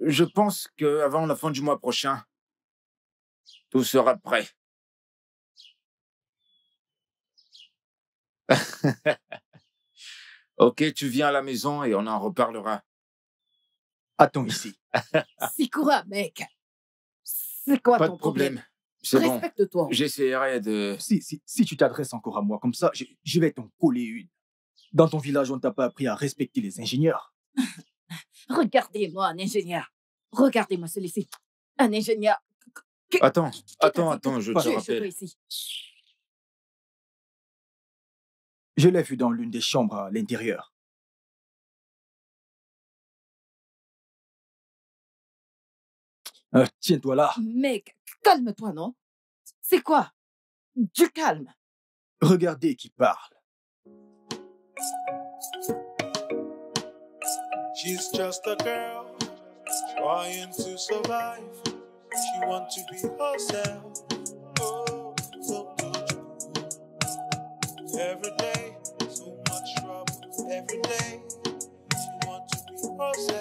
je pense qu'avant la fin du mois prochain, tout sera prêt. Ok, tu viens à la maison et on en reparlera. Attends ici. C'est quoi, mec? C'est quoi ton problème? C'est bon. Respecte-toi. J'essaierai de... Si tu t'adresses encore à moi comme ça, je vais t'en coller une. Dans ton village, on ne t'a pas appris à respecter les ingénieurs. Regardez-moi un ingénieur. Regardez-moi celui-ci. Un ingénieur. Attends, je te rappelle. Je l'ai vu dans l'une des chambres à l'intérieur. Tiens-toi là. Mec, calme-toi, non? C'est quoi? Du calme. Regardez qui parle. She's just a girl trying to survive. She wants to be herself. Oh, so beautiful. Every day, so much trouble. Every day, she wants to be herself.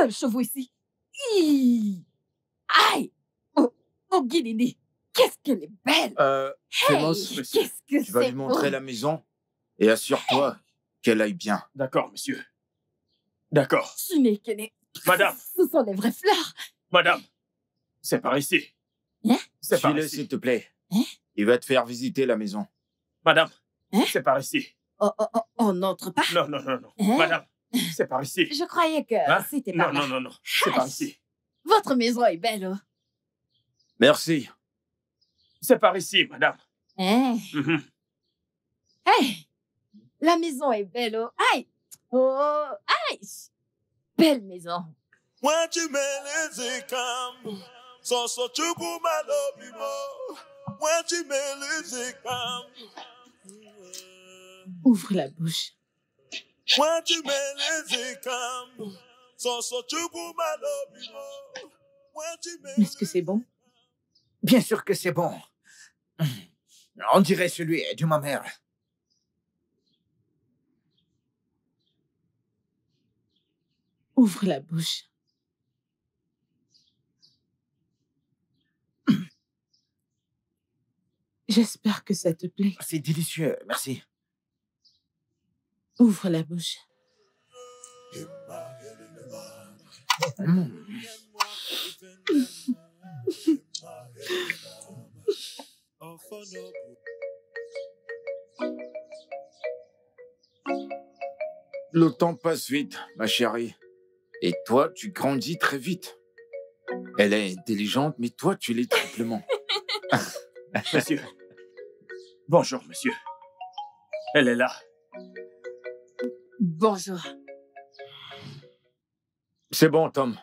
seuls chevaux ici. Hi. Aïe. Oh Guinée, qu'est-ce qu'elle est belle. Fémos, monsieur, tu vas lui montrer la maison et assure-toi qu'elle aille bien. D'accord, monsieur. D'accord. Madame. Ce sont des vraies fleurs. Madame, c'est par ici. Hein? C'est par ici. S'il te plaît. Hein? Il va te faire visiter la maison. Madame, hein? C'est par ici. On n'entre pas. Non, non, non, non. Hein? Madame, c'est par ici. Je croyais que c'était par là. Non, non, non, non. C'est par ici. Votre maison est belle. Oh. Merci. C'est par ici, madame. Hein? Mm-hmm. Hey, la maison est belle. Oh. Aïe. Oh, aïe. Belle maison. Ouvre la bouche. Est-ce que c'est bon? Bien sûr que c'est bon. On dirait celui de ma mère. Ouvre la bouche. J'espère que ça te plaît. C'est délicieux, merci. Ouvre la bouche. Mmh. Le temps passe vite, ma chérie. Et toi, tu grandis très vite. Elle est intelligente, mais toi, tu l'es triplement. Monsieur. Bonjour, monsieur. Elle est là. Bonjour. C'est bon, Tom.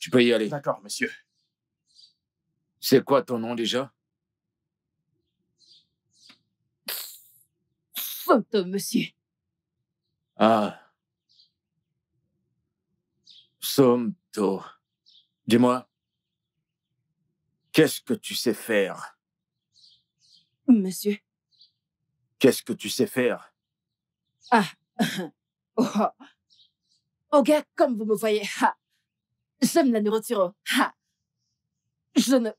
Tu peux y aller. D'accord, monsieur. C'est quoi ton nom, déjà? Somto, monsieur. Ah. Somto, dis-moi, qu'est-ce que tu sais faire? Monsieur. Qu'est-ce que tu sais faire? Ah, oh gars, comme vous me voyez, j'aime la nourriture. Je ne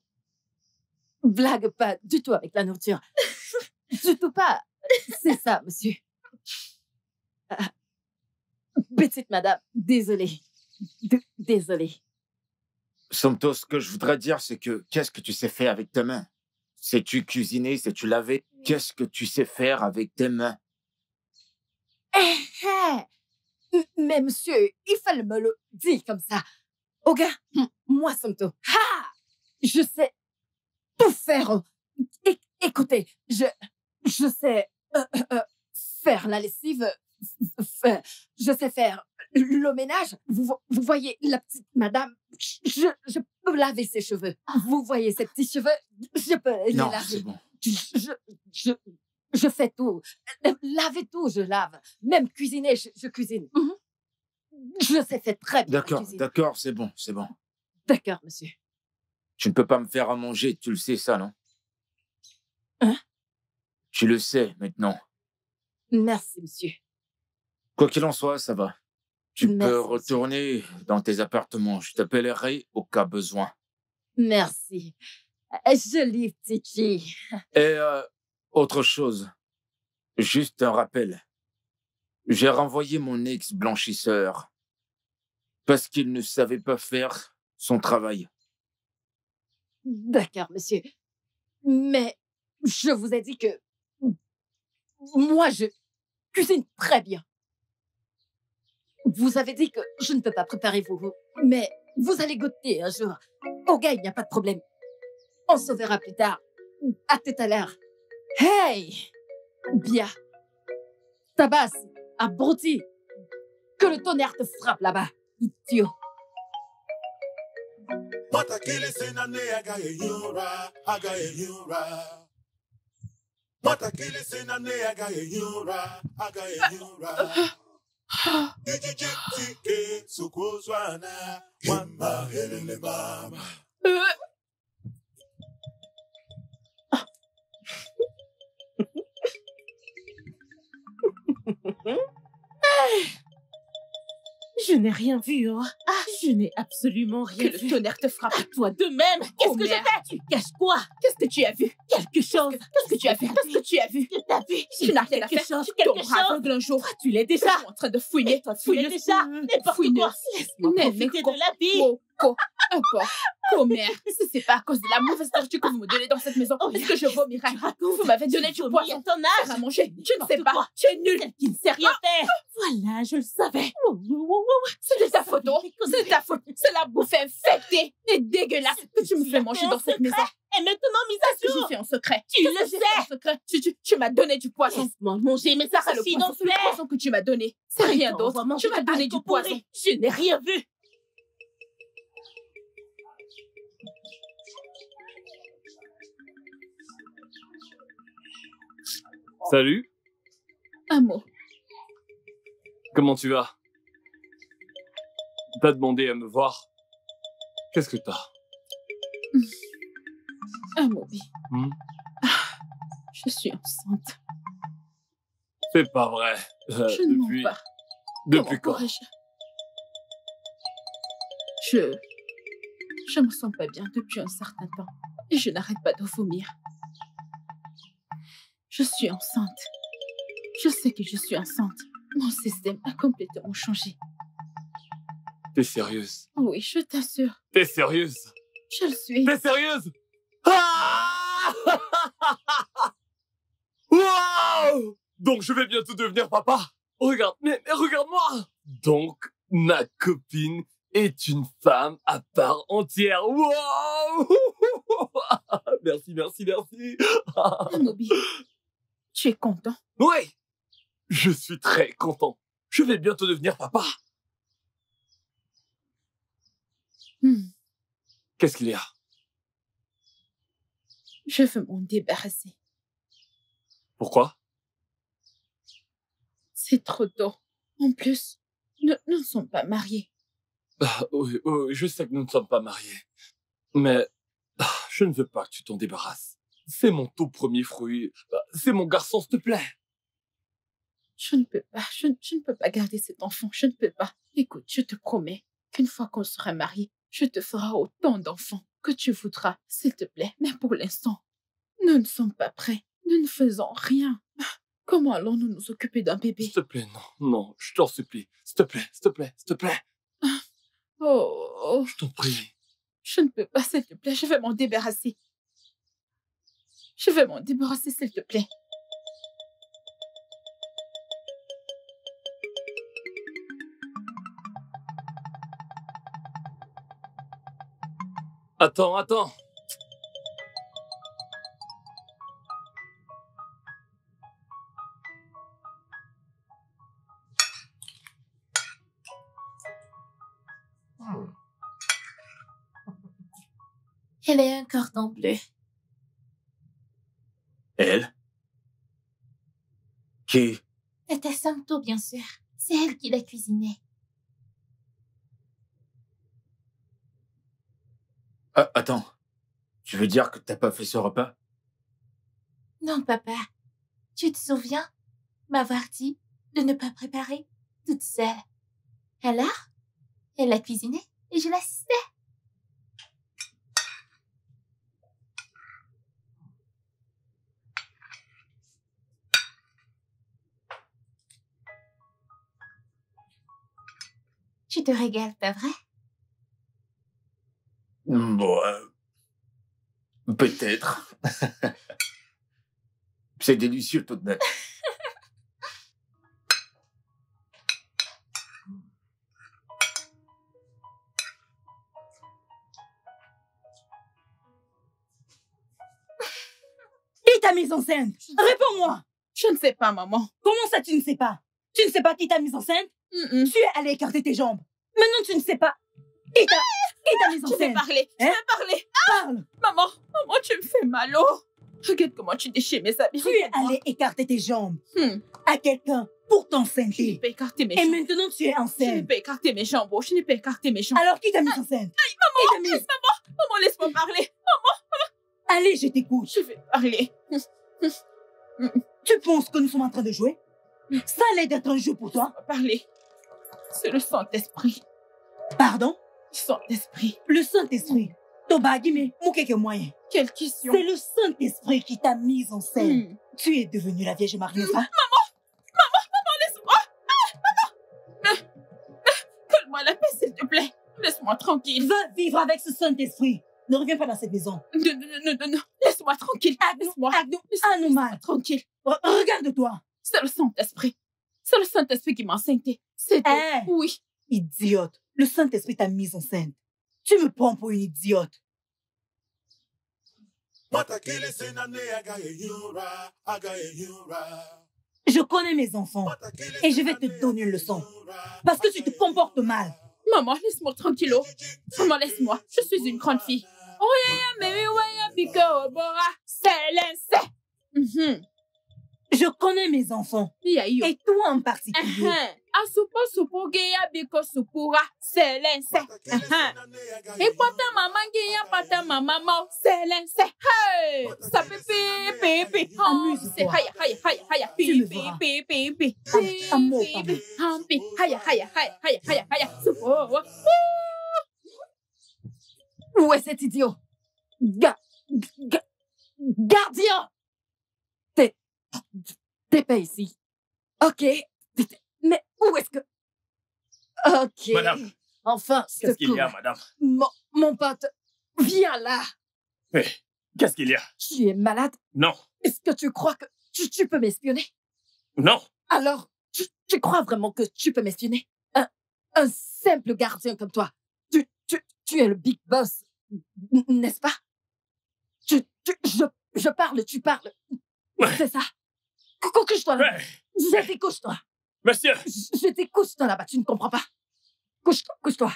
blague pas du tout avec la nourriture. Du tout pas, c'est ça, monsieur. Petite madame, désolée. Désolé. Somto, ce que je voudrais dire, c'est que qu'est-ce que tu sais faire avec tes mains? Sais-tu cuisiner? Sais-tu laver? Qu'est-ce que tu sais faire avec tes mains? Mais monsieur, il fallait me le dire comme ça. Oh gars, moi Somto, je sais tout faire. Écoutez, je sais faire la lessive, je sais faire... le ménage, vous voyez la petite madame, je peux laver ses cheveux. Vous voyez ses petits cheveux, je peux les laver. C'est bon. Je fais tout. Laver tout, je lave. Même cuisiner, je cuisine. Je sais faire très bien. D'accord, c'est bon, c'est bon. D'accord, monsieur. Tu ne peux pas me faire à manger, tu le sais ça, non? Hein? Tu le sais maintenant. Merci, monsieur. Quoi qu'il en soit, ça va. Tu peux retourner dans tes appartements. Je t'appellerai au cas besoin. Merci. Jolie petite fille. Et autre chose. Juste un rappel. J'ai renvoyé mon ex-blanchisseur parce qu'il ne savait pas faire son travail. D'accord, monsieur. Mais je vous ai dit que moi, je cuisine très bien. Vous avez dit que je ne peux pas préparer vous, mais vous allez goûter un jour. Au gars, il n'y a pas de problème. On se verra plus tard. À tout à l'heure. Hey! Bia! Tabas, abruti! Que le tonnerre te frappe là-bas, idiot! Je n'ai rien vu, hein. Je n'ai absolument rien vu. Que le tonnerre te frappe, toi de même. Qu'est-ce que j'ai fait? Tu caches quoi? Qu'est-ce que tu as vu? Quelque chose. Qu'est-ce que tu as vu? Qu'est-ce que tu as vu? Tu n'as rien à faire. Quelque chose. Un jour, tu l'es déjà. En train de fouiner. Tu l'es déjà. N'importe quoi. Laisse-moi profiter de la vie. Commère, si c'est pas à cause de la mauvaise tortue que vous me donnez dans cette maison, est-ce que je vomirai? Vous m'avez donné du poisson à manger. Je ne sais pas. Tu es nul. Qui ne sait rien faire. Voilà, je le savais. C'est de ta faute. C'est de ta faute. C'est la bouffe infectée et dégueulasse que tu me fais manger dans cette maison. Et maintenant, mise à jour. Je fais en secret. Tu le sais. Tu m'as donné du poisson. Manger mes arachides dans le poisson que tu m'as donné. C'est rien d'autre. Tu m'as donné du poisson. Je n'ai rien vu. Salut. Un mot. Comment tu vas? T'as demandé à me voir. Qu'est-ce que t'as? Amobi. Je suis enceinte. C'est pas vrai. Je ne mens pas. Depuis quand? Je me sens pas bien depuis un certain temps. Et je n'arrête pas de vomir. Je suis enceinte. Je sais que je suis enceinte. Mon système a complètement changé. T'es sérieuse? Oui, je t'assure. T'es sérieuse? Je le suis. T'es sérieuse? Ah! Wow! Donc je vais bientôt devenir papa. Regarde, mais regarde-moi. Donc ma copine est une femme à part entière. Wow! Merci, merci, merci. Amobi. Tu es content? Oui, je suis très content. Je vais bientôt devenir papa. Qu'est-ce qu'il y a? Je veux m'en débarrasser. Pourquoi? C'est trop tôt. En plus, nous ne sommes pas mariés. Oui, je sais que nous ne sommes pas mariés. Mais je ne veux pas que tu t'en débarrasses. C'est mon tout premier fruit. C'est mon garçon, s'il te plaît. Je ne peux pas. Je ne peux pas garder cet enfant. Je ne peux pas. Écoute, je te promets qu'une fois qu'on sera mariés, je te ferai autant d'enfants que tu voudras, s'il te plaît. Mais pour l'instant, nous ne sommes pas prêts. Nous ne faisons rien. Comment allons-nous nous occuper d'un bébé? S'il te plaît, non. Non, je t'en supplie. S'il te plaît, s'il te plaît, s'il te plaît. Oh. Je t'en prie. Je ne peux pas, s'il te plaît. Je vais m'en débarrasser. Je vais m'en débarrasser, s'il te plaît. Attends. Elle est un cordon bleu. Elle? Qui? C'était Somto, bien sûr. C'est elle qui l'a cuisiné. Ah, attends. Tu veux dire que t'as pas fait ce repas? Non, papa. Tu te souviens m'avoir dit de ne pas préparer toute seule. Alors, elle l'a cuisiné et je l'assistais. Tu te régales, pas vrai? Bon, peut-être. C'est délicieux tout de même. Qui t'a mise en scène? Réponds-moi. Je ne sais pas, maman. Comment ça, tu ne sais pas? Tu ne sais pas qui t'a mise en scène? Tu es allé écarter tes jambes. Maintenant, tu ne sais pas. Qui t'a mise en scène? Je vais parler. Parle. Maman, tu me fais mal. Oh. Regarde comment tu déchires mes habits. Tu es allé écarter tes jambes à quelqu'un pour t'enceinter. Je n'ai pas écarté mes jambes. Et maintenant, tu es en scène. Je n'ai pas écarté mes jambes. Je n'ai pas écarté mes jambes. Alors, qui t'a mise en scène? Aïe, maman. Maman, laisse-moi parler. Maman. Allez, je t'écoute. Je vais parler. Tu penses que nous sommes en train de jouer? Ça allait d'être un jeu pour toi? Parler. C'est le Saint-Esprit. Pardon? Saint-Esprit. Le Saint-Esprit. Quelle question? C'est le Saint-Esprit qui t'a mise en scène. Tu es devenue la Vierge Marie, ça? Maman, laisse-moi. Donne-moi la paix, s'il te plaît. Laisse-moi tranquille. Va vivre avec ce Saint-Esprit. Ne reviens pas dans cette maison. Non. Laisse-moi tranquille. Laisse-moi tranquille. Regarde-toi. C'est le Saint-Esprit. C'est le Saint-Esprit qui m'a enceintée. C'est tout. Oui. Idiote. Le Saint-Esprit t'a mise enceinte. Tu me prends pour une idiote. Je connais mes enfants et je vais te donner une leçon parce que tu te comportes mal. Maman, laisse-moi tranquille. Maman, laisse-moi. Je suis une grande fille. Je connais mes enfants et toi en particulier. Où est cet idiot? Gardien! T'es pas ici. Ok. Mais où est-ce que... Ok. Madame. Enfin, qu'est-ce qu'il y a, madame? Mon pote, viens là. Hé, qu'est-ce qu'il y a? Tu es malade? Non. Est-ce que tu crois que tu peux m'espionner? Non. Alors, tu crois vraiment que tu peux m'espionner? Un simple gardien comme toi. Tu es le big boss, n'est-ce pas? Je parle, tu parles. Ouais. C'est ça. Couche-toi là-bas. Vas-y, couche-toi. Monsieur. Je dis couche-toi là-bas, tu ne comprends pas. Couche-toi, couche-toi.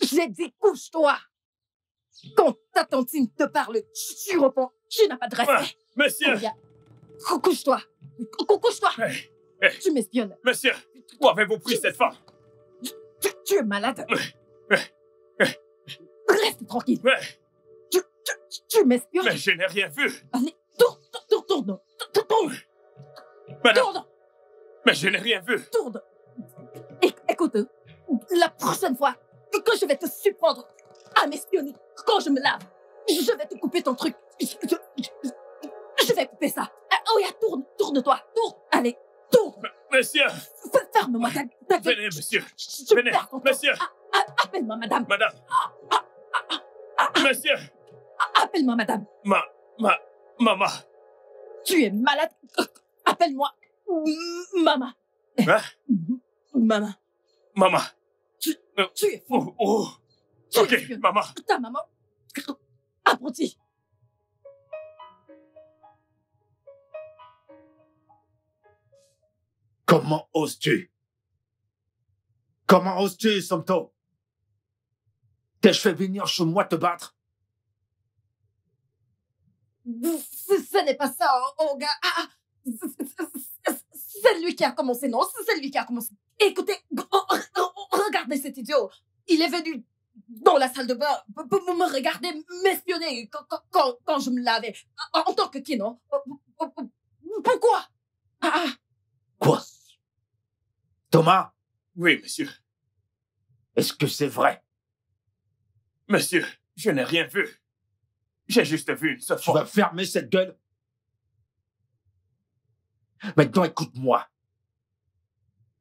J'ai dit couche-toi. Quand ta tontine te parle, tu réponds. Tu n'as pas de respect. Monsieur. Couche-toi. Couche-toi. Tu m'espionnes. Monsieur, où avez-vous pris cette femme? Tu es malade. Reste tranquille. Tu m'espionnes. Mais je n'ai rien vu. Allez, tourne. Madame. Tourne. Mais je n'ai rien vu. Tourne. Écoute, la prochaine fois, quand je vais te surprendre à m'espionner, quand je me lave, je vais te couper ton truc. Je vais couper ça. Oh, yeah, tourne-toi. Tourne. Allez, tourne. Monsieur. Ferme-moi ta gueule. Venez, monsieur. Venez, monsieur. Appelle-moi, madame. Madame. Monsieur. Appelle-moi, madame. Maman. Tu es malade. Appelle-moi maman. Hein? Maman. Tu es fou. Tu ok, es maman. Ta maman. Apprenti. Comment oses-tu? Comment oses-tu, Somto? T'ai-je fait venir chez moi te battre? Ce n'est pas ça, oh gars. C'est lui qui a commencé, non? C'est lui qui a commencé. Écoutez, regardez cet idiot. Il est venu dans la salle de bain pour me regarder, m'espionner quand je me lavais. En tant que qui, non? Pourquoi? Quoi? Thomas? Oui, monsieur. Est-ce que c'est vrai? Monsieur, je n'ai rien vu. J'ai juste vu une seule fois. Tu vas fermer cette gueule. Maintenant, écoute-moi.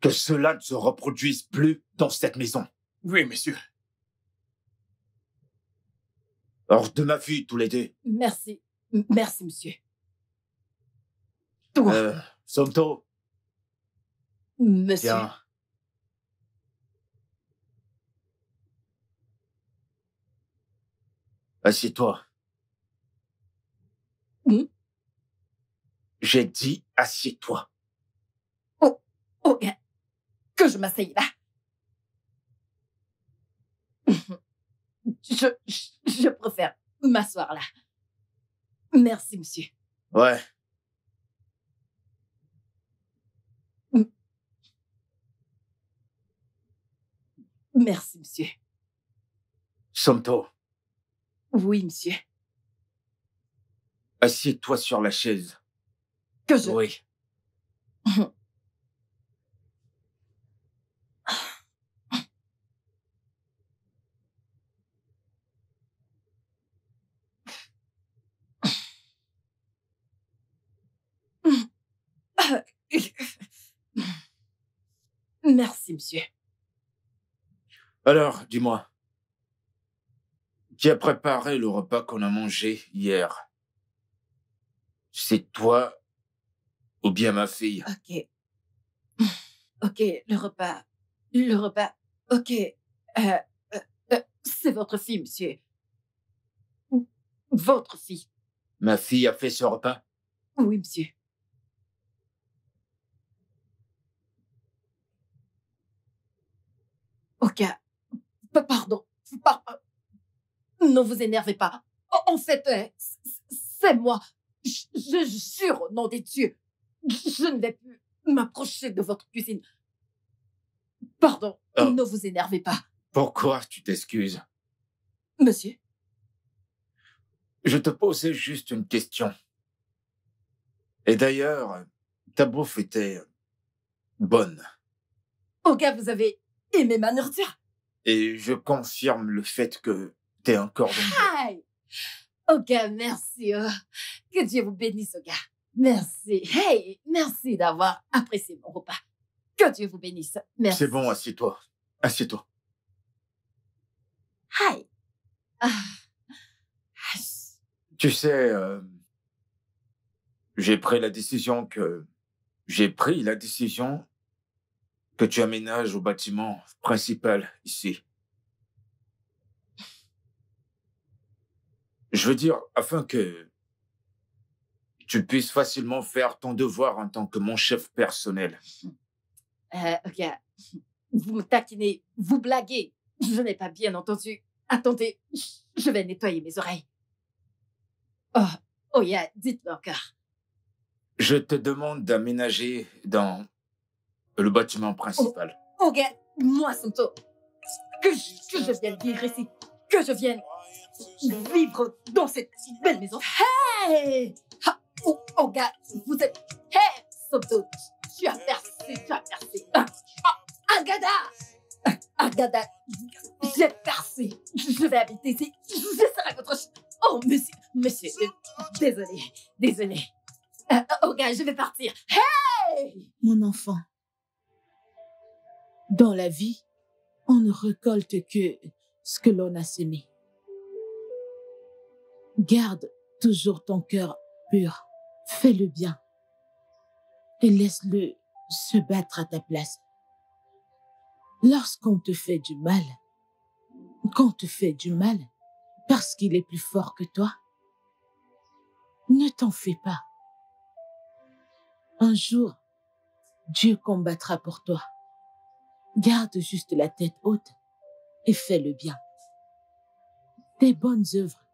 Que cela ne se reproduise plus dans cette maison. Oui, monsieur. Hors de ma vue, tous les deux. Merci. Merci, monsieur. Toi. Somto. Monsieur. Tiens. Assieds-toi. J'ai dit, assieds-toi. Oh, que je m'asseye là. Je préfère m'asseoir là. Merci, monsieur. Ouais. Merci, monsieur. Somto. Oui, monsieur. Assieds-toi sur la chaise. Que je... Oui. Merci, monsieur. Alors, dis-moi, qui a préparé le repas qu'on a mangé hier? C'est toi ou bien ma fille? Ok. Ok, le repas, ok. C'est votre fille, monsieur. Votre fille. Ma fille a fait ce repas? Oui, monsieur. Ok. Pardon. Ne vous énervez pas. En fait, c'est moi. Je jure au nom des dieux. Je ne vais plus m'approcher de votre cuisine. Pardon, ne vous énervez pas. Pourquoi tu t'excuses? Monsieur? Je te posais juste une question. Et d'ailleurs, ta bouffe était bonne. Au gars, vous avez aimé ma nourriture? Et je confirme le fait que t'es encore dans le... Au gars, merci. Que Dieu vous bénisse, au gars. Merci. Hey, merci d'avoir apprécié mon repas. Que Dieu vous bénisse. Merci. C'est bon, assieds-toi. Assieds-toi. Hi. Tu sais, j'ai pris la décision que tu aménages au bâtiment principal ici. Je veux dire, afin que tu puisses facilement faire ton devoir en tant que mon chef personnel. Ok. Vous me taquinez, vous blaguez. Je n'ai pas bien entendu. Attendez, je vais nettoyer mes oreilles. Oh yeah, dites-le encore. Je te demande d'aménager dans le bâtiment principal. Oh, ok, moi, Somto, que je vienne vivre ici, que je vienne vivre dans cette belle maison. Hey! Oh, gars, vous êtes... Hey, Somto, tu as percé. Agada! Agada, j'ai percé. Je vais habiter ici. Je serai votre... Oh, monsieur, désolé. Ok, je vais partir. Hey! Mon enfant, dans la vie, on ne récolte que ce que l'on a semé. Garde toujours ton cœur pur. Fais le bien. Et laisse-le se battre à ta place. Lorsqu'on te fait du mal, parce qu'il est plus fort que toi, ne t'en fais pas. Un jour, Dieu combattra pour toi. Garde juste la tête haute et fais le bien. Tes bonnes œuvres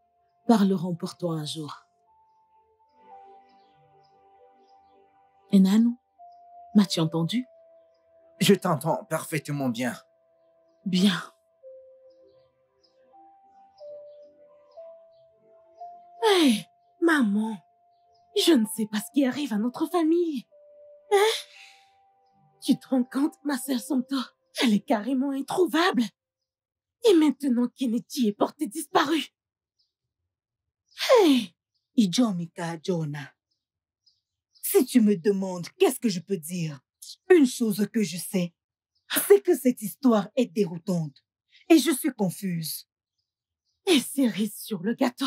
parleront pour toi un jour. Enanou, m'as-tu entendu? Je t'entends parfaitement bien. Bien. Hey, maman, je ne sais pas ce qui arrive à notre famille. Hein? Tu te rends compte, ma sœur Somto, elle est carrément introuvable. Et maintenant, Kenechi est portée disparue. Hey, Ijomika Jonah, si tu me demandes qu'est-ce que je peux dire, une chose que je sais, c'est que cette histoire est déroutante et je suis confuse. Et cerise sur le gâteau,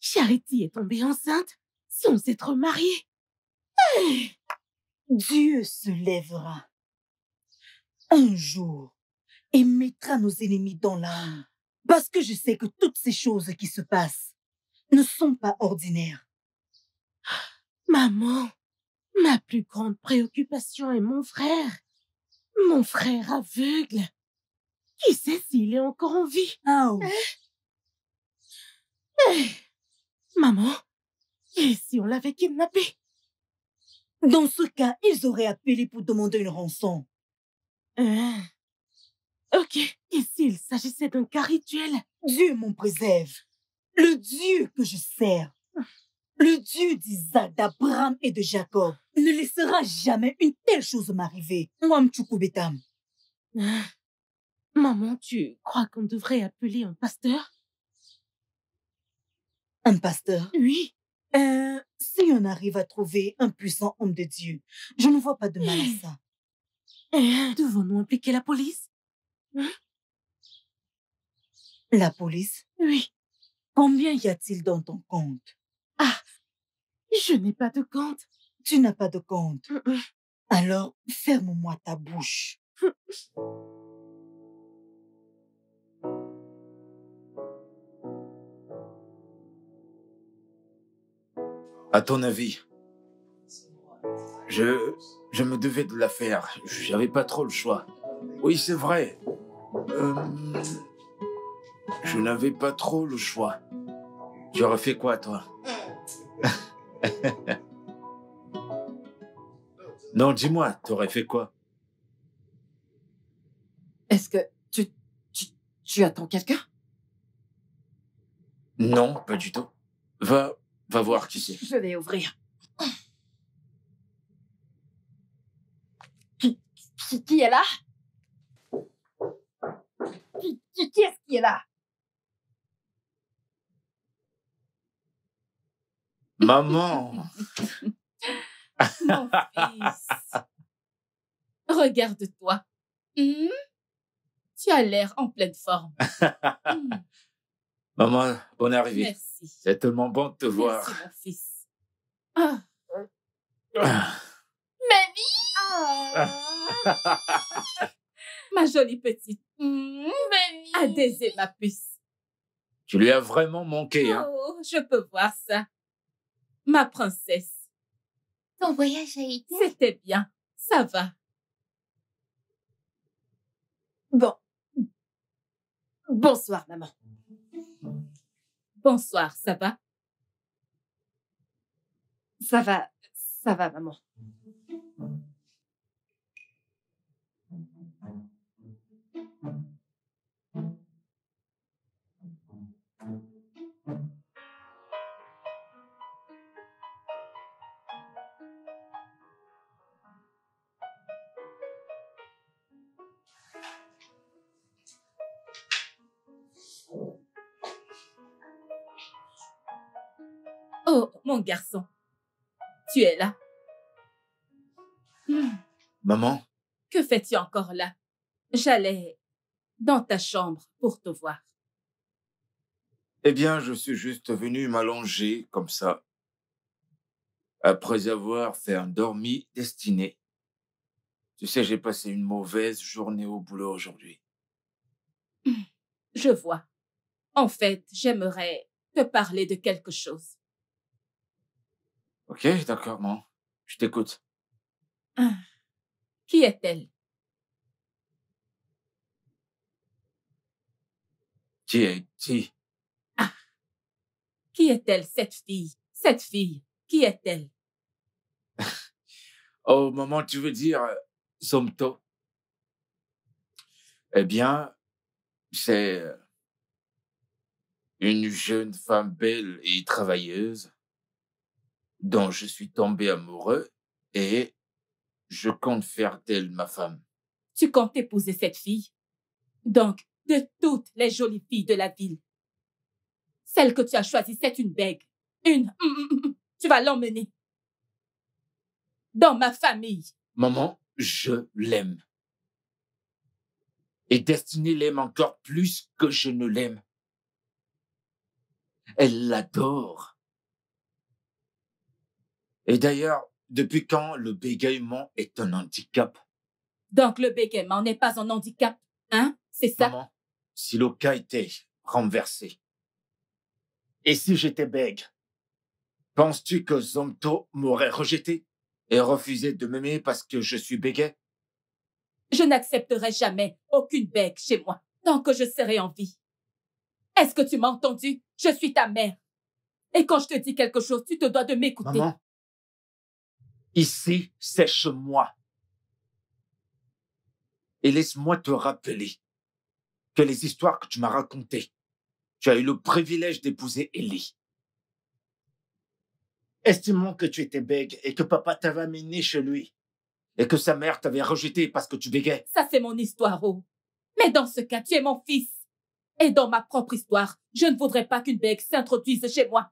Charity est tombée enceinte sans s'être mariée. Hey, Dieu se lèvera un jour et mettra nos ennemis dans l'âme. Parce que je sais que toutes ces choses qui se passent ne sont pas ordinaires. Maman, ma plus grande préoccupation est mon frère aveugle. Qui sait s'il est encore en vie? Ah oui. Hey, maman, et si on l'avait kidnappé? Dans ce cas, ils auraient appelé pour demander une rançon. Ok, et s'il s'agissait d'un cas rituel? Dieu m'en préserve. Le Dieu que je sers, le Dieu d'Isaac, d'Abraham et de Jacob ne laissera jamais une telle chose m'arriver. Wamchukubetam. Maman, tu crois qu'on devrait appeler un pasteur? Un pasteur? Oui. Si on arrive à trouver un puissant homme de Dieu, je ne vois pas de mal à ça. Devons-nous impliquer la police? La police? Oui. Combien y a-t-il dans ton compte? Ah, je n'ai pas de compte. Tu n'as pas de compte. Alors, ferme-moi ta bouche. À ton avis, je me devais de la faire. J'avais pas trop le choix. Oui, c'est vrai. Je n'avais pas trop le choix. Tu aurais fait quoi, toi? Non, dis-moi, t'aurais fait quoi? Est-ce que tu attends quelqu'un? Non, pas du tout. Va voir qui c'est. Je vais ouvrir. Qui est là? Qui est-ce qui est là? Maman. Mon fils. Regarde-toi. Tu as l'air en pleine forme. Maman, bonne arrivée. Merci. C'est tellement bon de te voir. Merci, mon fils. Mamie! Ma jolie petite. Mamie! A baisé ma puce. Tu lui as vraiment manqué, hein? Oh, je peux voir ça. Ma princesse. Ton voyage a été... C'était bien. Ça va. Bon. Bonsoir, maman. Bonsoir, ça va? Ça va, maman. Oh, mon garçon, tu es là. Maman? Que fais-tu encore là? J'allais dans ta chambre pour te voir. Eh bien, je suis juste venu m'allonger comme ça, après avoir fait un dormi destiné. Tu sais, j'ai passé une mauvaise journée au boulot aujourd'hui. Je vois. En fait, j'aimerais te parler de quelque chose. Ok, d'accord, maman. Je t'écoute. Qui est-elle? Qui? Ah. Qui est-elle, cette fille? Cette fille, qui est-elle? Oh, maman, tu veux dire Somto? Eh bien, c'est une jeune femme belle et travailleuse dont je suis tombé amoureux et je compte faire d'elle ma femme. Tu comptes épouser cette fille? Donc, de toutes les jolies filles de la ville, celle que tu as choisie, c'est une bègue. Une. Tu vas l'emmener dans ma famille. Maman, je l'aime. Et Destinée l'aime encore plus que je ne l'aime. Elle l'adore. Et d'ailleurs, depuis quand le bégaiement est un handicap? Donc le bégaiement n'est pas un handicap, hein? C'est ça? Maman, si le cas était renversé, et si j'étais bègue, penses-tu que Somto m'aurait rejeté et refusé de m'aimer parce que je suis béguet? Je n'accepterai jamais aucune bègue chez moi tant que je serai en vie. Est-ce que tu m'as entendu? Je suis ta mère. Et quand je te dis quelque chose, tu te dois de m'écouter. Maman. Ici, c'est chez moi. Et laisse-moi te rappeler que les histoires que tu m'as racontées, tu as eu le privilège d'épouser Ellie. Estimons que tu étais bègue et que papa t'avait amené chez lui et que sa mère t'avait rejeté parce que tu bégais. Ça, c'est mon histoire, oh. Mais dans ce cas, tu es mon fils. Et dans ma propre histoire, je ne voudrais pas qu'une bègue s'introduise chez moi.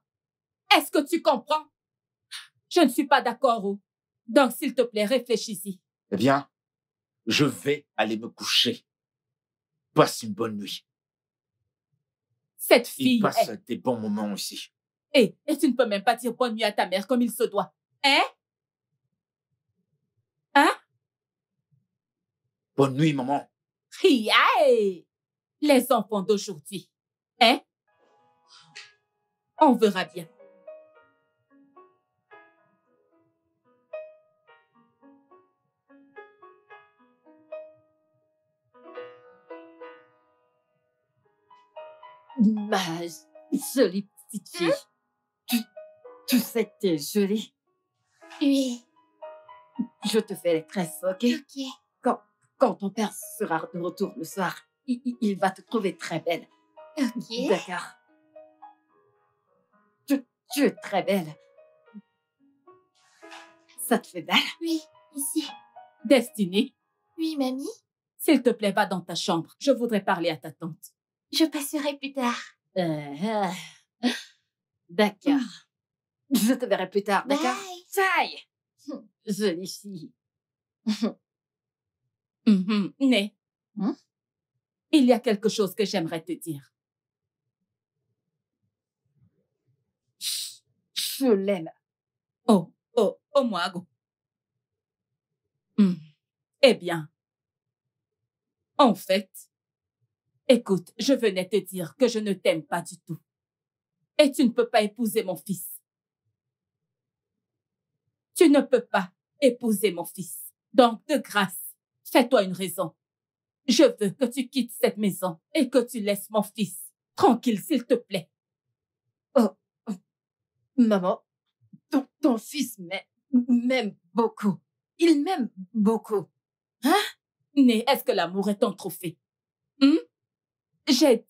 Est-ce que tu comprends? Je ne suis pas d'accord, oh. Donc, s'il te plaît, réfléchis-y. Eh bien, Je vais aller me coucher. Passe une bonne nuit. Cette fille... Il passe des bons moments ici. Et tu ne peux même pas dire bonne nuit à ta mère comme il se doit. Hein? Hein? Bonne nuit, maman. Hiaï! Les enfants d'aujourd'hui. Hein? On verra bien. Ma jolie petite fille, tu sais que t'es jolie. Oui. Je te fais les tresses, ok? Ok. Quand ton père sera de retour le soir, il va te trouver très belle. Ok. D'accord. Tu es très belle. Ça te fait mal? Oui, ici. Destinée? Oui, mamie. S'il te plaît, va dans ta chambre. Je voudrais parler à ta tante. Je passerai plus tard. D'accord. Je te verrai plus tard, d'accord? Bye. Jolie fille. Né, il y a quelque chose que j'aimerais te dire. Je l'aime. Oh, moi, go. Eh bien, en fait, écoute, je venais te dire que je ne t'aime pas du tout. Et tu ne peux pas épouser mon fils. Tu ne peux pas épouser mon fils. Donc, de grâce, fais-toi une raison. Je veux que tu quittes cette maison et que tu laisses mon fils tranquille, s'il te plaît. Oh, maman, ton fils m'aime beaucoup. Il m'aime beaucoup. Hein? Né, est-ce que l'amour est ton trophée? J'ai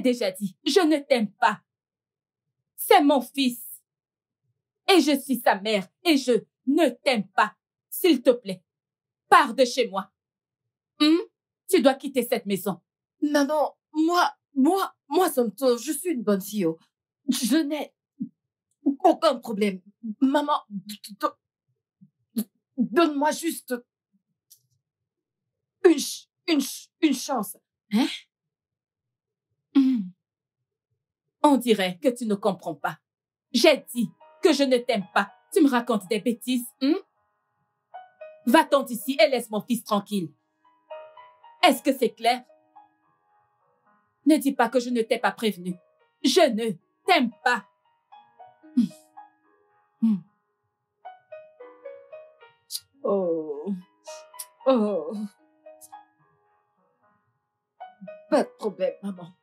déjà dit, je ne t'aime pas. C'est mon fils. Et je suis sa mère et je ne t'aime pas. S'il te plaît, pars de chez moi. Tu dois quitter cette maison. Maman, moi, Somto, je suis une bonne fille. Je n'ai aucun problème. Maman, donne-moi juste une chance. Hein? On dirait que tu ne comprends pas. J'ai dit que je ne t'aime pas. Tu me racontes des bêtises. Va-t'en d'ici et laisse mon fils tranquille. Est-ce que c'est clair? Ne dis pas que je ne t'ai pas prévenu. Je ne t'aime pas. Oh. Pas de problème, maman.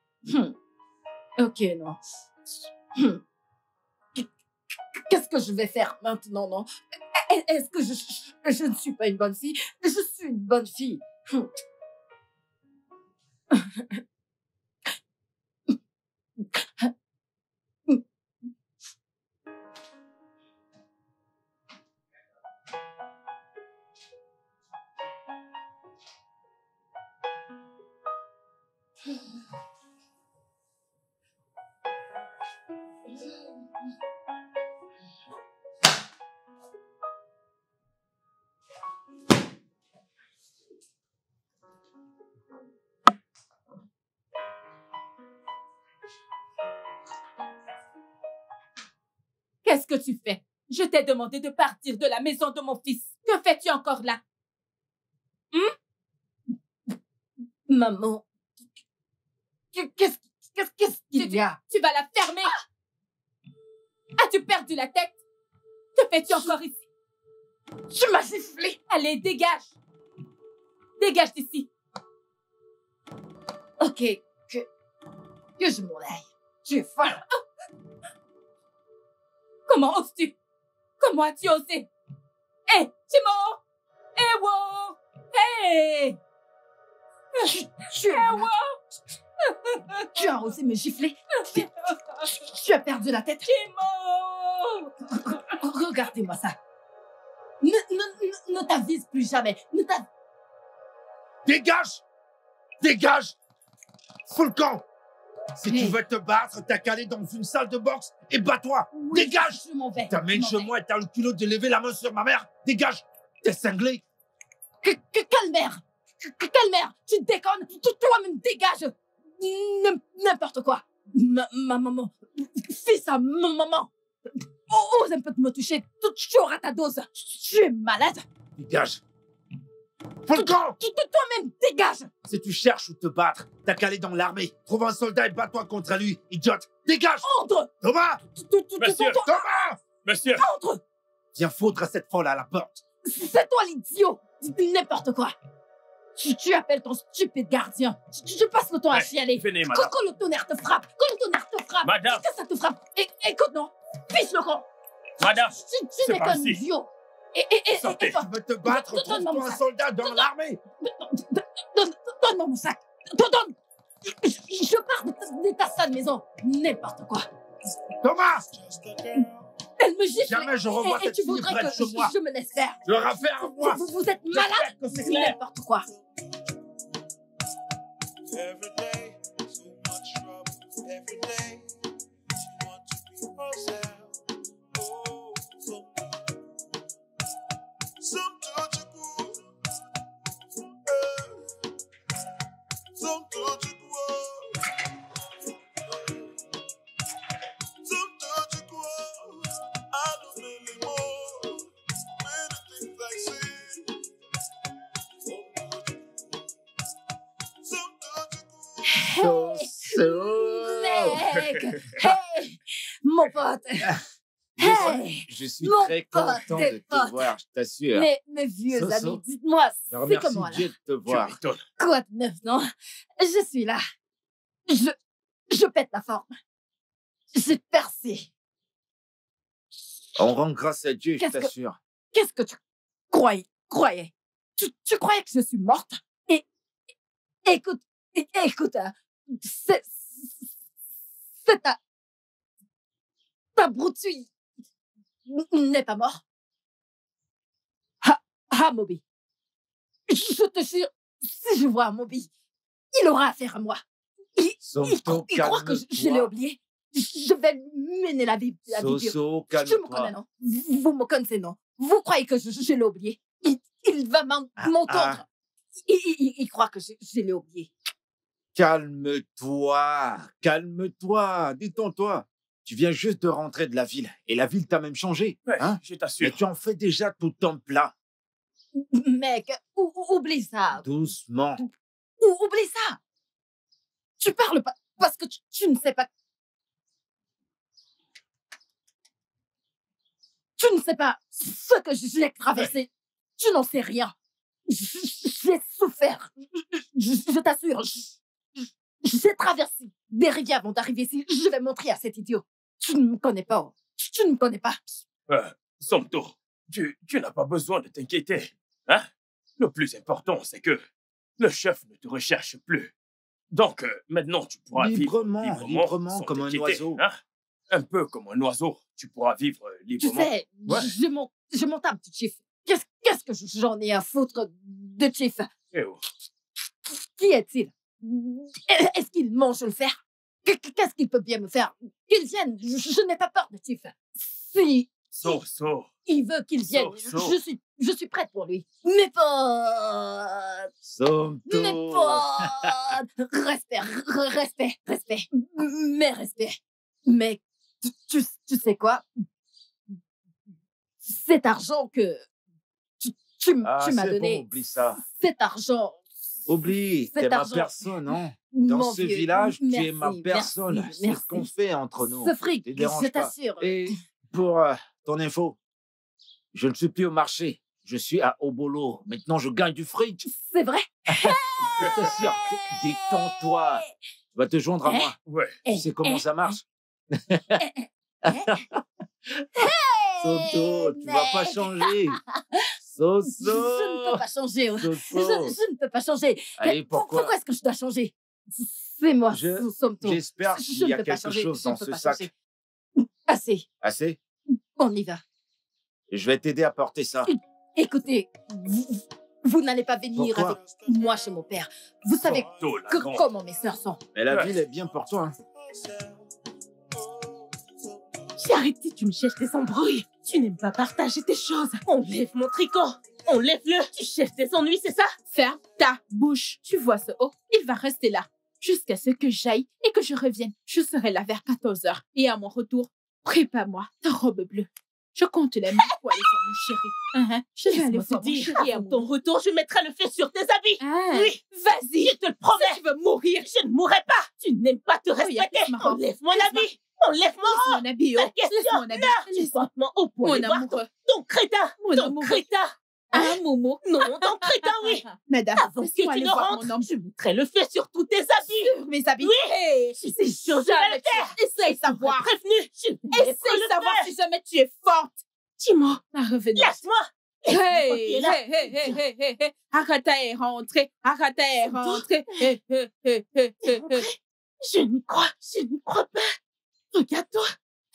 Ok, non. Qu'est-ce que je vais faire maintenant, non? Est-ce que je ne suis pas une bonne fille? Je suis une bonne fille. Qu'est-ce que tu fais? Je t'ai demandé de partir de la maison de mon fils. Que fais-tu encore là? Maman, qu'est-ce qu'il y a? Tu vas la fermer. As-tu perdu la tête? Que fais-tu encore ici? Tu m'as sifflé. Allez, dégage. Dégage d'ici. Ok, que je m'en aille. Tu es folle. Comment oses-tu? Comment as-tu osé? Hé, Timon! Hé, wow! Hé! Tu as osé me gifler? Tu as perdu la tête? Timon! Regardez-moi ça. Ne t'avise plus jamais. Dégage! Dégage! Fous le camp! Si tu veux te battre, t'as qu'à aller dans une salle de boxe et bats-toi. Oui, dégage! Je m'en vais. T'amènes chez moi et t'as le culot de lever la main sur ma mère. Dégage! T'es cinglé. Quelle mère! Quelle mère! Tu déconnes! Toi-même, dégage! N'importe quoi! Ma maman! Fils à ma maman! Ose un peu de me toucher! Tu auras ta dose! Tu es malade! Dégage! Toi-même, dégage! Si tu cherches où te battre, t'as qu'à aller dans l'armée. Trouve un soldat et bats-toi contre lui, idiote! Dégage! Entre! Thomas! Monsieur! Thomas! Monsieur! Entre! Viens foutre cette folle à la porte! C'est toi l'idiot! N'importe quoi! Tu appelles ton stupide gardien. Tu passes le temps à chialer. Venez, madame. Quand le tonnerre te frappe, madame. Qu'est-ce que ça te frappe? Écoute, non. Fiche le con. Madame. Tu n'es qu'un idiot. Sortez. Je veux te battre contre un soldat dans l'armée. Donne-moi mon sac. Donne. Je pars de ta sale maison. N'importe quoi. Thomas. Elle me gifle. Jamais je revois cette fille près de chez moi. Je me laisse faire. Je leur affaire à moi. Vous êtes malade. C'est n'importe quoi. Je suis très content de te voir, je t'assure. Mes vieux amis, dites-moi, c'est comment là? Dieu de te voir. Quoi de neuf, non? Je suis là. Je pète la forme. J'ai percé. On rend grâce à Dieu, je t'assure. Qu'est-ce que tu croyais? Tu croyais que je suis morte? Écoute, c'est ta broutille. N'est pas mort. Amobi. Je te jure, si je vois Amobi, il aura affaire à moi. Il croit que je l'ai oublié. Je vais mener la vie. Je me connais, non? Vous me connaissez, non? Vous croyez que je l'ai oublié? Il va m'entendre. Il croit que je l'ai oublié. Calme-toi. Calme-toi. Détends-toi. Tu viens juste de rentrer de la ville, et la ville t'a même changé. Ouais, hein? Je t'assure. Mais tu en fais déjà tout ton plat. Mec, oublie ça. Doucement. Oublie ça. Tu parles pas parce que tu ne sais pas. Tu ne sais pas ce que j'ai traversé. Ouais. Tu n'en sais rien. J'ai souffert. Je t'assure. J'ai traversé des rivières avant d'arriver ici. Je vais montrer à cet idiot. Tu ne me connais pas. Tu ne me connais pas. Somto, tu n'as pas besoin de t'inquiéter. Hein? Le plus important, c'est que le chef ne te recherche plus. Donc, maintenant, tu pourras vivre librement comme un oiseau. Hein? Un peu comme un oiseau. Tu pourras vivre librement. Tu sais, je m'en tape du chief. Qu'est-ce que j'en ai à foutre de chief? Qui est-il? Est-ce qu'il mange le fer? Qu'est-ce qu'il peut bien me faire? Qu'il vienne, je n'ai pas peur de Tiff. Si il veut qu'il vienne, je suis prête pour lui. Mes potes, respect. Mais tu sais quoi? Cet argent que tu m'as donné, cet argent... Oublie, t'es ma personne, hein. Dans ce village, tu es ma personne. C'est ce qu'on fait entre nous. Ce fric, je t'assure. Et pour ton info, je ne suis plus au marché. Je suis à Obolo. Maintenant, je gagne du fric. C'est vrai? Je t'assure. Détends-toi. Tu vas te joindre à moi. Ouais. Tu sais comment ça marche? Somto, tu vas pas changer. Je ne peux pas changer. Je ne peux pas changer. Allez, pourquoi est-ce que je dois changer? C'est moi, Somto. J'espère qu'il y a quelque chose dans ce sac. Assez. Assez? On y va. Je vais t'aider à porter ça. Écoutez, vous n'allez pas venir avec moi chez mon père. Vous savez comment mes sœurs sont. Mais la ville est bien pour toi. Charity, tu me cherches des embrouilles. Tu n'aimes pas partager tes choses. Enlève mon tricot. Enlève-le. Tu cherches des ennuis, c'est ça? Ferme ta bouche. Tu vois ce haut? Il va rester là jusqu'à ce que j'aille et que je revienne. Je serai là vers 14 h. Et à mon retour, prépare-moi ta robe bleue. Je compte les mettre pour aller voir mon chéri. Je vais aller voir mon chéri. À ton retour, je mettrai le feu sur tes habits. Oui, vas-y. Je te le promets. Si tu veux mourir, je ne mourrai pas. Tu n'aimes pas te respecter. Enlève mon habit. Enlève mon habit. Laisse-moi mon habit. Laisse-moi au point de voir ton crétin. Ton crétin. Ah, Momo. Non, ton crétin, oui. Madame, avant que tu ne rentres, je mettrai le feu sur tous tes habits. Sur mes habits. Oui. C'est chaud. Je vais le faire. Essaye de savoir. Prévenu. Essaye de savoir si jamais tu es forte. Dis-moi. Laisse-moi. Hé. Agada est rentrée. Agada est rentrée. Je n'y crois pas. Regarde-toi.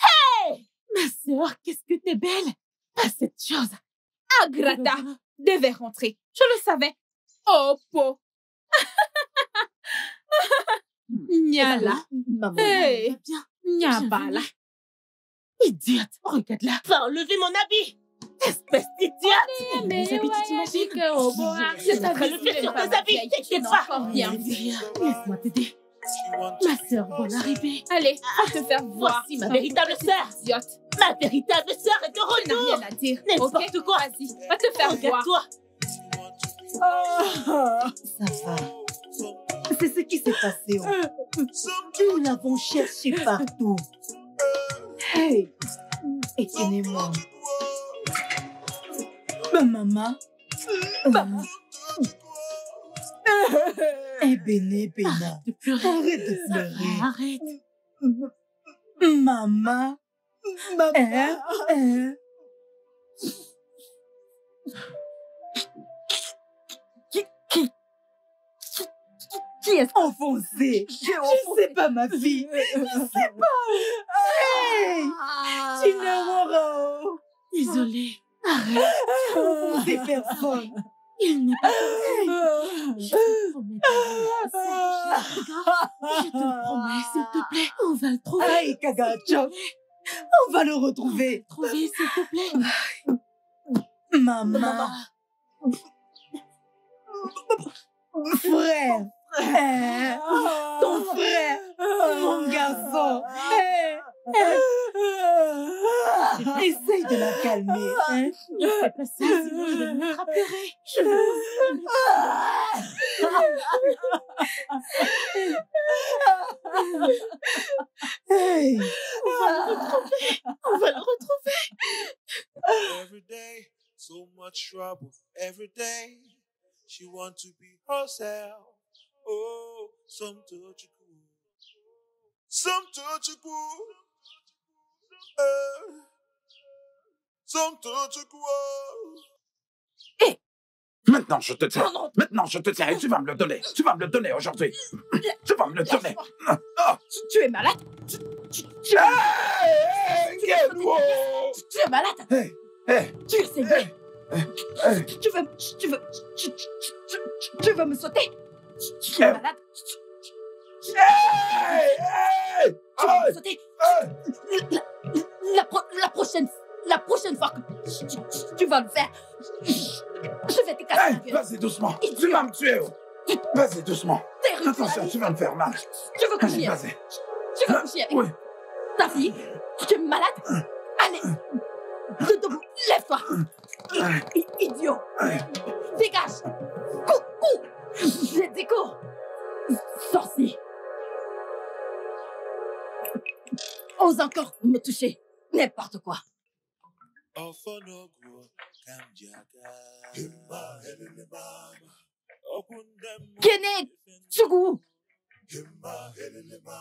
Hey! Ma soeur, qu'est-ce que t'es belle. Pas cette chose. Agada devait rentrer. Je le savais. Oh, po. Nyala. Maman, hey. Bien. Nyabala. Idiote. Regarde-la. Va enlever mon habit. Espèce d'idiote. Mes habits, tu t'imagines que au bois, je t'avais le fait sur tes habits. T'inquiète pas. Laisse-moi t'aider. Ma sœur, bonne arrivée. Allez, à te faire voir. Voici ma véritable sœur. Ma véritable sœur est de retour. Rien à dire. N'importe quoi. Vas-y, va te faire voir. Regarde-toi. Oh. Ça va. C'est ce qui s'est passé. Nous l'avons cherché partout. Hey, étonnez-moi. Maman. Ebene, arrête de pleurer. Arrête. Maman. Qui est enfoncé? Je sais pas, ma fille. Je sais pas. Hey, tu ne m'auras. Désolée. Arrête. On s'est fait folle. Il n'est pas comme ça. Je te promets. Je te promets, s'il te plaît. On va le trouver. Aïe, Kagacho. On va le retrouver. On va le retrouver, s'il te plaît. Maman. Frère. Ton frère. Mon garçon. Essaye de la calmer. Ne fais pas ça, sinon je vais me frapperai. Hey. On va le retrouver. Every day, so much trouble. Every day, she wants to be herself. Oh, Somto Chukwu. Hey. Maintenant je te tiens et tu vas me le donner aujourd'hui. Tu vas me le donner. Oh. Tu es malade. Tu es malade. Tu es saigné. Tu veux me sauter. Tu es malade. La prochaine fois que tu vas le faire, je vais te casser. Hey, vas-y doucement. Tu vas me tuer. Vas-y doucement. Attention, tu vas me faire mal. Tu veux coucher avec. Tu veux coucher avec. Oui. Ta fille, tu es malade. Allez, lève-toi. Idiot. Dégage. Coucou. Je découvre. Sorcier. Ose encore me toucher. N'importe quoi. Kenechukwu. Oh. Kene. Kenechukwu.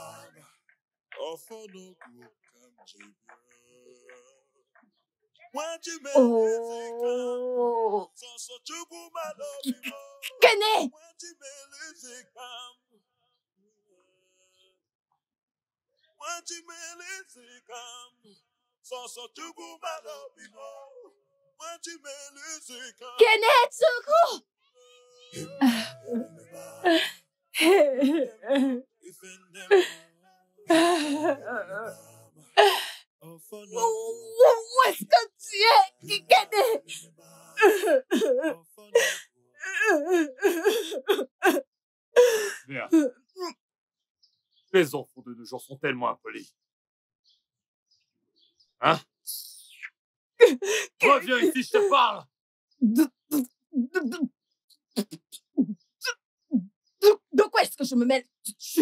Où est-ce que tu es, Kene? mère. Les enfants de nos jours sont tellement impolis. Hein? Reviens ici, je te parle. De quoi est-ce que je me mêle? Tu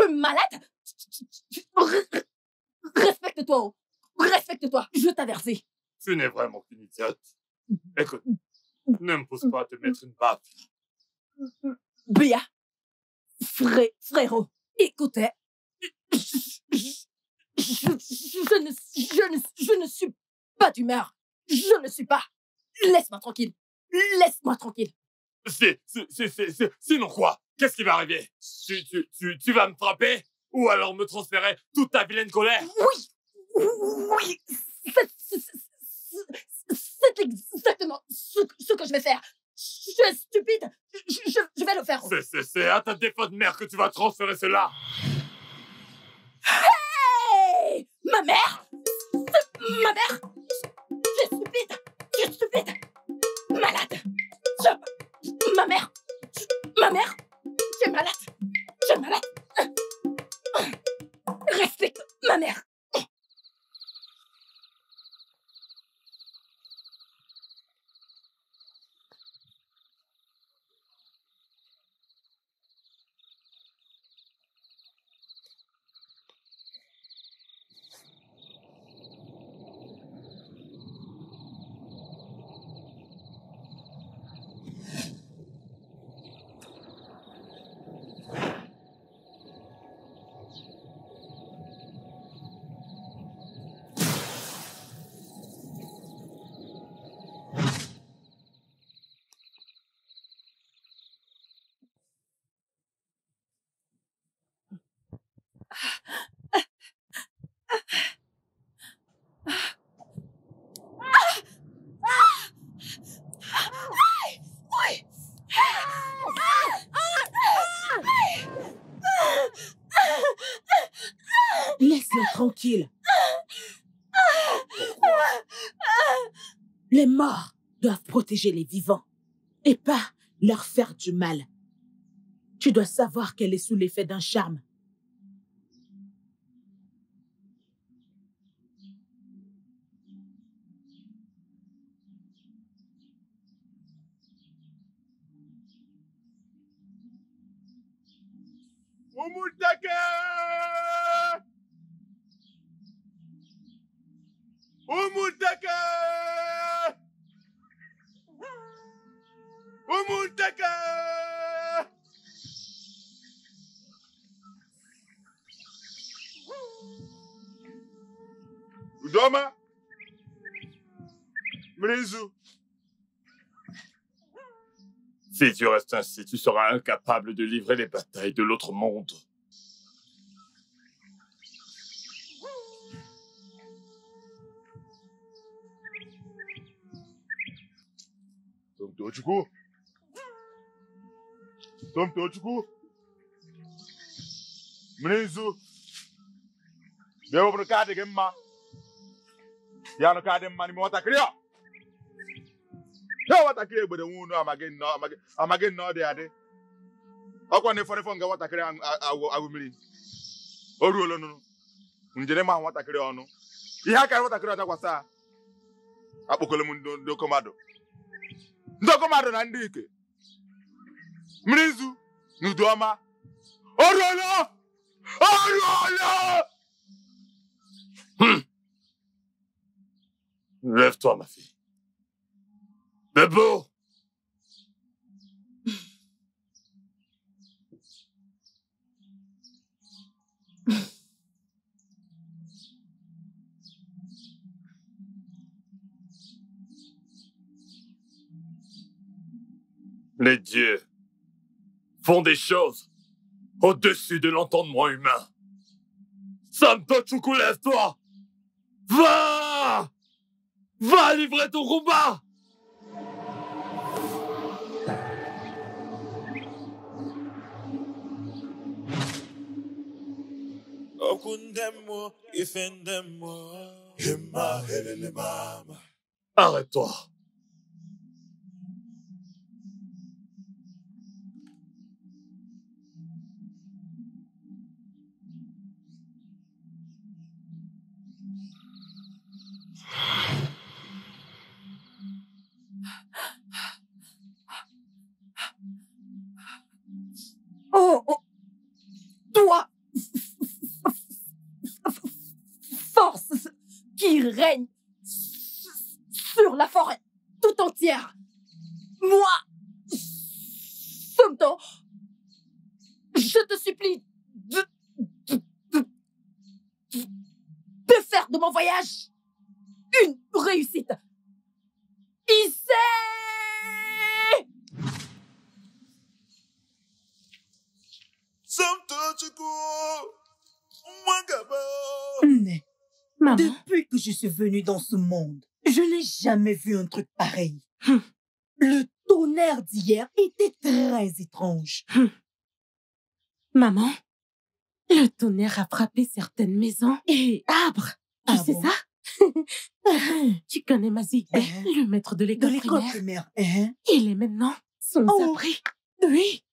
es malade? Respecte-toi, oh. Respecte-toi, je t'avertis. Tu n'es vraiment qu'une idiote. Écoute, ne me pousse pas à te mettre une baffe. Béa, frérot, écoutez, je ne suis pas d'humeur. Je ne suis pas. Laisse-moi tranquille. Laisse-moi tranquille. Sinon quoi? Qu'est-ce qui va arriver? Tu vas me frapper? Ou alors me transférer toute ta vilaine colère? Oui. Oui. C'est exactement ce que je vais faire. Je suis stupide. Je vais le faire. C'est à ta défaut de mère que tu vas transférer cela. Hey! Ma mère? Ma mère? Tu es stupide. Tu es stupide. Malade. Ma mère. Ma mère. Tu es malade. Tu es malade. Respecte ma mère. Tranquille. Les morts doivent protéger les vivants et pas leur faire du mal. Tu dois savoir qu'elle est sous l'effet d'un charme. Si tu restes ainsi, tu seras incapable de livrer les batailles de l'autre monde. Somto, du coup. Mnezu. Devo brocade gemma. Yano kade mani mota kriya. What I create with the wound, I'm again, no, they are there. I want to phone what I create, I will believe. Oh, no, Jeremiah, what I create on. You have what I create at Wassa. Apocolomundo, Docomado. Docomado, Nandique. Mrizu, Nudoma. Oh, no, oh, no. Lève-toi, ma fille. Debout! Les dieux font des choses au-dessus de l'entendement humain. Somto, lève-toi! Va! Va livrer ton combat! Arrête-toi. règne sur la forêt tout entière. Moi, Somto, je te supplie de faire de mon voyage une réussite. Ici! Mais, maman, depuis que je suis venue dans ce monde, je n'ai jamais vu un truc pareil. Le tonnerre d'hier était très étrange. Maman, le tonnerre a frappé certaines maisons et arbres. Tu sais ça? Tu connais Mazik, le maître de l'école primaire. Il est maintenant sans abri. Oui.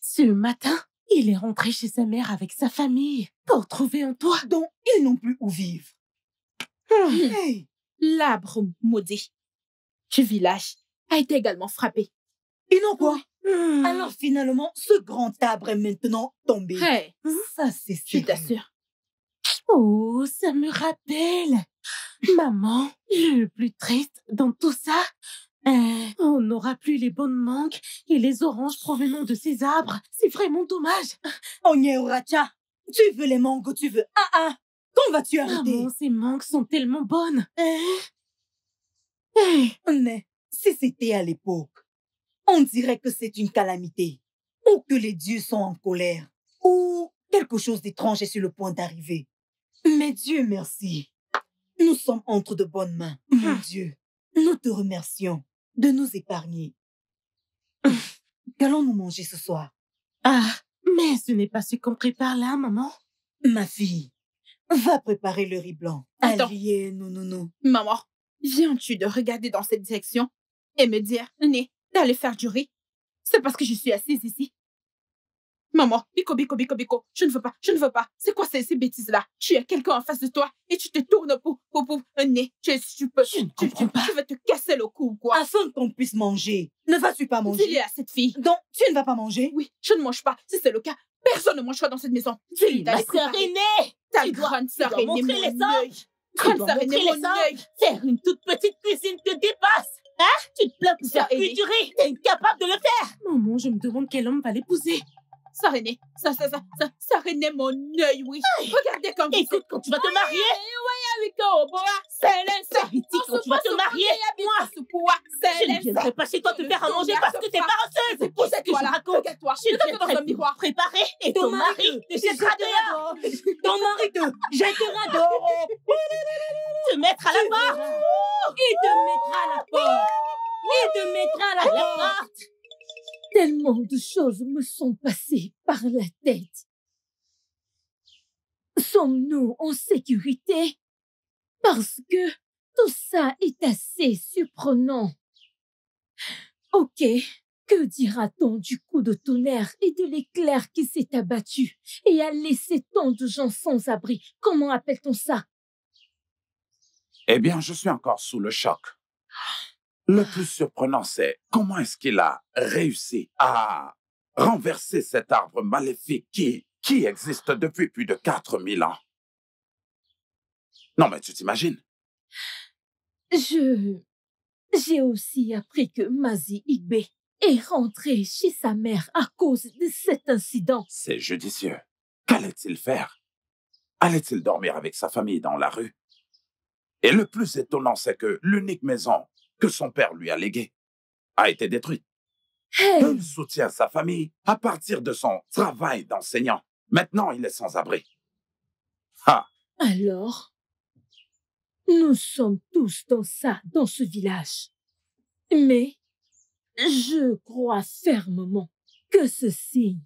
Ce matin, il est rentré chez sa mère avec sa famille pour trouver un toit dont ils n'ont plus où vivre. L'arbre maudit du village a été également frappé. Et non quoi? Alors finalement, ce grand arbre est maintenant tombé. Ça c'est sûr. Je t'assure. Oh, ça me rappelle. Maman, le plus triste dans tout ça, on n'aura plus les bonnes mangues et les oranges provenant de ces arbres. C'est vraiment dommage. Onyeka, tu veux les mangues ou tu veux quand vas-tu arrêter? Maman, ces mangues sont tellement bonnes. Mais si c'était à l'époque, on dirait que c'est une calamité, ou que les dieux sont en colère, ou quelque chose d'étrange est sur le point d'arriver. Mais Dieu merci, nous sommes entre de bonnes mains. Mon Dieu, nous te remercions de nous épargner. Qu'allons-nous manger ce soir? Mais ce n'est pas ce qu'on prépare là, maman. Ma fille, va préparer le riz blanc. Attends. Maman, viens-tu de regarder dans cette direction et me dire, né, d'aller faire du riz? C'est parce que je suis assise ici. Maman, biko, je ne veux pas. C'est quoi ces bêtises-là? Tu as quelqu'un en face de toi et tu te tournes pour un nez. Je ne comprends pas. Tu vas te casser le cou ou quoi? Afin qu'on puisse manger, ne vas-tu pas manger? Dis-le à cette fille. Donc, tu ne vas pas manger? Oui, je ne mange pas. Si c'est le cas, personne ne mangera dans cette maison. Dis-le d'aller préparer. Ta grande sœur aînée, mon œil. Faire une toute petite cuisine te dépasse. Tu te plains de faire plus du riz. T'es incapable de le faire. Maman, je me demande quel homme va l'épouser. Ça, mon œil, oui. Regardez comme vous... Écoute, quand tu vas te marier... quand tu vas te marier, moi, je ne viendrai pas chez toi te faire à manger parce que t'es paresseuse. C'est pour ça que je raconte. Je viendrai dans un miroir préparé et ton mari te jettera dehors. Ton mari te jettera dehors. Te mettra à la porte. Tellement de choses me sont passées par la tête. Sommes-nous en sécurité? Parce que tout ça est assez surprenant. Ok, que dira-t-on du coup de tonnerre et de l'éclair qui s'est abattu et a laissé tant de gens sans abri? Comment appelle-t-on ça? Eh bien, je suis encore sous le choc. Le plus surprenant, c'est comment est-ce qu'il a réussi à renverser cet arbre maléfique qui existe depuis plus de 4000 ans. Non, mais tu t'imagines? J'ai aussi appris que Mazi Igbe est rentré chez sa mère à cause de cet incident. C'est judicieux. Qu'allait-il faire? Allait-il dormir avec sa famille dans la rue? Et le plus étonnant, c'est que l'unique maison que son père lui a légué a été détruite. Il soutient sa famille à partir de son travail d'enseignant. Maintenant, il est sans abri. Alors, nous sommes tous dans ce village. Mais je crois fermement que ce signe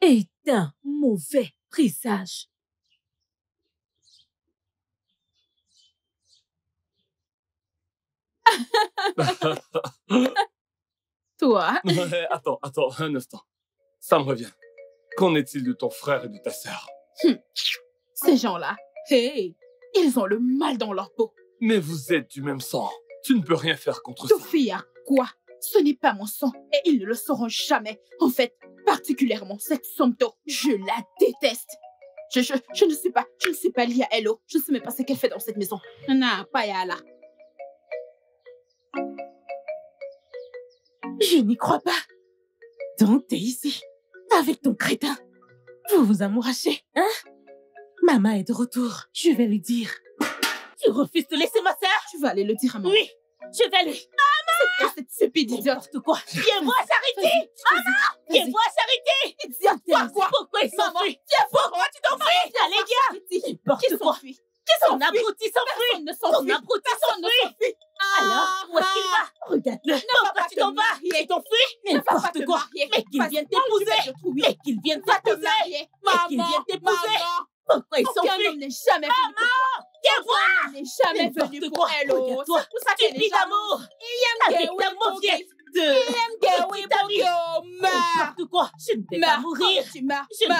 est un mauvais présage. Toi? Attends, un instant. Ça me revient. Qu'en est-il de ton frère et de ta sœur? Ces gens-là, ils ont le mal dans leur peau. Mais vous êtes du même sang. Tu ne peux rien faire contre ça. Sophia, quoi? Ce n'est pas mon sang et ils ne le sauront jamais. En fait, particulièrement cette Somto, je la déteste. Je ne sais pas. Je ne sais pas lire Hello. Je ne sais même pas ce qu'elle fait dans cette maison. Nana, pas là. Je n'y crois pas. Donc, t'es ici. Avec ton crétin. Vous vous amourachez, hein? Maman est de retour. Je vais lui dire. Tu refuses de laisser ma sœur? Tu vas aller le dire à maman. Oui, je vais aller. Maman! C'est cette stupide idiote. Quoi? Viens voir Charity! Maman! Viens voir Charity! Idiote! Pourquoi? Pourquoi il s'enfuit? Pourquoi tu t'enfuis? Allez, viens! N'importe quoi! Qui s'enfuit? Ton abruti s'enfuit! Ton abruti s'enfuit! Alors, où est-ce qu'il va? Regarde-le! Pourquoi tu t'en vas? Tu t'enfuis? N'importe quoi! Mais qu'il vienne t'épouser! Mais qu'il vienne t'épouser! Maman! Qu'il vienne t'épouser! Pourquoi il s'enfuit? Aucun homme n'est jamais venu pour toi! Viens voir! Aucun homme n'est jamais venu pour elle! Regarde-toi! Tu vis d'amour! Avec ta mauviette de... N'importe quoi! Je ne vais pas mourir! Je ne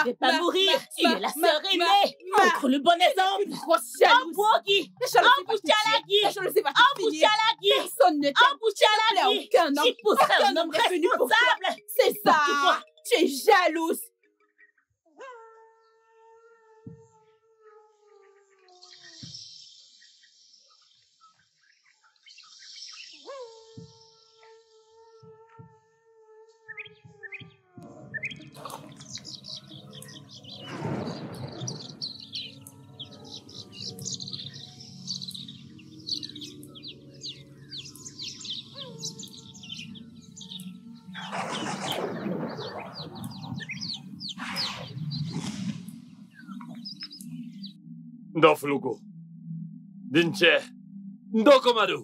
vais pas mourir! Tu es la sœur aînée! Entre le bon exemple! En bourgui! En bouchalagui! En bouchalagui! Personne ne t'a... Aucun homme! Aucun homme n'est venu pour toi! C'est ça! Tu es jalouse! Ndofuluku, Dinche, Ndokomadu,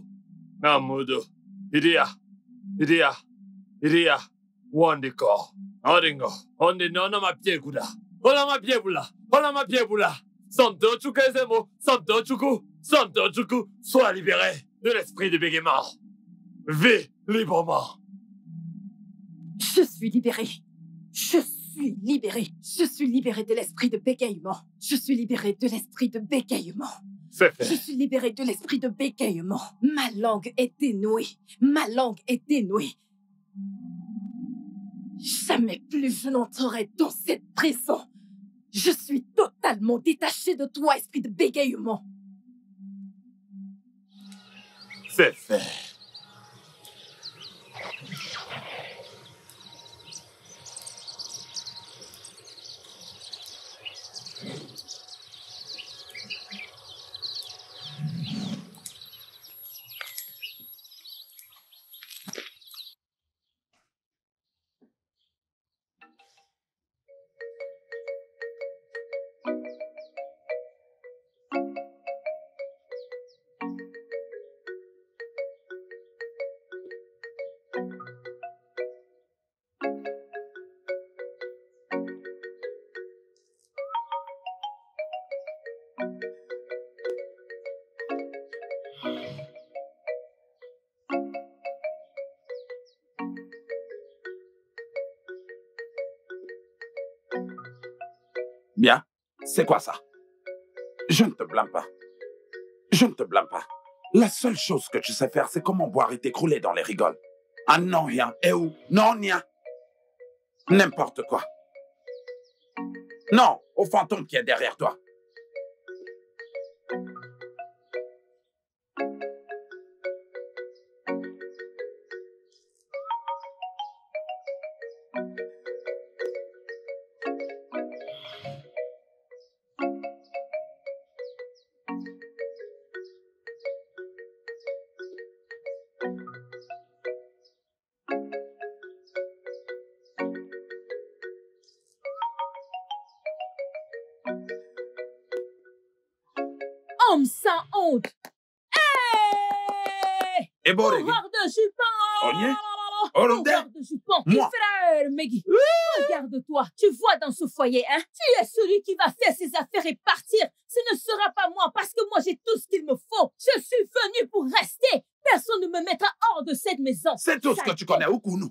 Namudu, Iria, Wandiko, Odingo, Ondinona ma piekuda, Ola ma piebula, Somto Chuku, sois libéré de l'esprit du bégaiement. Vis librement. Je suis libérée. Je suis libérée de l'esprit de bégaiement. C'est fait. Ma langue est dénouée. Jamais plus je n'entrerai dans cette prison. Je suis totalement détachée de toi, esprit de bégaiement. C'est fait. Bien, c'est quoi ça? Je ne te blâme pas. La seule chose que tu sais faire, c'est comment boire et t'écrouler dans les rigoles. Ah non, rien. Et où? Non, rien. N'importe quoi. Non, au fantôme qui est derrière toi. Sans honte. Hey! Et bon, pouvoir de jupon. Pouvoir de jupon. Mon frère, Meggy. Regarde-toi. Tu vois dans ce foyer, hein? Tu es celui qui va faire ses affaires et partir. Ce ne sera pas moi parce que moi, j'ai tout ce qu'il me faut. Je suis venu pour rester. Personne ne me mettra hors de cette maison. C'est tout ce que tu connais, Okunu.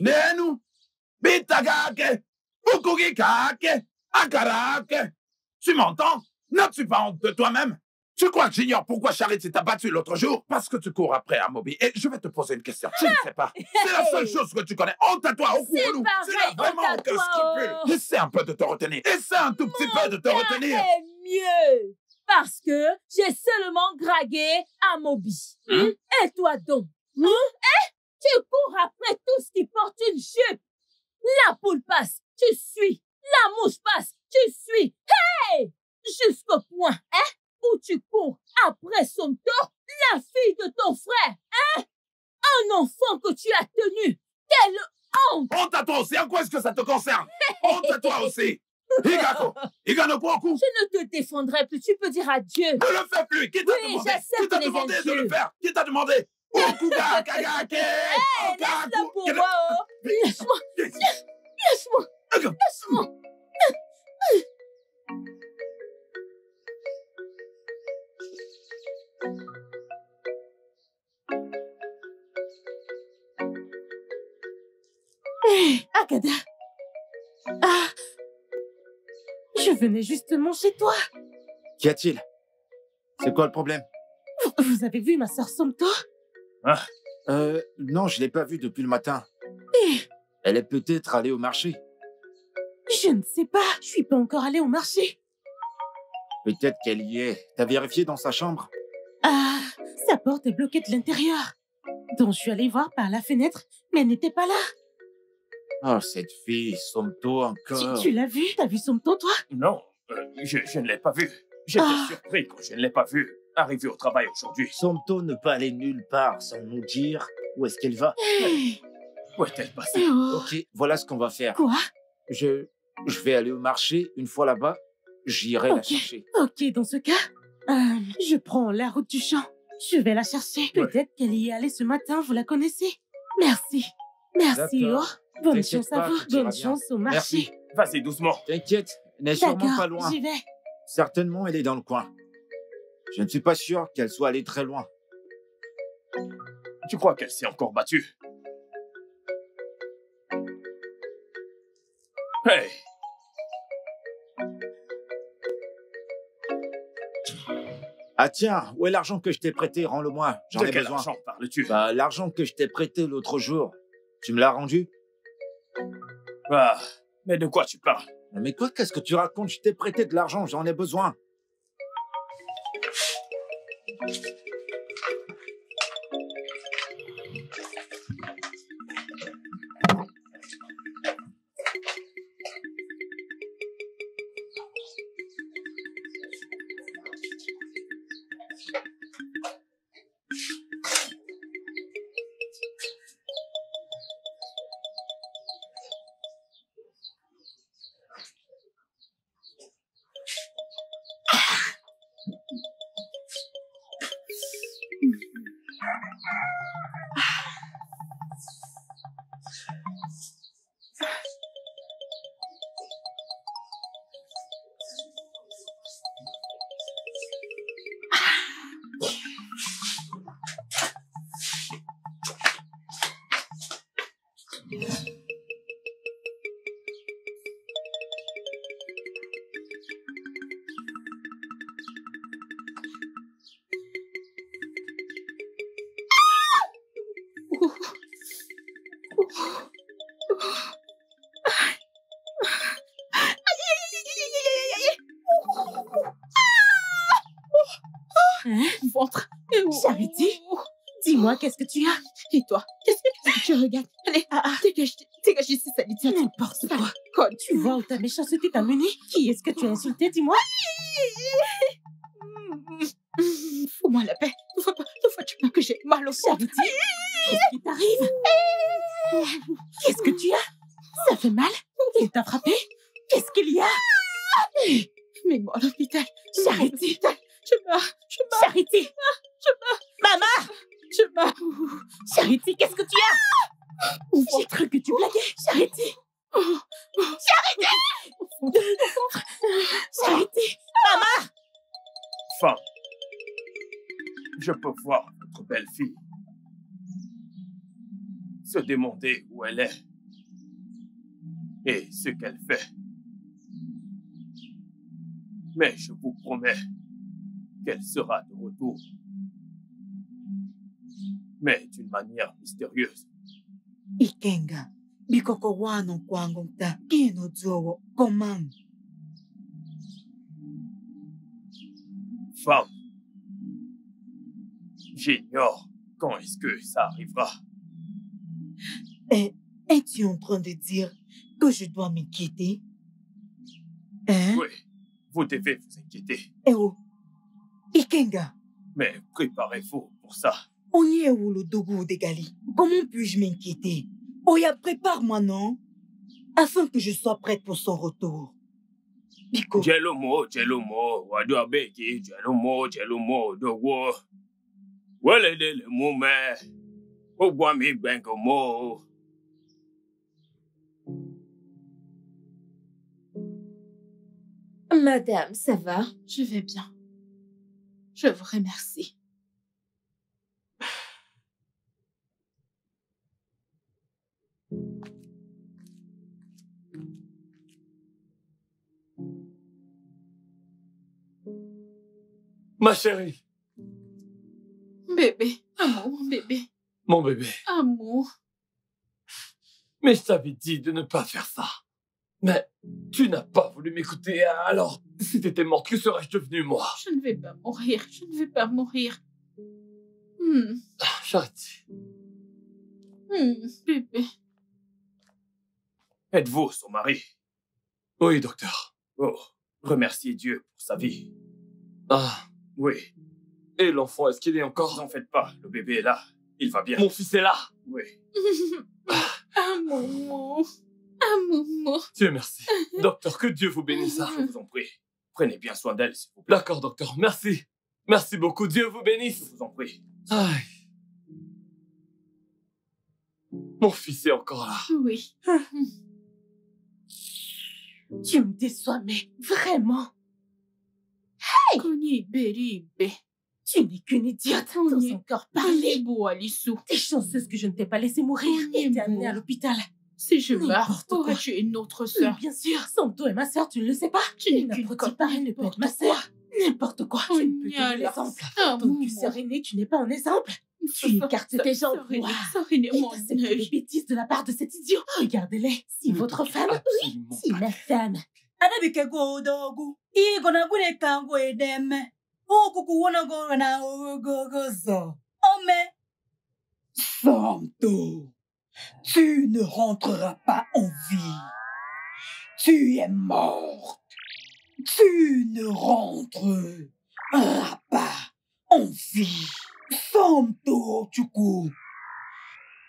Nenu. Bitagake. Bukugikake. Akarake. Tu m'entends? N'as-tu pas honte de toi-même? Tu crois que j'ignore pourquoi Charity t'a battu l'autre jour? Parce que tu cours après Amobi. Et je vais te poser une question. Tu ne sais pas. C'est la seule chose que tu connais. Honte à toi, au cours de nous. Tu n'as vraiment aucun scrupule. Essaie un peu de te retenir. Essaie un tout petit peu de te retenir. C'est mieux. Parce que j'ai seulement dragué Amobi. Et toi donc? Tu cours après tout ce qui porte une jupe. La poule passe, tu suis. La mouche passe, tu suis. Hey! Jusqu'au point, où tu cours après Somto, la fille de ton frère, un enfant que tu as tenu. Quelle honte! Honte à toi aussi, en quoi est-ce que ça te concerne? Honte à toi aussi. Higako, Higanoku. Je ne te défendrai plus, tu peux dire adieu. Ne le fais plus, qui t'a demandé? Qui t'a demandé de le faire? Qui t'a demandé? Okuga, Kagake, Okaku. Pour moi, lâche-moi, lâche-moi, lâche-moi. Hé, Agada. Ah, je venais justement chez toi. Qu'y a-t-il? C'est quoi le problème? Vous avez vu ma sœur Somto? Non, je l'ai pas vue depuis le matin. Et... elle est peut-être allée au marché. Je ne sais pas, je suis pas encore allée au marché. Peut-être qu'elle y est. T'as vérifié dans sa chambre? Ah, sa porte est bloquée de l'intérieur. Donc je suis allée voir par la fenêtre, mais elle n'était pas là. Oh, cette fille, Somto encore. Tu l'as vue? T'as vu Somto, toi? Non, je ne l'ai pas vue. J'étais surpris quand je ne l'ai pas vue. Arrivée au travail aujourd'hui. Somto ne peut aller nulle part sans nous dire où est-ce qu'elle va. Hey. Où est-elle passée? Ok, voilà ce qu'on va faire. Quoi? Je vais aller au marché. Une fois là-bas, j'irai la chercher. Ok, dans ce cas, je prends la route du champ. Je vais la chercher. Ouais. Peut-être qu'elle y est allée ce matin, vous la connaissez. Merci. Merci, bonne chance à vous. Bonne chance au marché. Vas-y doucement. T'inquiète, elle n'est sûrement pas loin. J'y vais. Certainement, elle est dans le coin. Je ne suis pas sûr qu'elle soit allée très loin. Tu crois qu'elle s'est encore battue? Hey! Ah tiens, où est l'argent que je t'ai prêté? Rends-le-moi, j'en ai besoin. De quel argent parles-tu? Bah, l'argent que je t'ai prêté l'autre jour. Tu me l'as rendu? Ah, mais de quoi tu parles? Mais quoi, qu'est-ce que tu racontes? Je t'ai prêté de l'argent, j'en ai besoin. Ventre. Charity, dis-moi, qu'est-ce que tu as? Et toi? Qu'est-ce que tu regardes? Allez, dégage ici, Charity. N'importe quoi. Quand tu vois où ta méchanceté t'a mené? Qui est-ce que tu as insulté? Dis-moi. Fous-moi la paix. Ne vois-tu pas que j'ai mal au corps? Charity, qu'est-ce qui t'arrive? Qu'est-ce que tu as? Ça fait mal? Il t'a frappé? Qu'est-ce qu'il y a? Mais moi, l'hôpital. Charity, je meurs. Charity, je meurs. Maman, je meurs. Charity, qu'est-ce que tu as? J'ai cru que tu blaguais. Charity. Charity. Charity. Maman. Enfin, je peux voir notre belle-fille se demander où elle est et ce qu'elle fait. Mais je vous promets qu'elle sera de retour. Mais d'une manière mystérieuse. Ikenga, bikoko wano kwangongta, kino dzowo, komam. Femme, j'ignore quand est-ce que ça arrivera. Es-tu en train de dire que je dois m'inquiéter? Hein? Oui, vous devez vous inquiéter. Eh oh, Ikenga. Mais préparez-vous pour ça. On y est où le Dogo de Gali? Comment puis-je m'inquiéter? Oya, prépare-moi, non? Afin que je sois prête pour son retour. Biko. Jelomo, Waduabeki, Jelomo, Dogo. Walede le moume, Ogwami Benkomo. Madame, ça va? Je vais bien. Je vous remercie. Ma chérie. Bébé, amour, mon bébé. Mon bébé. Amour. Mais je t'avais dit de ne pas faire ça. Mais tu n'as pas voulu m'écouter, alors si t'étais morte, que serais-je devenue, moi? Je ne vais pas mourir, je ne vais pas mourir. Charity. Bébé. Êtes-vous son mari? Oui, docteur. Oh, remerciez Dieu pour sa vie. Ah, oui. Et l'enfant, est-ce qu'il est encore? N'en faites pas, le bébé est là, il va bien. Mon fils est là? Oui. Amour. Amour. Dieu merci. Docteur, que Dieu vous bénisse. Je vous en prie. Prenez bien soin d'elle, s'il vous plaît. D'accord, docteur. Merci. Merci beaucoup. Dieu vous bénisse. Je vous en prie. Aïe. Mon fils est encore là. Oui. Tu me déçois, mais vraiment. Hey! Tu n'es qu'une idiote. T'as encore parlé. T'es chanceuse que je ne t'ai pas laissé mourir et t'es amenée à l'hôpital. Si je meurs, aurais-tu une autre sœur? Bien sûr, Somto est ma sœur, tu ne le sais pas. Tu n'es qu'une copine, ne peux être ma sœur. N'importe quoi, tu ne peux être l'exemple. Ton tu sœur aînée, tu n'es pas un exemple. Tu écartes tes jambes. C'est des bêtises de la part de cet idiot. Regardez-les, si votre femme, oui, si ma femme. Somto. Tu ne rentreras pas en vie. Tu es morte. Tu ne rentreras pas en vie. Somto, du coup.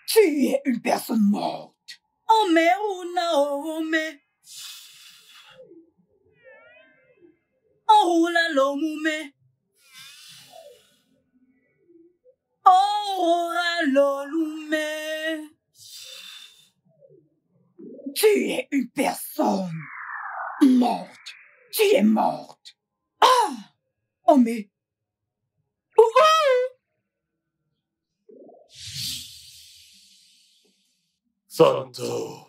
Tu es une personne morte. Tu es une personne morte. Tu es morte. Ah! Oh mais... Somto.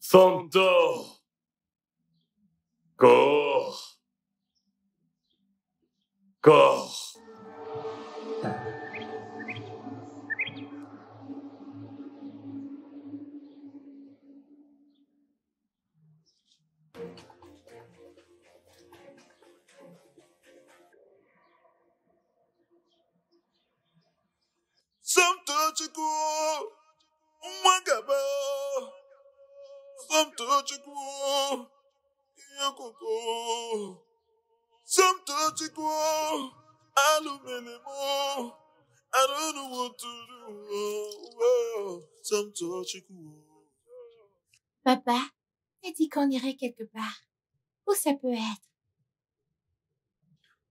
Somto. Corps. Corps. Somto Chukwu, Mwagaba. Somto Chukwu, Yokoko. Somto Chukwu, Alumelemo. I don't know what to do. Somto Chukwu. Papa, t'as dit qu'on irait quelque part. Où ça peut être?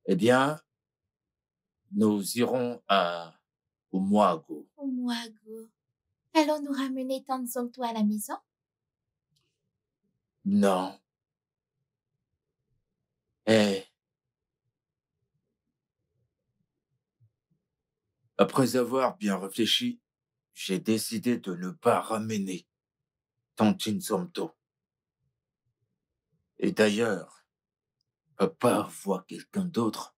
Eh bien, nous irons à... Oumuago. Oumuago. Allons nous ramener Tante Somto à la maison? Non. Après avoir bien réfléchi, j'ai décidé de ne pas ramener Tante Somto. Et d'ailleurs, Papa voit quelqu'un d'autre.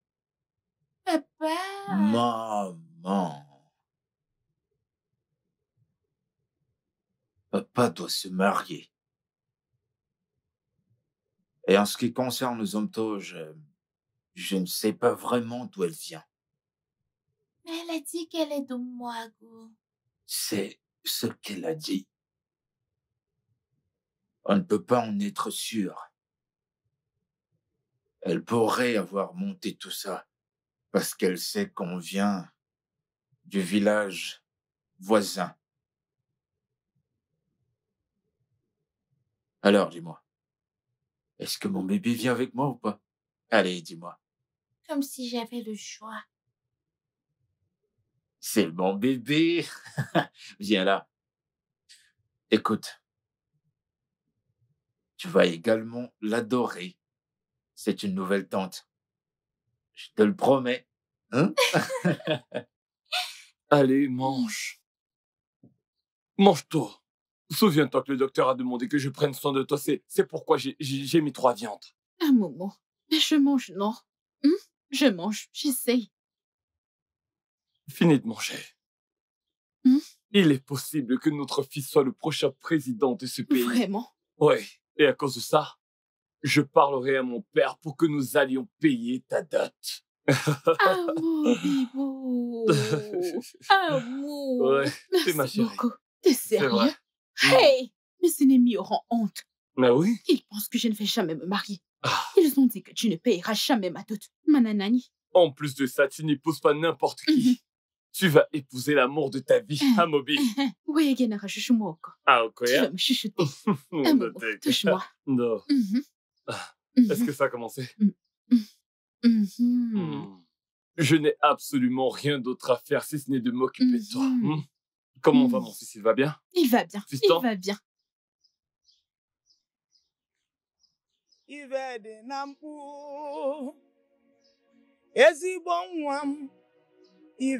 Papa. Maman. Papa doit se marier. Et en ce qui concerne Somto, je ne sais pas vraiment d'où elle vient. Mais elle a dit qu'elle est de Mwago. C'est ce qu'elle a dit. On ne peut pas en être sûr. Elle pourrait avoir monté tout ça parce qu'elle sait qu'on vient du village voisin. Alors, dis-moi, est-ce que mon bébé vient avec moi ou pas? Allez, dis-moi. Comme si j'avais le choix. C'est mon bébé. Viens là. Écoute, tu vas également l'adorer. C'est une nouvelle tante. Je te le promets. Hein? Allez, mange. Mange-toi. Souviens-toi que le docteur a demandé que je prenne soin de toi. C'est pourquoi j'ai mis 3 viandes. Un moment. Mais je mange, non. Je mange, j'essaye. Finis de manger. Il est possible que notre fils soit le prochain président de ce pays. Vraiment? Ouais. Et à cause de ça, je parlerai à mon père pour que nous allions payer ta dot. Amobi. Ouais, c'est ma chérie. T'es sérieux? Hey, mais ce n'est mis rend honte. Ah oui? Ils pensent que je ne vais jamais me marier. Ah. Ils ont dit que tu ne payeras jamais ma dot, mananani. En plus de ça, tu n'épouses pas n'importe qui. Tu vas épouser l'amour de ta vie, Amobi. Oui, ah, ok. Tu vas me chuchoter. Touche-moi. Non. Est-ce que ça a commencé? Je n'ai absolument rien d'autre à faire si ce n'est de m'occuper de toi. Comment va mon fils? Il va bien? Il va bien. Fiston? Il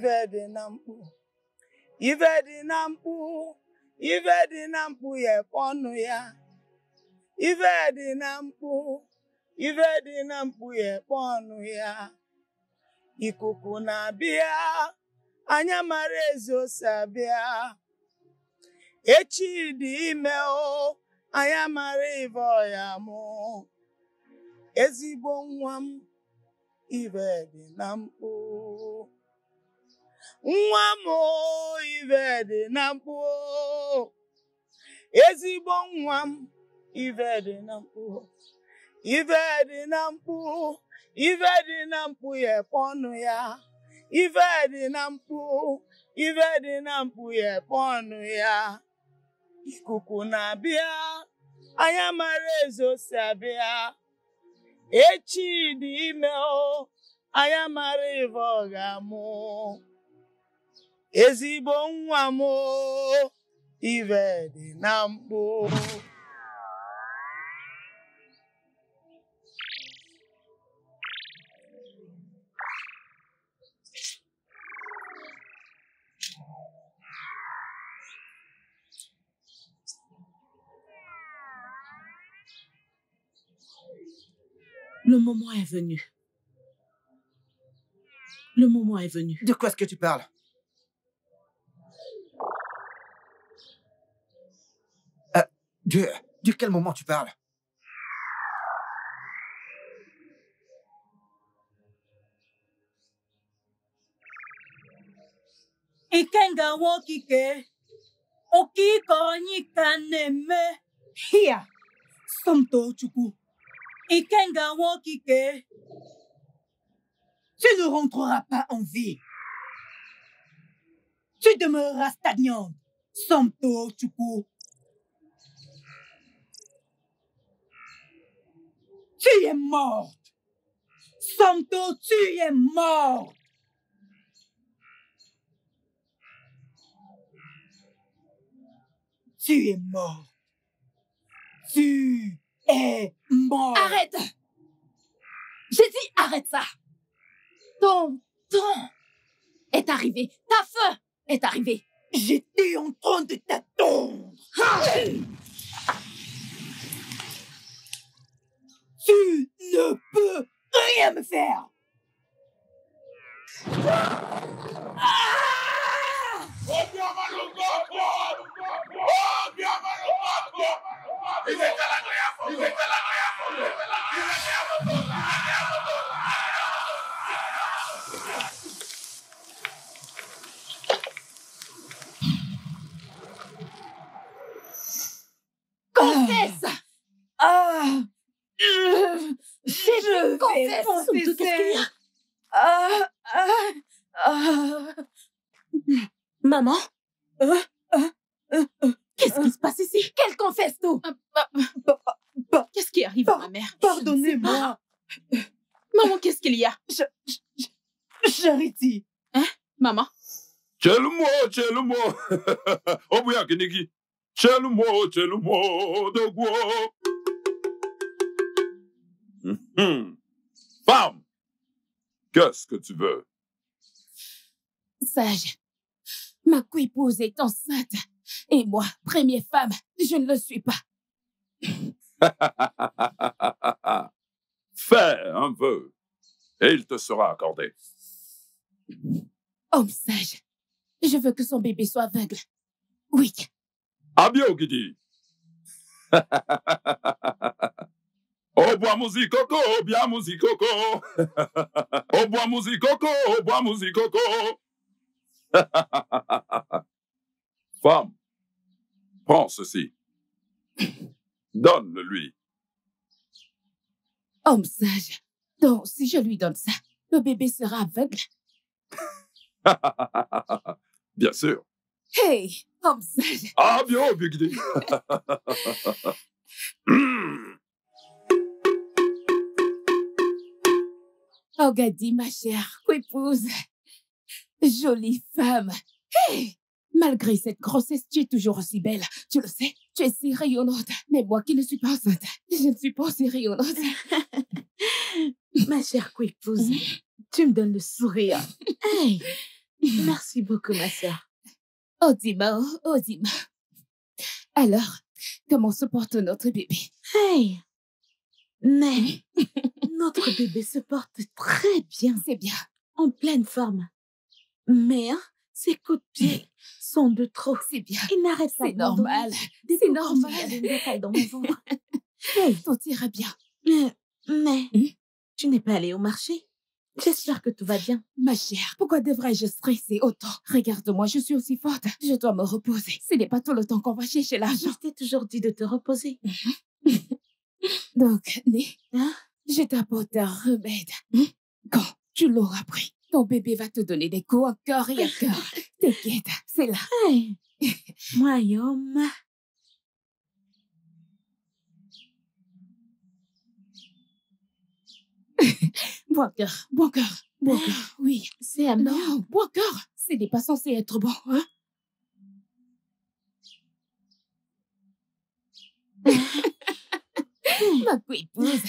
va bien. Anya mara ezo sabia echi di meo anya mara ivo ya mo ezigbo nwam ibe di na mpo nwam o ibe di na mpo ezigbo nwam ibe di na mpo ibe di na mpo ibe di na mpo ya ponu ya ive dị na mpu ya pọnụ ya ikuku na-abịa anya mara ezo si abịa echi dị ime o anya mara ive ọ ga-amụ ezigbo nwa m ive dị na mpu. Le moment est venu. Le moment est venu. De quoi est-ce que tu parles? De quel moment tu parles? Ikenga wokike, okiko nyikaneme. Here, Somto Chuku. Ikenga Wokike, tu ne rentreras pas en vie. Tu demeureras stagnant. Somto Chuku. Tu es morte. Somto, tu es morte. Tu es morte. Tu es mort. Arrête! J'ai dit arrête ça! Ton temps est arrivé. Ta fin est arrivée. J'étais en train de t'attendre. Tu ne peux Somto, qu'est-ce qu'il y a? Maman? Qu'est-ce qui se passe ici? Qu'elle confesse tout? Qu'est-ce qui arrive à ma mère? Pardonnez-moi. Maman, qu'est-ce qu'il y a? Charity. Hein, maman? Tchèle-moi. Oh, bouya, Keneki. Tchèle-moi, Dogwo. Femme, qu'est-ce que tu veux? Sage, ma co-épouse est enceinte. Et moi, première femme, je ne le suis pas. Fais un vœu et il te sera accordé. Homme sage, je veux que son bébé soit aveugle. Oui. Abio Gidi. Oh, bois musicoco, bien musicoco. Oh, bois musicoco, bois musicoco. Femme, prends ceci. Donne-le-lui. Homme sage, donc si je lui donne ça, le bébé sera aveugle. Bien sûr. Hey, homme sage. Ah, bien, oh, big deal. Agada, ma chère épouse. Jolie femme. Hey! Malgré cette grossesse, tu es toujours aussi belle. Tu le sais, tu es si rayonnante. Mais moi qui ne suis pas enceinte, je ne suis pas si rayonnante. Ma chère co-épouse, tu me donnes le sourire. Hey, merci beaucoup, ma soeur. Odima. Alors, comment se porte notre bébé? Hey, mais notre bébé se porte très bien. C'est bien. En pleine forme. Mais... hein, ses coups de pied sont de trop. C'est bien. Il n'arrête pas. C'est normal. C'est normal. Tout ira bien. Mais tu n'es pas allée au marché. J'espère que tout va bien. Ma chère, pourquoi devrais-je stresser autant? Regarde-moi, je suis aussi forte. Je dois me reposer. Ce n'est pas tout le temps qu'on va chercher l'argent. Je t'ai toujours dit de te reposer. Donc, Né, je t'apporte un remède. Quand tu l'auras pris, ton bébé va te donner des coups encore et encore. T'inquiète, c'est là. Hey. Moyom. Bon cœur. Oui, c'est amer. Non, bon cœur. Ce n'est pas censé être bon, hein? Ma épouse,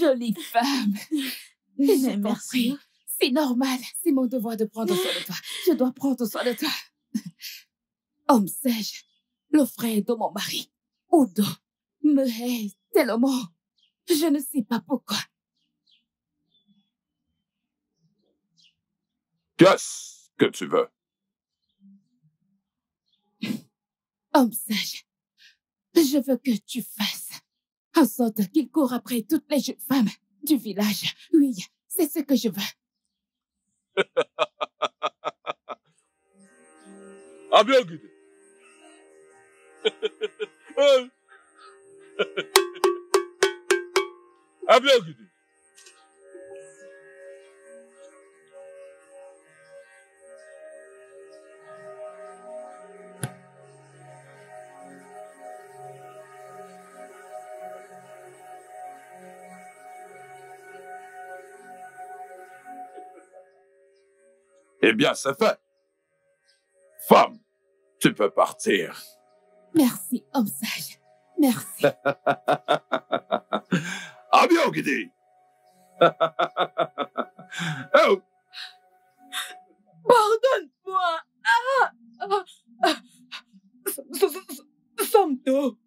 jolie femme. Merci. C'est normal, c'est mon devoir de prendre soin de toi. Je dois prendre soin de toi. Homme sage, le frère de mon mari, Udo, me hait tellement. Je ne sais pas pourquoi. Qu'est-ce que tu veux? Homme sage, je veux que tu fasses en sorte qu'il court après toutes les jeunes femmes du village. Oui, c'est ce que je veux. Ah bien, Guide. Ah bien, Guide. Eh bien, c'est fait. Femme, tu peux partir. Merci, homme sage. Merci. Ah bien, Guidi. Oh. Pardonne-moi. Somto.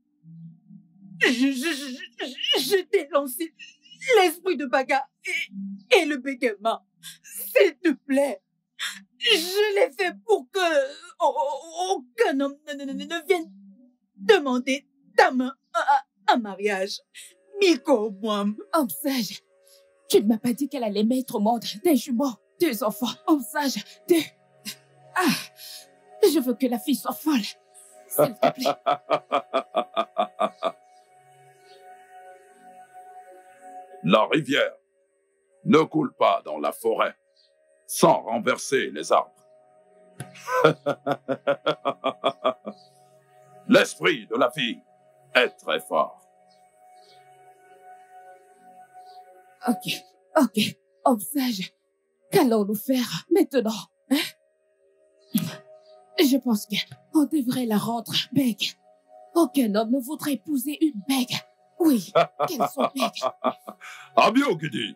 Je t'ai lancé l'esprit de bagarre et le bégaiement. S'il te plaît. Je l'ai fait pour que aucun homme ne vienne demander ta main à un mariage. Miko, moi. Homme sage, tu ne m'as pas dit qu'elle allait mettre au monde des jumeaux, deux enfants. Homme sage, deux. Ah, je veux que la fille soit folle. S'il te plaît. La rivière ne coule pas dans la forêt sans renverser les arbres. L'esprit de la fille est très fort. Ok, ok, homme sage, qu'allons-nous faire maintenant, hein? Je pense qu'on devrait la rendre bègue. Aucun homme ne voudrait épouser une bègue. Oui, qu'elle soit bègue. Ah bien, qui dit?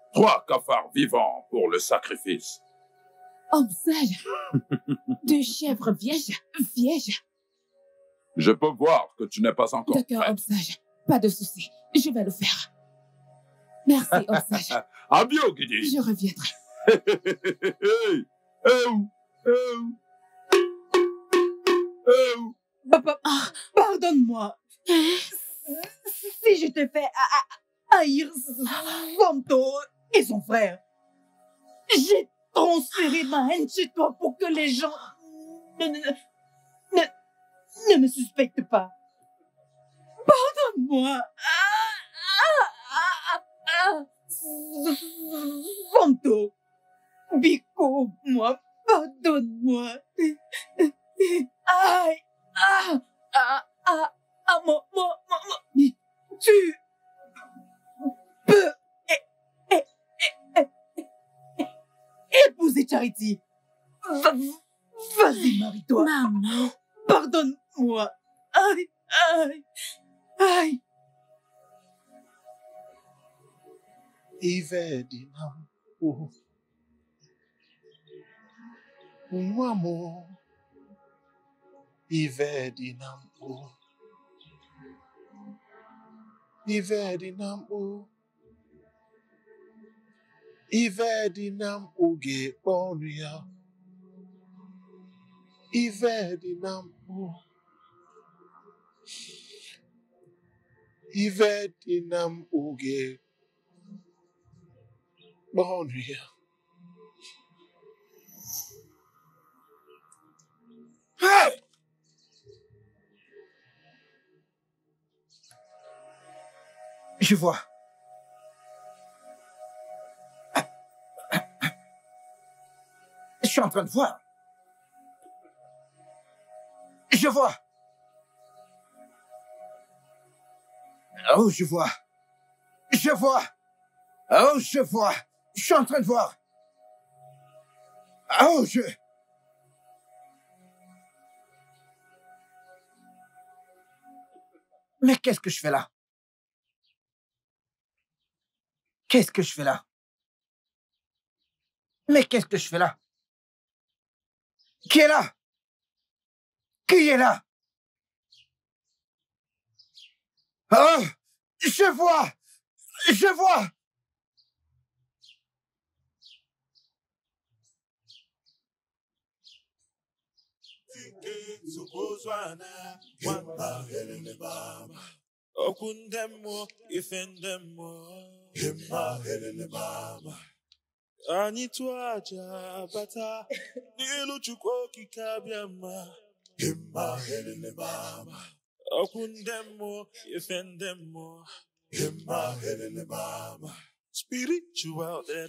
3 cafards vivants pour le sacrifice. Homme sage, 2 chèvres vierges. Je peux voir que tu n'es pas encore prête. D'accord, homme sage, pas de souci, je vais le faire. Merci, homme sage. À bio, Guidi. Je reviendrai. Pardonne-moi. Si je te fais haïr Somto et son frère, j'ai transféré ma haine chez toi pour que les gens ne me suspectent pas. Pardonne-moi. Somto, Biko, moi, pardonne-moi. Aïe. Tu peux épouser Charity. Vas-y, marie-toi. Maman. Pardonne-moi. Aïe, aïe, aïe. Ivedinam oge bonia. Hey! Je vois. Je suis en train de voir. Je vois. Oh, je vois. Je vois. Oh, je vois. Je suis en train de voir. Oh, je... Mais qu'est-ce que je fais là? Qu'est-ce que je fais là? Mais qu'est-ce que je fais là? Qui est là? Qui est là? Oh! Je vois! Je vois! Spiritual, that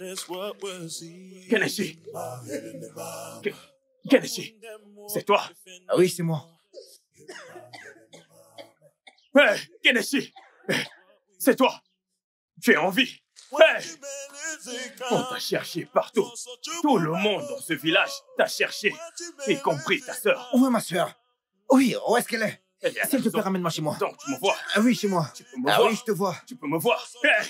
is what we see. Kenechi. Kenechi, c'est toi? Oui, c'est moi. Hey, Kenechi, c'est toi? Tu es en vie? Hey, on t'a cherché partout. Tout le monde dans ce village t'a cherché, y compris ta sœur. Où est ma sœur? Oui, où est-ce qu'elle est? S'il te plaît, ramène-moi chez moi. Donc, tu me vois? Oui, chez moi. Tu peux me voir? Oui, je te vois. Tu peux me voir? Hey,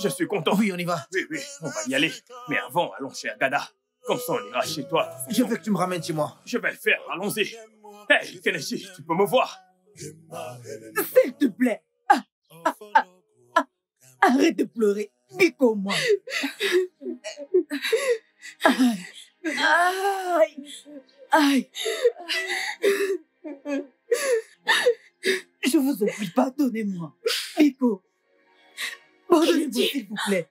je suis content. Oui, on y va. Oui, oui, on va y aller. Mais avant, allons chez Agada. Comme ça, on ira chez toi. Je veux que tu me ramènes chez moi. Je vais le faire, allons-y. Hey, Kenechi, tu peux me voir? S'il te plaît. Arrête de pleurer. Biko, Mom. Je vous en prie, pardonnez-moi. Biko. Pardonnez-moi, s'il vous plaît.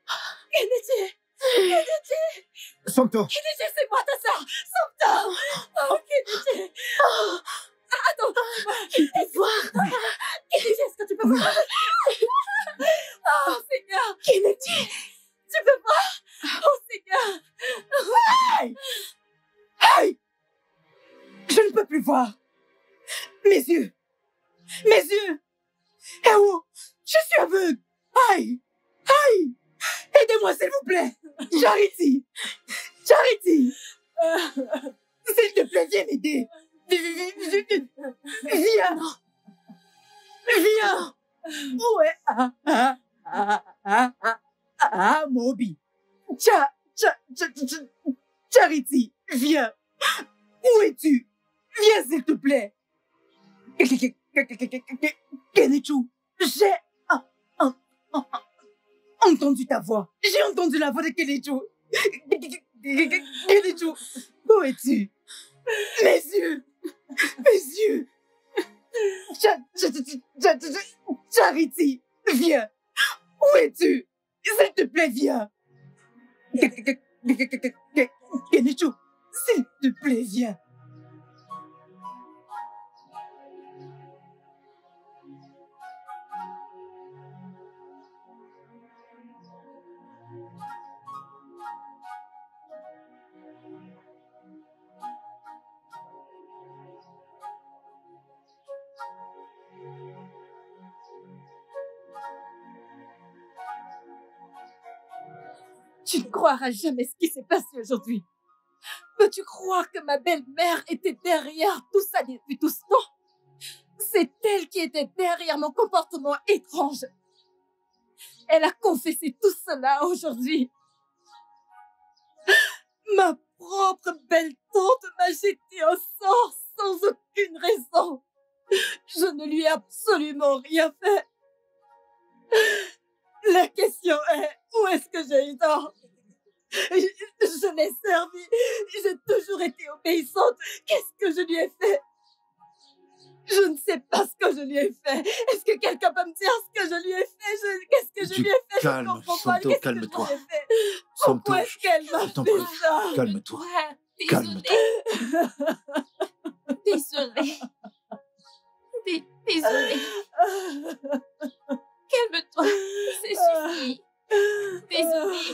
Kenechukwu. Kenechukwu. Somto. Kenechukwu, c'est moi ta soeur. Somto. Oh, Kenechukwu. Oh. Attends, je peux voir. Kenechukwu, est-ce que tu peux voir? Oh, Seigneur. Kenechukwu. Tu peux voir? Oh, Seigneur. Hey! Hey! Je ne peux plus voir. Mes yeux. Mes yeux. Eh oh, je suis aveugle. Aïe! Aïe! Aidez-moi, s'il vous plaît! Charity! Charity! S'il te plaît, viens m'aider! Viens! Viens! Où est Amobi? Charity, viens! Où es-tu? Viens, s'il te plaît! Kenechukwu, j'ai entendu ta voix. J'ai entendu la voix de Kenechukwu. Kenechukwu, où es-tu? Mes yeux. Mes yeux. Charity, viens. Où es-tu? S'il te plaît, viens. Kenechukwu, s'il te plaît, viens. Tu ne croiras jamais ce qui s'est passé aujourd'hui. Peux-tu croire que ma belle-mère était derrière tout ça depuis tout ce temps? C'est elle qui était derrière mon comportement étrange. Elle a confessé tout cela aujourd'hui. Ma propre belle-tante m'a jeté au sort sans aucune raison. Je ne lui ai absolument rien fait. La question est, où est-ce que j'ai eu tort? Je l'ai servi, j'ai toujours été obéissante. Qu'est-ce que je lui ai fait? Je ne sais pas ce que je lui ai fait. Est-ce que quelqu'un peut me dire ce que je lui ai fait? Qu'est-ce que je lui ai fait? Calme, Somto, calme-toi. Somto, je t'en prie, calme-toi. Calme-toi. Désolée. Désolée. Calme-toi, c'est suffit. Désolée.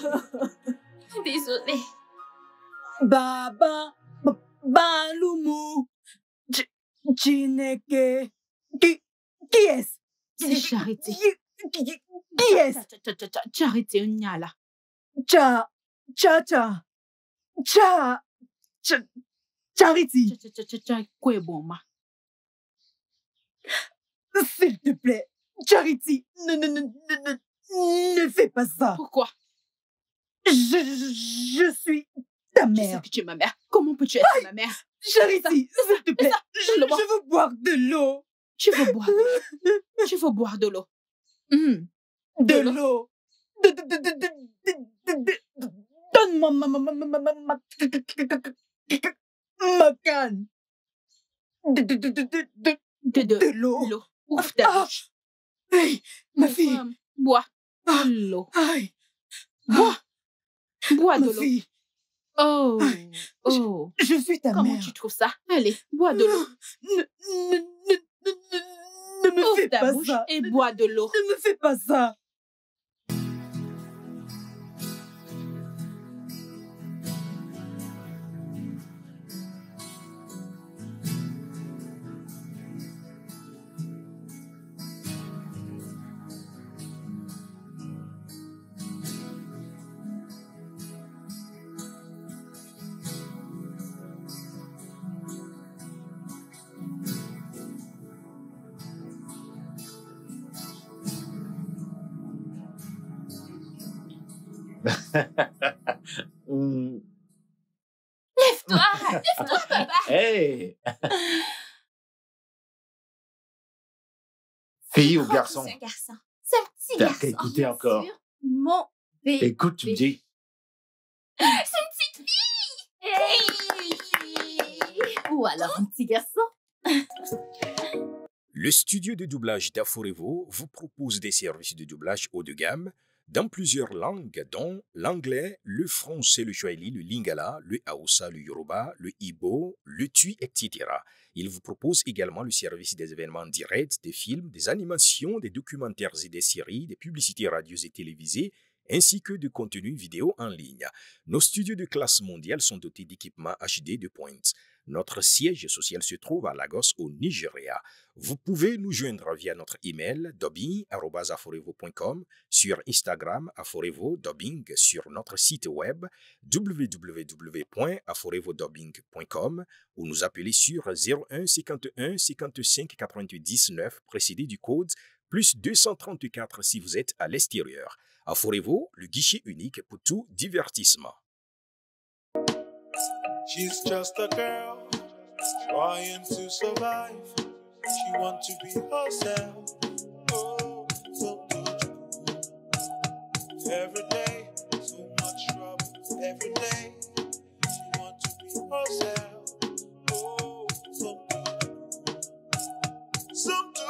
Désolée. Baba, Balumu, Chineke. Qui est-ce? C'est Charité. Qui est-ce? Charité, Unyala. Charité. S'il te plaît. Charity, ne fais pas ça. Pourquoi? Je suis ta mère. Je sais que tu es ma mère. Comment peux-tu être ma mère? Charity, s'il te plaît, je veux boire de l'eau. Tu veux boire de l'eau? Tu veux boire de l'eau? De l'eau. Donne-moi ma canne. De l'eau. Ouf, ta bouche. Hey, ma fille, bois de l'eau. Bois de l'eau. Oh, oh. Je suis ta mère. Comment tu trouves ça? Allez, bois de l'eau. Ne me fais pas ça. Et bois de l'eau. Ne me fais pas ça. Lève-toi, lève-toi, papa. Hey. Fille ou garçon? C'est un garçon. C'est un petit garçon. T'as qu'à écouter encore. Mon Écoute, tu me dis. C'est une petite fille! Hey! Ou alors un petit garçon. Le studio de doublage d'Aforevo vous propose des services de doublage haut de gamme dans plusieurs langues, dont l'anglais, le français, le swahili, le lingala, le hausa, le yoruba, le igbo, le tui, etc. Il vous propose également le service des événements directs, des films, des animations, des documentaires et des séries, des publicités radios et télévisées, ainsi que du contenu vidéo en ligne. Nos studios de classe mondiale sont dotés d'équipements HD de pointe. Notre siège social se trouve à Lagos, au Nigeria. Vous pouvez nous joindre via notre email dobbing@aforevo.com, sur Instagram aforevo-dobbing, sur notre site web www.aforevo-dobbing.com ou nous appeler sur 01 51 55 99 précédé du code +234 si vous êtes à l'extérieur. Aforevo, le guichet unique pour tout divertissement. She's just a girl trying to survive. She wants to be herself. Oh, so much. Every day, so much trouble. Every day, she wants to be herself. Oh, so much. Sometimes.